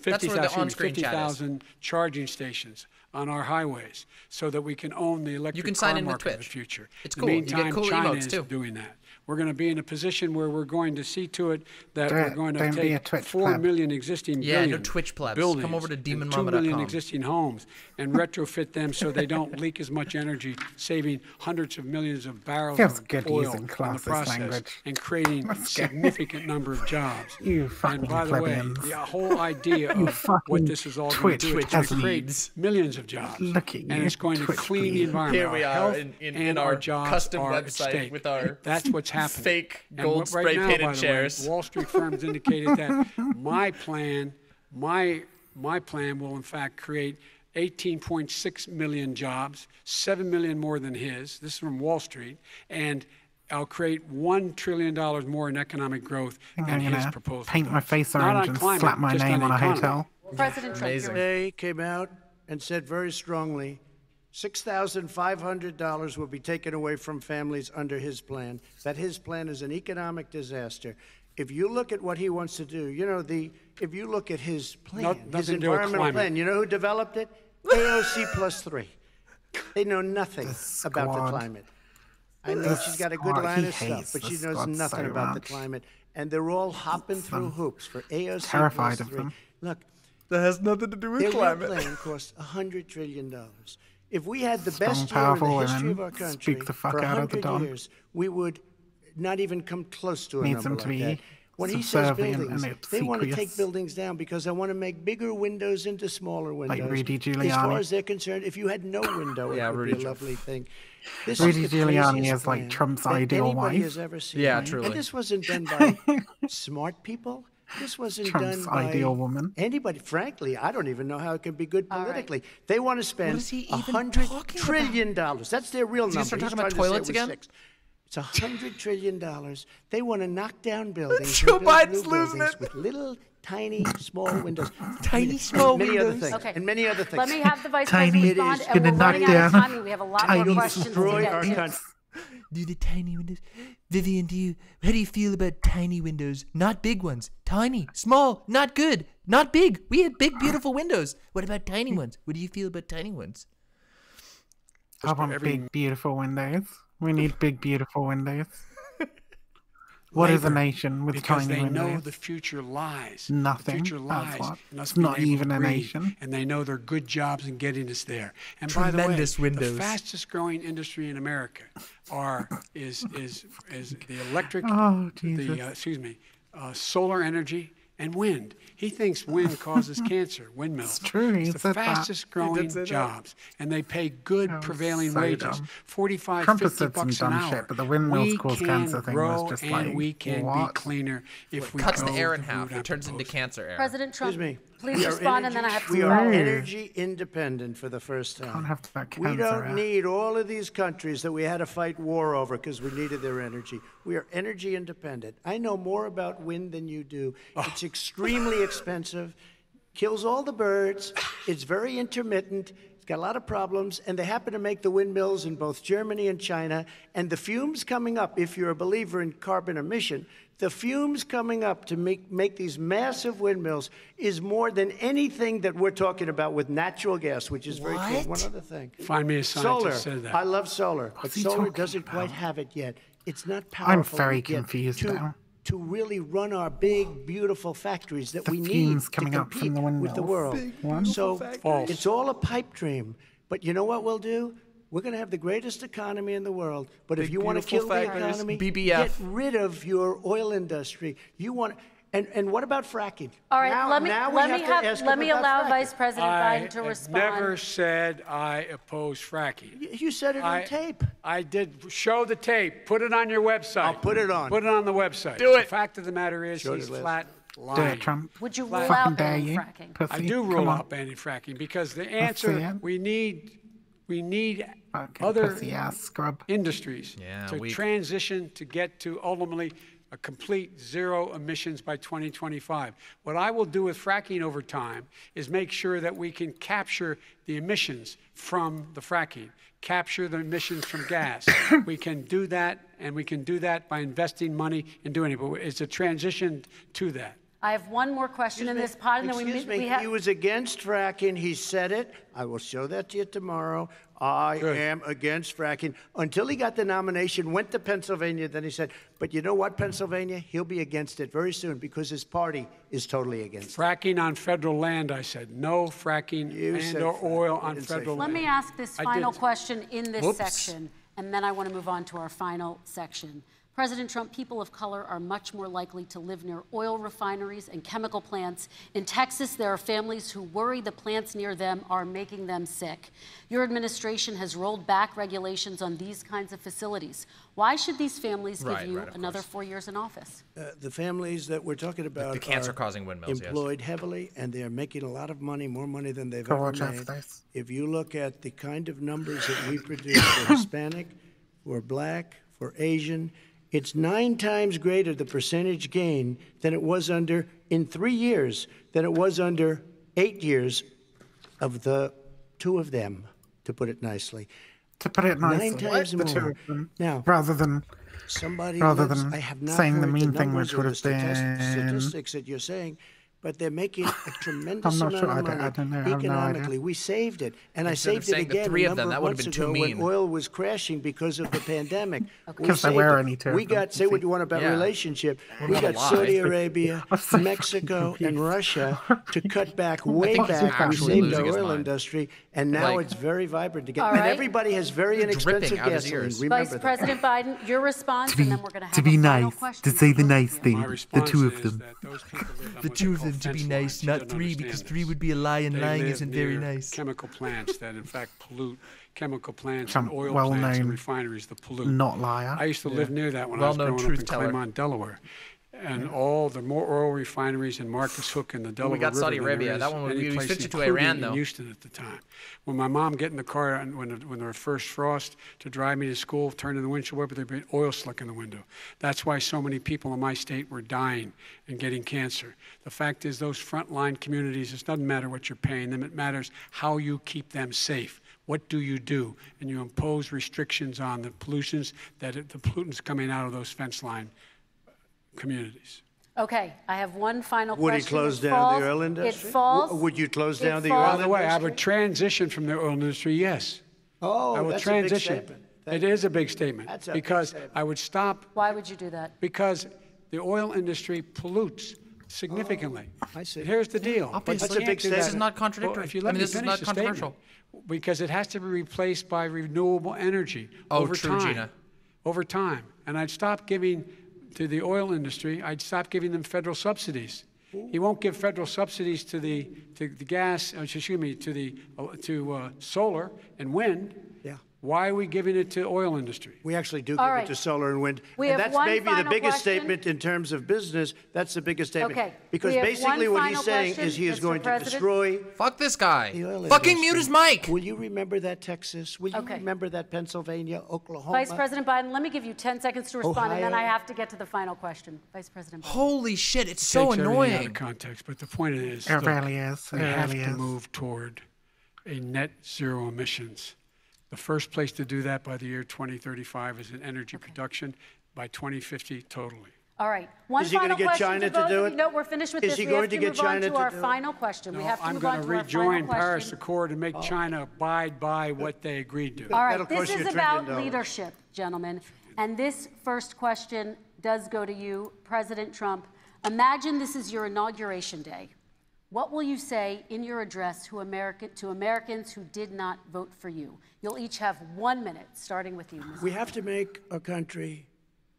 fifty thousand charging stations on our highways, so that we can own the electric you can sign car in market with Twitch. in the future. It's cool. In the meantime, you get cool China emotes, is too. doing that. We're going to be in a position where we're going to see to it that Do we're it. going to Don't take four pleb. million existing yeah, billions, no Twitch plebs. buildings, Come over to and two million existing homes, and retrofit them so they don't leak as much energy, saving hundreds of millions of barrels Feels of good oil in the process, language. and creating a significant number of jobs. You fucking and by the plebeians. way, the whole idea of what this is all going to do is create millions of jobs, Looking and it's going to clean clean. the environment. Here we are in, in, in our, our custom website with our That's what's happening. fake gold and right spray painted chairs. Way, Wall Street firms indicated that my plan, my my plan will in fact create eighteen point six million jobs, seven million more than his. This is from Wall Street, and I'll create one trillion dollars more in economic growth than his proposal. Paint my face orange and climate, slap my name on, on a hotel. President Trump today came out and said very strongly, six thousand five hundred dollars will be taken away from families under his plan, that his plan is an economic disaster. If you look at what he wants to do, you know, the if you look at his plan, Not, his environmental plan, you know who developed it? A O C plus three. They know nothing the about the climate. I know the she's got a good squad. line he of stuff, but she knows nothing so about much. the climate. And they're all hopping it's through hoops for A O C terrified plus three. Of them. Look. That has nothing to do with Their climate. Their plan costs one hundred trillion dollars. If we had the Strong, best year in the history of our country the fuck for one hundred out of the years, we would not even come close to a Needs number like to be that. When he says buildings, they want to take buildings down because they want to make bigger windows into smaller windows. Like Rudy Giuliani. As far as they're concerned, if you had no window, yeah, it would Rudy be a lovely thing. This Rudy is Giuliani is like Trump's ideal wife. Has ever seen, yeah, right? Truly. And this wasn't done by smart people. This wasn't Trump's done by ideal woman. Anybody. Frankly, I don't even know how it can be good politically. Right. They want to spend one hundred trillion dollars. Dollars. That's their real number. Start talking about toilets again? Six. It's a hundred trillion dollars. They want to knock down buildings. Joe Biden's losing it. With little, tiny, small windows. Tiny, I mean, small many windows. Other things. Okay. And many other things. Let me have the vice president respond. And we're running out of time. We have a lot tiny more questions. Destroy our country. Do the tiny windows. Vivian, do you? How do you feel about tiny windows? Not big ones. Tiny, small, not good, not big. We had big, beautiful windows. What about tiny ones? What do you feel about tiny ones? I want big, beautiful windows. We need big, beautiful windows. What Labor, is a nation with tiny windows? Because they know the future lies. Nothing. The future lies. It's not even a nation. And they know they're good jobs in getting us there. And tremendous by the way, windows. The fastest growing industry in America are is is is the electric, oh, the uh, excuse me, uh, solar energy and wind. He thinks wind causes cancer. Windmills. It's true. It's the fastest growing jobs, and they pay good prevailing wages, forty-five, fifty bucks an hour. But the windmills cause cancer thing was just like, we can grow and we can be cleaner if we cuts the air in half. It turns into cancer air. President Trump, please respond, and then I have to. We are energy independent for the first time. We don't need all of these countries that we had to fight war over because we needed their energy. We are energy independent. I know more about wind than you do. It's extremely expensive. Expensive, kills all the birds, it's very intermittent, it's got a lot of problems, and they happen to make the windmills in both Germany and China, and the fumes coming up, if you're a believer in carbon emission, the fumes coming up to make, make these massive windmills is more than anything that we're talking about with natural gas, which is what? Very cool. One other thing. Find me a scientist solar. Said that. I love solar, What's but solar doesn't about? Quite have it yet. It's not powerful. I'm very confused now. To really run our big, beautiful factories that the we need to compete up from the with the world. Big, so factories. It's all a pipe dream. But you know what we'll do? We're going to have the greatest economy in the world. But big, if you want to kill factories, the economy, B B F. Get rid of your oil industry. You want. And, and what about fracking? All right, now, let me, let me, have have, let me allow fracking. Vice President I Biden to respond. I never said I oppose fracking. Y you said it I, on tape. I did. Show the tape. Put it on your website. I'll put it on. Put it on the website. Do it. The fact of the matter is Show he's flat lying. Trump. Would you rule out anti-fracking? I do rule out anti-fracking because the answer we need, we need Fucking other industries yeah, to weak. transition to get to ultimately a complete zero emissions by twenty twenty-five. What I will do with fracking over time is make sure that we can capture the emissions from the fracking, capture the emissions from gas. We can do that, and we can do that by investing money and doing it. But it's a transition to that. I have one more question Excuse in this pod, and then we, me. we have. He was against fracking. He said it. I will show that to you tomorrow. I Good. am against fracking. Until he got the nomination, went to Pennsylvania, then he said, but you know what, Pennsylvania? He'll be against it very soon because his party is totally against fracking it. Fracking on federal land, I said. No fracking you and or fracking. oil on federal land. Let me ask this final question in this Whoops. section, and then I want to move on to our final section. President Trump, people of color are much more likely to live near oil refineries and chemical plants. In Texas, there are families who worry the plants near them are making them sick. Your administration has rolled back regulations on these kinds of facilities. Why should these families right, give you right, another course. four years in office? Uh, the families that we're talking about the, the cancer are causing windmills, employed yes. heavily, and they're making a lot of money, more money than they've Go ever made. If you look at the kind of numbers that we produce for Hispanic, for Black, for Asian, it's nine times greater the percentage gain than it was under in three years than it was under eight years of the two of them, to put it nicely. To put it nicely, nine times what? more. The now, rather than somebody rather lives, than I have not saying the mean the thing, which would have been statistics that you're saying. but they're making a tremendous amount sure. of money I don't, I don't economically. No, we saved it, and Instead I saved it again. The three of them, that would have been too mean. When oil was crashing because of the pandemic. Because okay. there any terrible. We got say what you want about yeah. relationship. We're we got Saudi Arabia, Mexico, and Russia to cut back way back. We saved our oil industry, and now like, it's very vibrant again. Right. And everybody has very inexpensive gasoline. Remember Vice President Biden, your response, and then we're going to have to be nice, to say the nice thing, the two of them, the two of them. To be nice, not three, because three would be a lie, and lying isn't very nice. Chemical plants that, in fact, pollute. Chemical plants, and oil plants, and refineries that pollute. Not liar. I used to live near that when I was growing up in Claremont, Delaware. And all the more oil refineries in Marcus Hook and the Delaware River. We got Saudi Arabia. That one would be switched to Iran, though. In Houston at the time. When my mom get in the car and when when there were first frost to drive me to school, turn in the windshield wiper, there'd be oil slick in the window. That's why so many people in my state were dying and getting cancer. The fact is, those frontline communities, it doesn't matter what you're paying them. It matters how you keep them safe. What do you do? And you impose restrictions on the pollutants that the pollutants coming out of those fence line communities. Okay, I have one final would question. Would he close it down falls, the oil industry? It falls. Would you close down the oil industry? By the way, I would transition from the oil industry, yes. Oh, I would that's transition. A big statement. It is a big statement. That's a because big statement. I would stop. Why would you do that? Because the oil industry pollutes significantly. Oh, I see. Here's the deal. Obviously. That's a big statement. This is not contradictory. Well, if you let I mean, me this is not controversial. Because it has to be replaced by renewable energy oh, over true, time. Gina. Over time. And I'd stop giving to the oil industry, I'd stop giving them federal subsidies. He won't give federal subsidies to the to the gas, excuse me, to the to uh, solar and wind. Yeah. Why are we giving it to oil industry? We actually do All give right. it to solar and wind. We and have that's maybe the biggest question. statement in terms of business. That's the biggest statement. Okay. Because basically what he's saying question, is he is Mister going President. to destroy. Fuck this guy. Fucking industry. mute his mic. Will you remember that Texas? Will you okay. remember that Pennsylvania, Oklahoma? Vice President Biden, let me give you ten seconds to respond, Ohio. and then I have to get to the final question. Vice President Biden. Holy shit, it's it so takes annoying. Out of context, but the point is, it really is. It we really have is. to move toward a net zero emissions. The first place to do that by the year twenty thirty-five is in energy okay. production, by twenty fifty totally. All right. One is he final going to get China to, to do it? No, we're finished with is this. Is he going to get China to, to do it? No, we have to move on to our final question. We have to move on to our final question. I'm going to rejoin Paris Accord and make oh. China abide by what they agreed to. All right. This is about leadership, gentlemen. And this first question does go to you, President Trump. Imagine this is your inauguration day. What will you say in your address to, America, to Americans who did not vote for you? You'll each have one minute, starting with you, Mister We have to make a country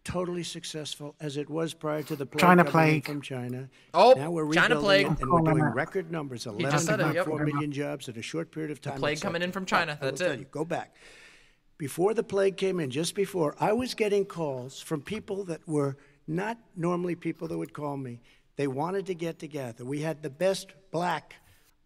totally successful, as it was prior to the plague China plague. from China. Oh, now we're China plague. And we're doing record numbers, eleven point four million jobs in a short period of time. The plague coming in from China, that's it. You, go back. Before the plague came in, just before, I was getting calls from people that were not normally people that would call me. They wanted to get together. We had the best black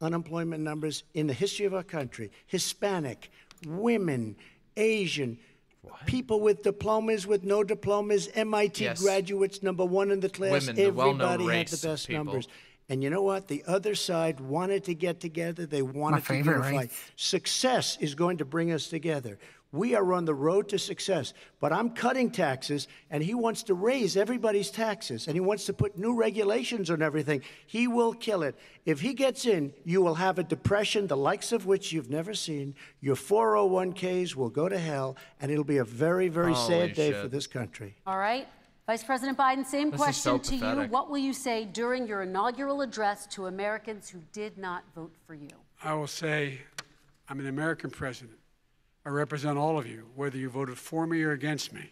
unemployment numbers in the history of our country. Hispanic, women, Asian, what? people with diplomas, with no diplomas, M I T yes. graduates, number one in the class. Women, Everybody the had the best people. numbers. And you know what? The other side wanted to get together. They wanted to unify. Right? Success is going to bring us together. We are on the road to success, but I'm cutting taxes, and he wants to raise everybody's taxes, and he wants to put new regulations on everything. He will kill it. If he gets in, you will have a depression, the likes of which you've never seen. Your four oh one Ks will go to hell, and it'll be a very, very Holy sad day shit. for this country. All right. Vice President Biden, same this question so to pathetic. you. What will you say during your inaugural address to Americans who did not vote for you? I will say I'm an American president. I represent all of you, whether you voted for me or against me,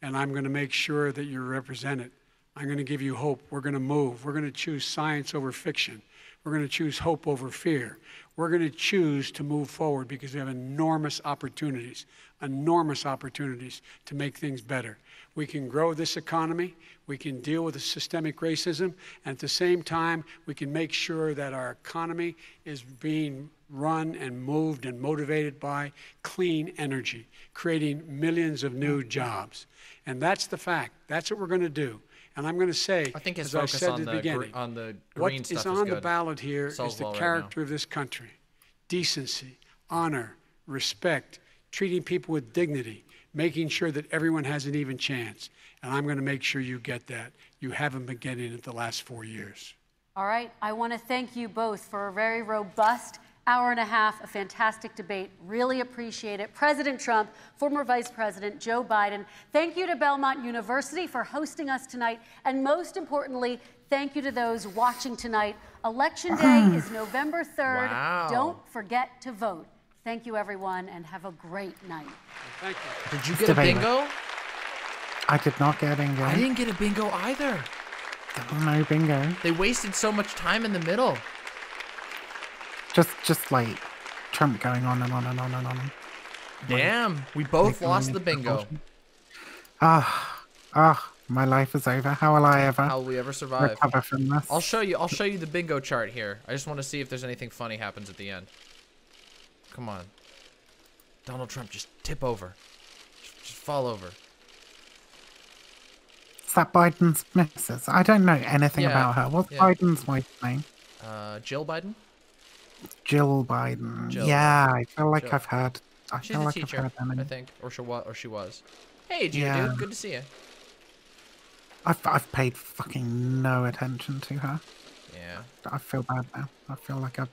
and I'm going to make sure that you're represented. I'm going to give you hope. We're going to move. We're going to choose science over fiction. We're going to choose hope over fear. We're going to choose to move forward because we have enormous opportunities, enormous opportunities to make things better. We can grow this economy. We can deal with the systemic racism. And at the same time, we can make sure that our economy is being run and moved and motivated by clean energy, creating millions of new jobs. And that's the fact. That's what we're going to do. And I'm going to say, I think his as focus I said at the, the beginning, on the green what stuff is on is the ballot here Solves is the well character right of this country. Decency, honor, respect, treating people with dignity, making sure that everyone has an even chance. And I'm going to make sure you get that. You haven't been getting it the last four years. All right. I want to thank you both for a very robust hour and a half, a fantastic debate. Really appreciate it. President Trump, former Vice President Joe Biden, thank you to Belmont University for hosting us tonight. And most importantly, thank you to those watching tonight. Election Day is November third. Wow. Don't forget to vote. Thank you, everyone, and have a great night. Thank you. Did you get a bingo? I did not get a bingo. I didn't get a bingo either. No bingo. They wasted so much time in the middle. Just, just like Trump going on and on and on and on. Damn, like, we both lost the bingo. Ah, ah, my life is over. How will I ever? How will we ever survive? Recover from this? I'll show you. I'll show you the bingo chart here. I just want to see if there's anything funny happens at the end. Come on, Donald Trump, just tip over, just, just fall over. It's that Biden's missus. I don't know anything yeah. about her. What's yeah. Biden's wife's name? Uh, Jill Biden. Jill Biden. Jill. Yeah, I feel like Jill. I've heard. I She's feel a like teacher, I've heard I think, or she was, or she was. Hey, Gina, yeah. dude, good to see you. I've I've paid fucking no attention to her. Yeah. I feel bad now. I feel like I've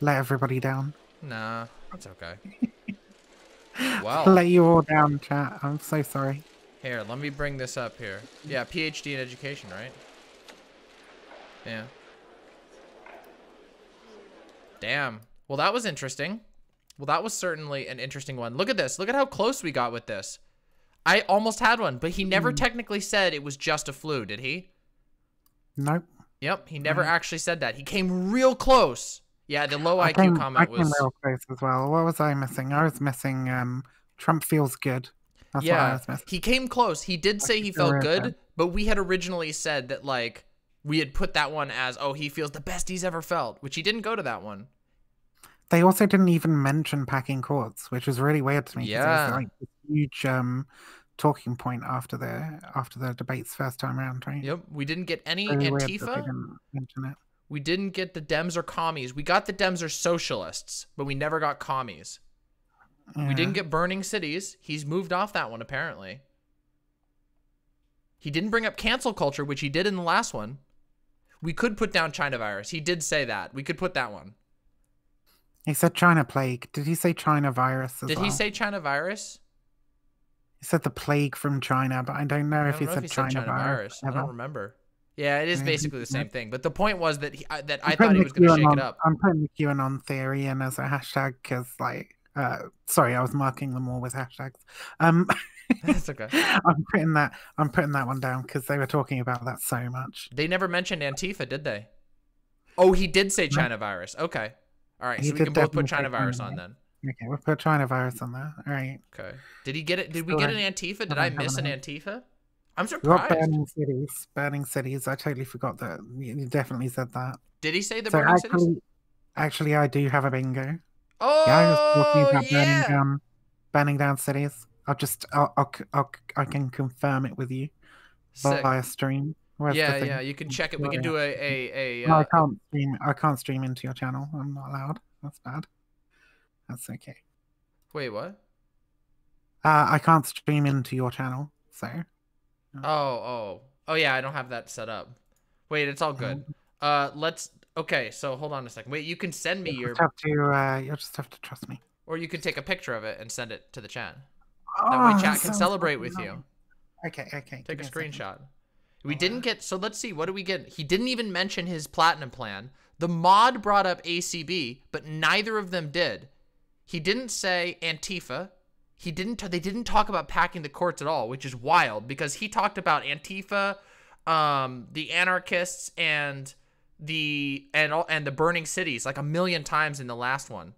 let everybody down. Nah, that's okay. Wow. Let you all down, chat. I'm so sorry. Here, let me bring this up here. Yeah, P H D in education, right? Yeah. Damn. Well, that was interesting. Well, that was certainly an interesting one. Look at this. Look at how close we got with this. I almost had one, but he never mm. technically said it was just a flu, did he? Nope. Yep, he never no. actually said that. He came real close. Yeah, the low I I Q came, comment I was... I came real close as well. What was I missing? I was missing um, Trump feels good. That's yeah, what I was missing. He came close. He did say he felt good, good, but we had originally said that, like, we had put that one as, oh, he feels the best he's ever felt, which he didn't go to that one. They also didn't even mention packing courts, which was really weird to me. Yeah. It was like a huge um, talking point after the after the debates first time around, right? Yep. We didn't get any really Antifa. Didn't mention it. We didn't get the Dems or commies. We got the Dems or socialists, but we never got commies. Yeah. We didn't get burning cities. He's moved off that one, apparently. He didn't bring up cancel culture, which he did in the last one. We could put down China virus. He did say that. We could put that one. He said China plague. Did he say China virus as Did well? he say China virus? He said the plague from China, but I don't know I don't if, he, know said if he said China, China virus. virus. I don't remember. Yeah, it is basically the same thing. But the point was that he, uh, that I'm I thought he was going to shake it up. I'm putting the QAnon theory in as a hashtag because, like, uh, sorry, I was marking them all with hashtags. Um, That's okay. I'm putting that. I'm putting that one down because they were talking about that so much. They never mentioned Antifa, did they? Oh, he did say China virus. Okay. All right, he so we can both put China virus on then. Okay, we'll put China virus on there. All right. Okay. Did he get it? Did we get an Antifa? Did I miss an Antifa? I'm surprised. We got burning cities. Burning cities. I totally forgot that. You definitely said that. Did he say the so burning actually, cities? Actually, I do have a bingo. Oh, yeah. I was talking about yeah. burning down, burning down cities. I'll just, I'll, I'll, I'll, I can confirm it with you via stream. Where's yeah, yeah, you can check it. We can do a a. a no, uh, I can't stream. I can't stream into your channel. I'm not allowed. That's bad. That's okay. Wait, what? Uh, I can't stream into your channel. So. Oh, oh, oh, yeah. I don't have that set up. Wait, it's all good. Uh, let's. Okay, so hold on a second. Wait, you can send me your. You'll just have to. Uh, you'll just have to trust me. Or you can take a picture of it and send it to the chat. Oh, that way, chat can celebrate with you. Okay, okay. Take a screenshot. We didn't get, so let's see, what do we get? He didn't even mention his platinum plan. The mod brought up A C B, but neither of them did. He didn't say Antifa. He didn't, they didn't talk about packing the courts at all, which is wild because he talked about Antifa, um, the anarchists and the, and, all, and the burning cities like a million times in the last one.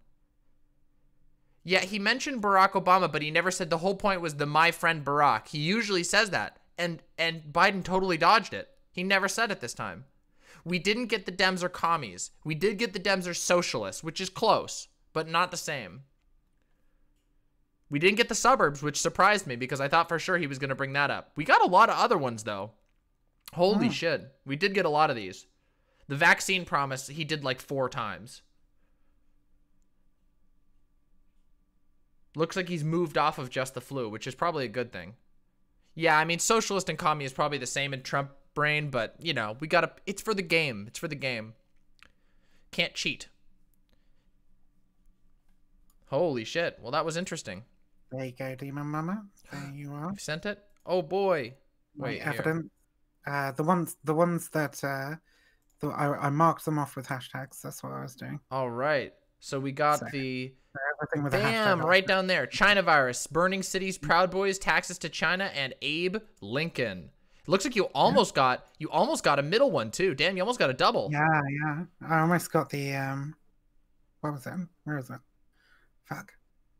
Yeah, he mentioned Barack Obama, but he never said the whole point was the my friend Barack. He usually says that. And and Biden totally dodged it. He never said it this time. We didn't get the Dems or commies. We did get the Dems or socialists, which is close, but not the same. We didn't get the suburbs, which surprised me because I thought for sure he was going to bring that up. We got a lot of other ones, though. Holy mm. shit. We did get a lot of these. The vaccine promise, he did like four times. Looks like he's moved off of just the flu, which is probably a good thing. Yeah, I mean, socialist and commie is probably the same, and Trump brain, but, you know, we gotta, it's for the game. It's for the game. Can't cheat. Holy shit. Well, that was interesting. There you go, Demon Mama. There you are. You've sent it? Oh, boy. Wait, evidence. Uh, the ones, the ones that, uh, the, I, I marked them off with hashtags. That's what I was doing. All right. So we got so, the, everything with bam, right down there. China virus, burning cities, Proud Boys, taxes to China, and Abe Lincoln. Looks like you almost yeah. got, you almost got a middle one too. Damn, you almost got a double. Yeah, yeah. I almost got the, um, what was it? Where is it? Fuck.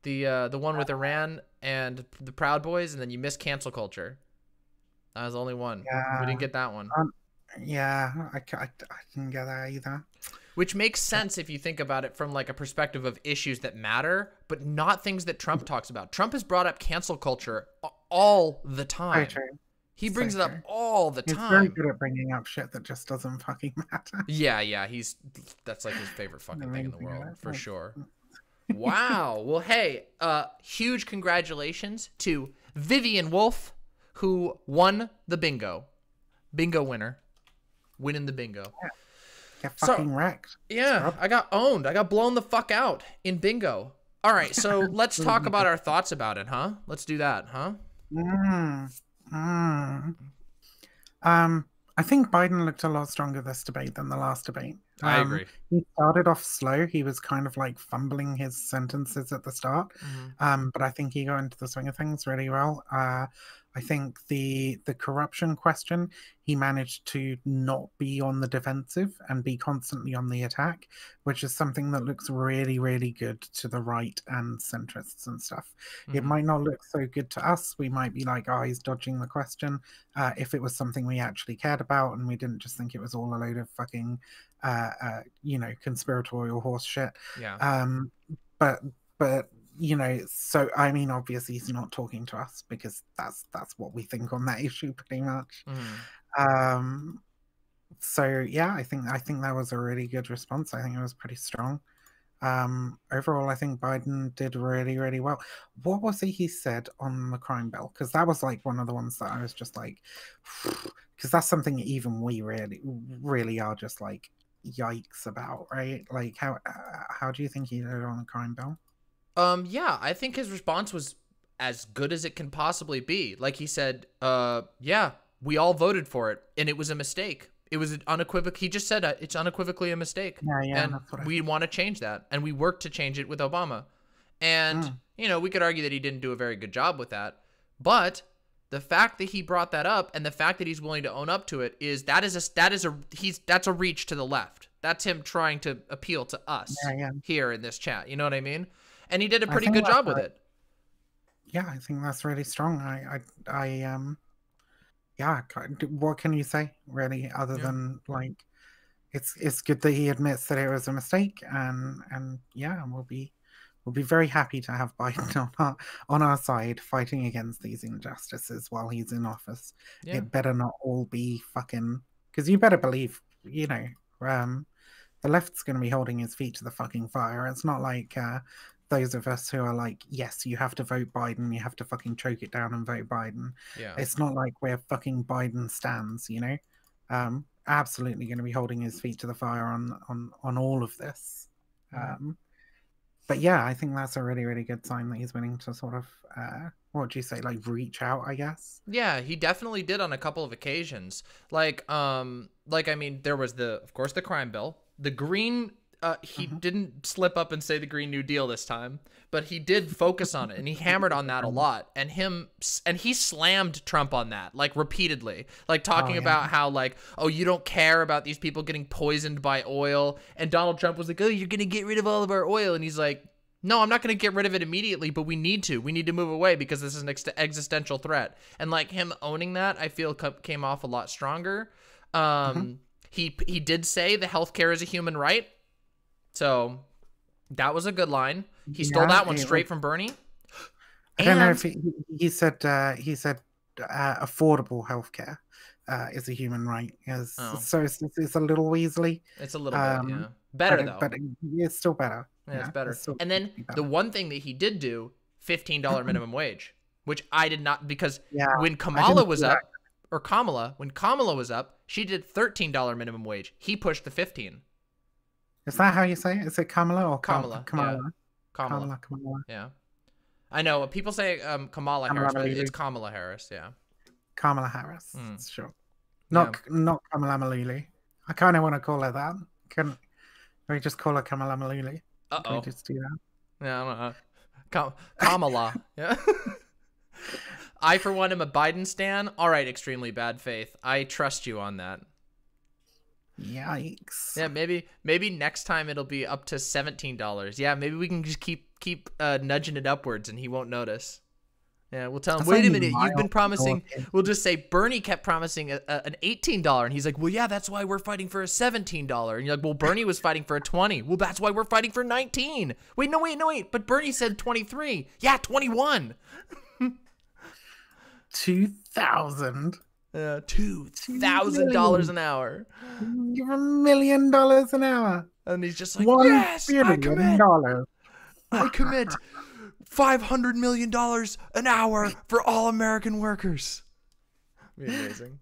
The, uh, the one with Iran and the Proud Boys, and then you missed cancel culture. That was the only one. Yeah. We didn't get that one. Um, yeah, I, I, I didn't get that either. Which makes sense if you think about it from like a perspective of issues that matter, but not things that Trump talks about. Trump has brought up cancel culture all the time. Very true. He brings so it up true. all the he's time. He's very good at bringing up shit that just doesn't fucking matter. Yeah, yeah. He's that's like his favorite fucking thing in the world, for sure. Wow. Well, hey, uh, huge congratulations to Vivian Wolf, who won the bingo. Bingo winner. Winning the bingo. Yeah. Get fucking so, wrecked. Yeah, Stop. I got owned. I got blown the fuck out in bingo. All right, so let's talk about our thoughts about it, huh? Let's do that, huh? Mm, mm. Um, I think Biden looked a lot stronger this debate than the last debate. Um, I agree. He started off slow. He was kind of like fumbling his sentences at the start. Mm-hmm. um, but I think he got into the swing of things really well. Uh, I think the the corruption question, he managed to not be on the defensive and be constantly on the attack, which is something that looks really, really good to the right and centrists and stuff. Mm-hmm. It might not look so good to us. We might be like, oh, he's dodging the question. Uh, if it was something we actually cared about and we didn't just think it was all a load of fucking, uh, uh, you know, conspiratorial horse shit. Yeah. Um, but, but, you know, so I mean, obviously he's not talking to us because that's that's what we think on that issue, pretty much. Mm. Um, so yeah, I think I think that was a really good response. I think it was pretty strong. Um, overall, I think Biden did really, really well. What was it he said on the crime bill? Because that was like one of the ones that I was just like, because that's something that even we really, really are just like yikes about, right? Like, how how do you think he did on the crime bill? Um, yeah, I think his response was as good as it can possibly be. Like he said, uh, yeah, we all voted for it, and it was a mistake. It was an unequivocal. He just said uh, it's unequivocally a mistake, yeah, yeah, and that's what I we want to change that, and we worked to change it with Obama. And, mm. you know, we could argue that he didn't do a very good job with that, but the fact that he brought that up and the fact that he's willing to own up to it is that is a, that is a, he's, that's a reach to the left. That's him trying to appeal to us yeah, yeah. here in this chat. You know what I mean? And he did a pretty good job with it. Yeah, I think that's really strong. I, I, I um, yeah. What can you say really, other yeah. than like, it's it's good that he admits that it was a mistake, and and yeah, we'll be we'll be very happy to have Biden on our on our side fighting against these injustices while he's in office. Yeah. It better not all be fucking, because you better believe, you know, um, the left's going to be holding his feet to the fucking fire. It's not like. Uh, Those of us who are like, yes, you have to vote Biden, you have to fucking choke it down and vote Biden. Yeah. It's not like where fucking Biden stands, you know? Um, absolutely going to be holding his feet to the fire on on, on all of this. Um, but yeah, I think that's a really, really good sign that he's willing to sort of, uh, what do you say, like reach out, I guess? Yeah, he definitely did on a couple of occasions. Like, um, like I mean, there was the, of course, the crime bill, the green... Uh, he mm-hmm. didn't slip up and say the Green New Deal this time, but he did focus on it, and he hammered on that a lot. And him, and he slammed Trump on that, like repeatedly, like talking oh, yeah. about how like, oh, you don't care about these people getting poisoned by oil. And Donald Trump was like, oh, you're gonna get rid of all of our oil, and he's like, no, I'm not gonna get rid of it immediately, but we need to, we need to move away because this is an ex existential threat. And like him owning that, I feel came off a lot stronger. Um, mm-hmm. He he did say the healthcare is a human right. So that was a good line. He yeah, stole that one straight was... from Bernie. I and... don't know if he, he said uh, he said uh, affordable healthcare uh, is a human right. Is, oh. So it's, it's a little weaselly. It's a little um, bit, yeah. Better but, though. But it's still better. Yeah, yeah, it's better. It's and then better. The one thing that he did do, fifteen dollar minimum wage, which I did not because yeah, when Kamala was up, or Kamala, when Kamala was up, she did thirteen dollar minimum wage. He pushed the fifteen. Is that how you say it? Is it Kamala or Kamala? Kamala. Yeah. Kamala. Kamala, Kamala. Yeah. I know. People say um, Kamala, Kamala Harris, Malou. But it's Kamala Harris, yeah. Kamala Harris, mm. sure. Not yeah. not Kamala Malou. I kind of want to call her that. Can we just call her Kamala Malou? Uh-oh. Can we just do that? Yeah, I don't know. Kam Kamala. yeah. I, for one, am a Biden stan. All right, extremely bad faith. I trust you on that. Yikes. Yeah, maybe maybe next time it'll be up to seventeen dollars. Yeah, maybe we can just keep keep uh, nudging it upwards and he won't notice. Yeah, we'll tell him, that's wait a minute, you've been promising, we'll just say Bernie kept promising a, a, an eighteen dollar. And he's like, well, yeah, that's why we're fighting for a seventeen dollar. And you're like, well, Bernie was fighting for a twenty. Well, that's why we're fighting for nineteen. Wait, no, wait, no, wait. But Bernie said twenty-three. Yeah, twenty-one. two thousand. Uh, two thousand dollars an hour. Give a million dollars an hour. And he's just like, One yes, I commit. Dollars. I commit five hundred million dollars an hour for all American workers. It'd be amazing.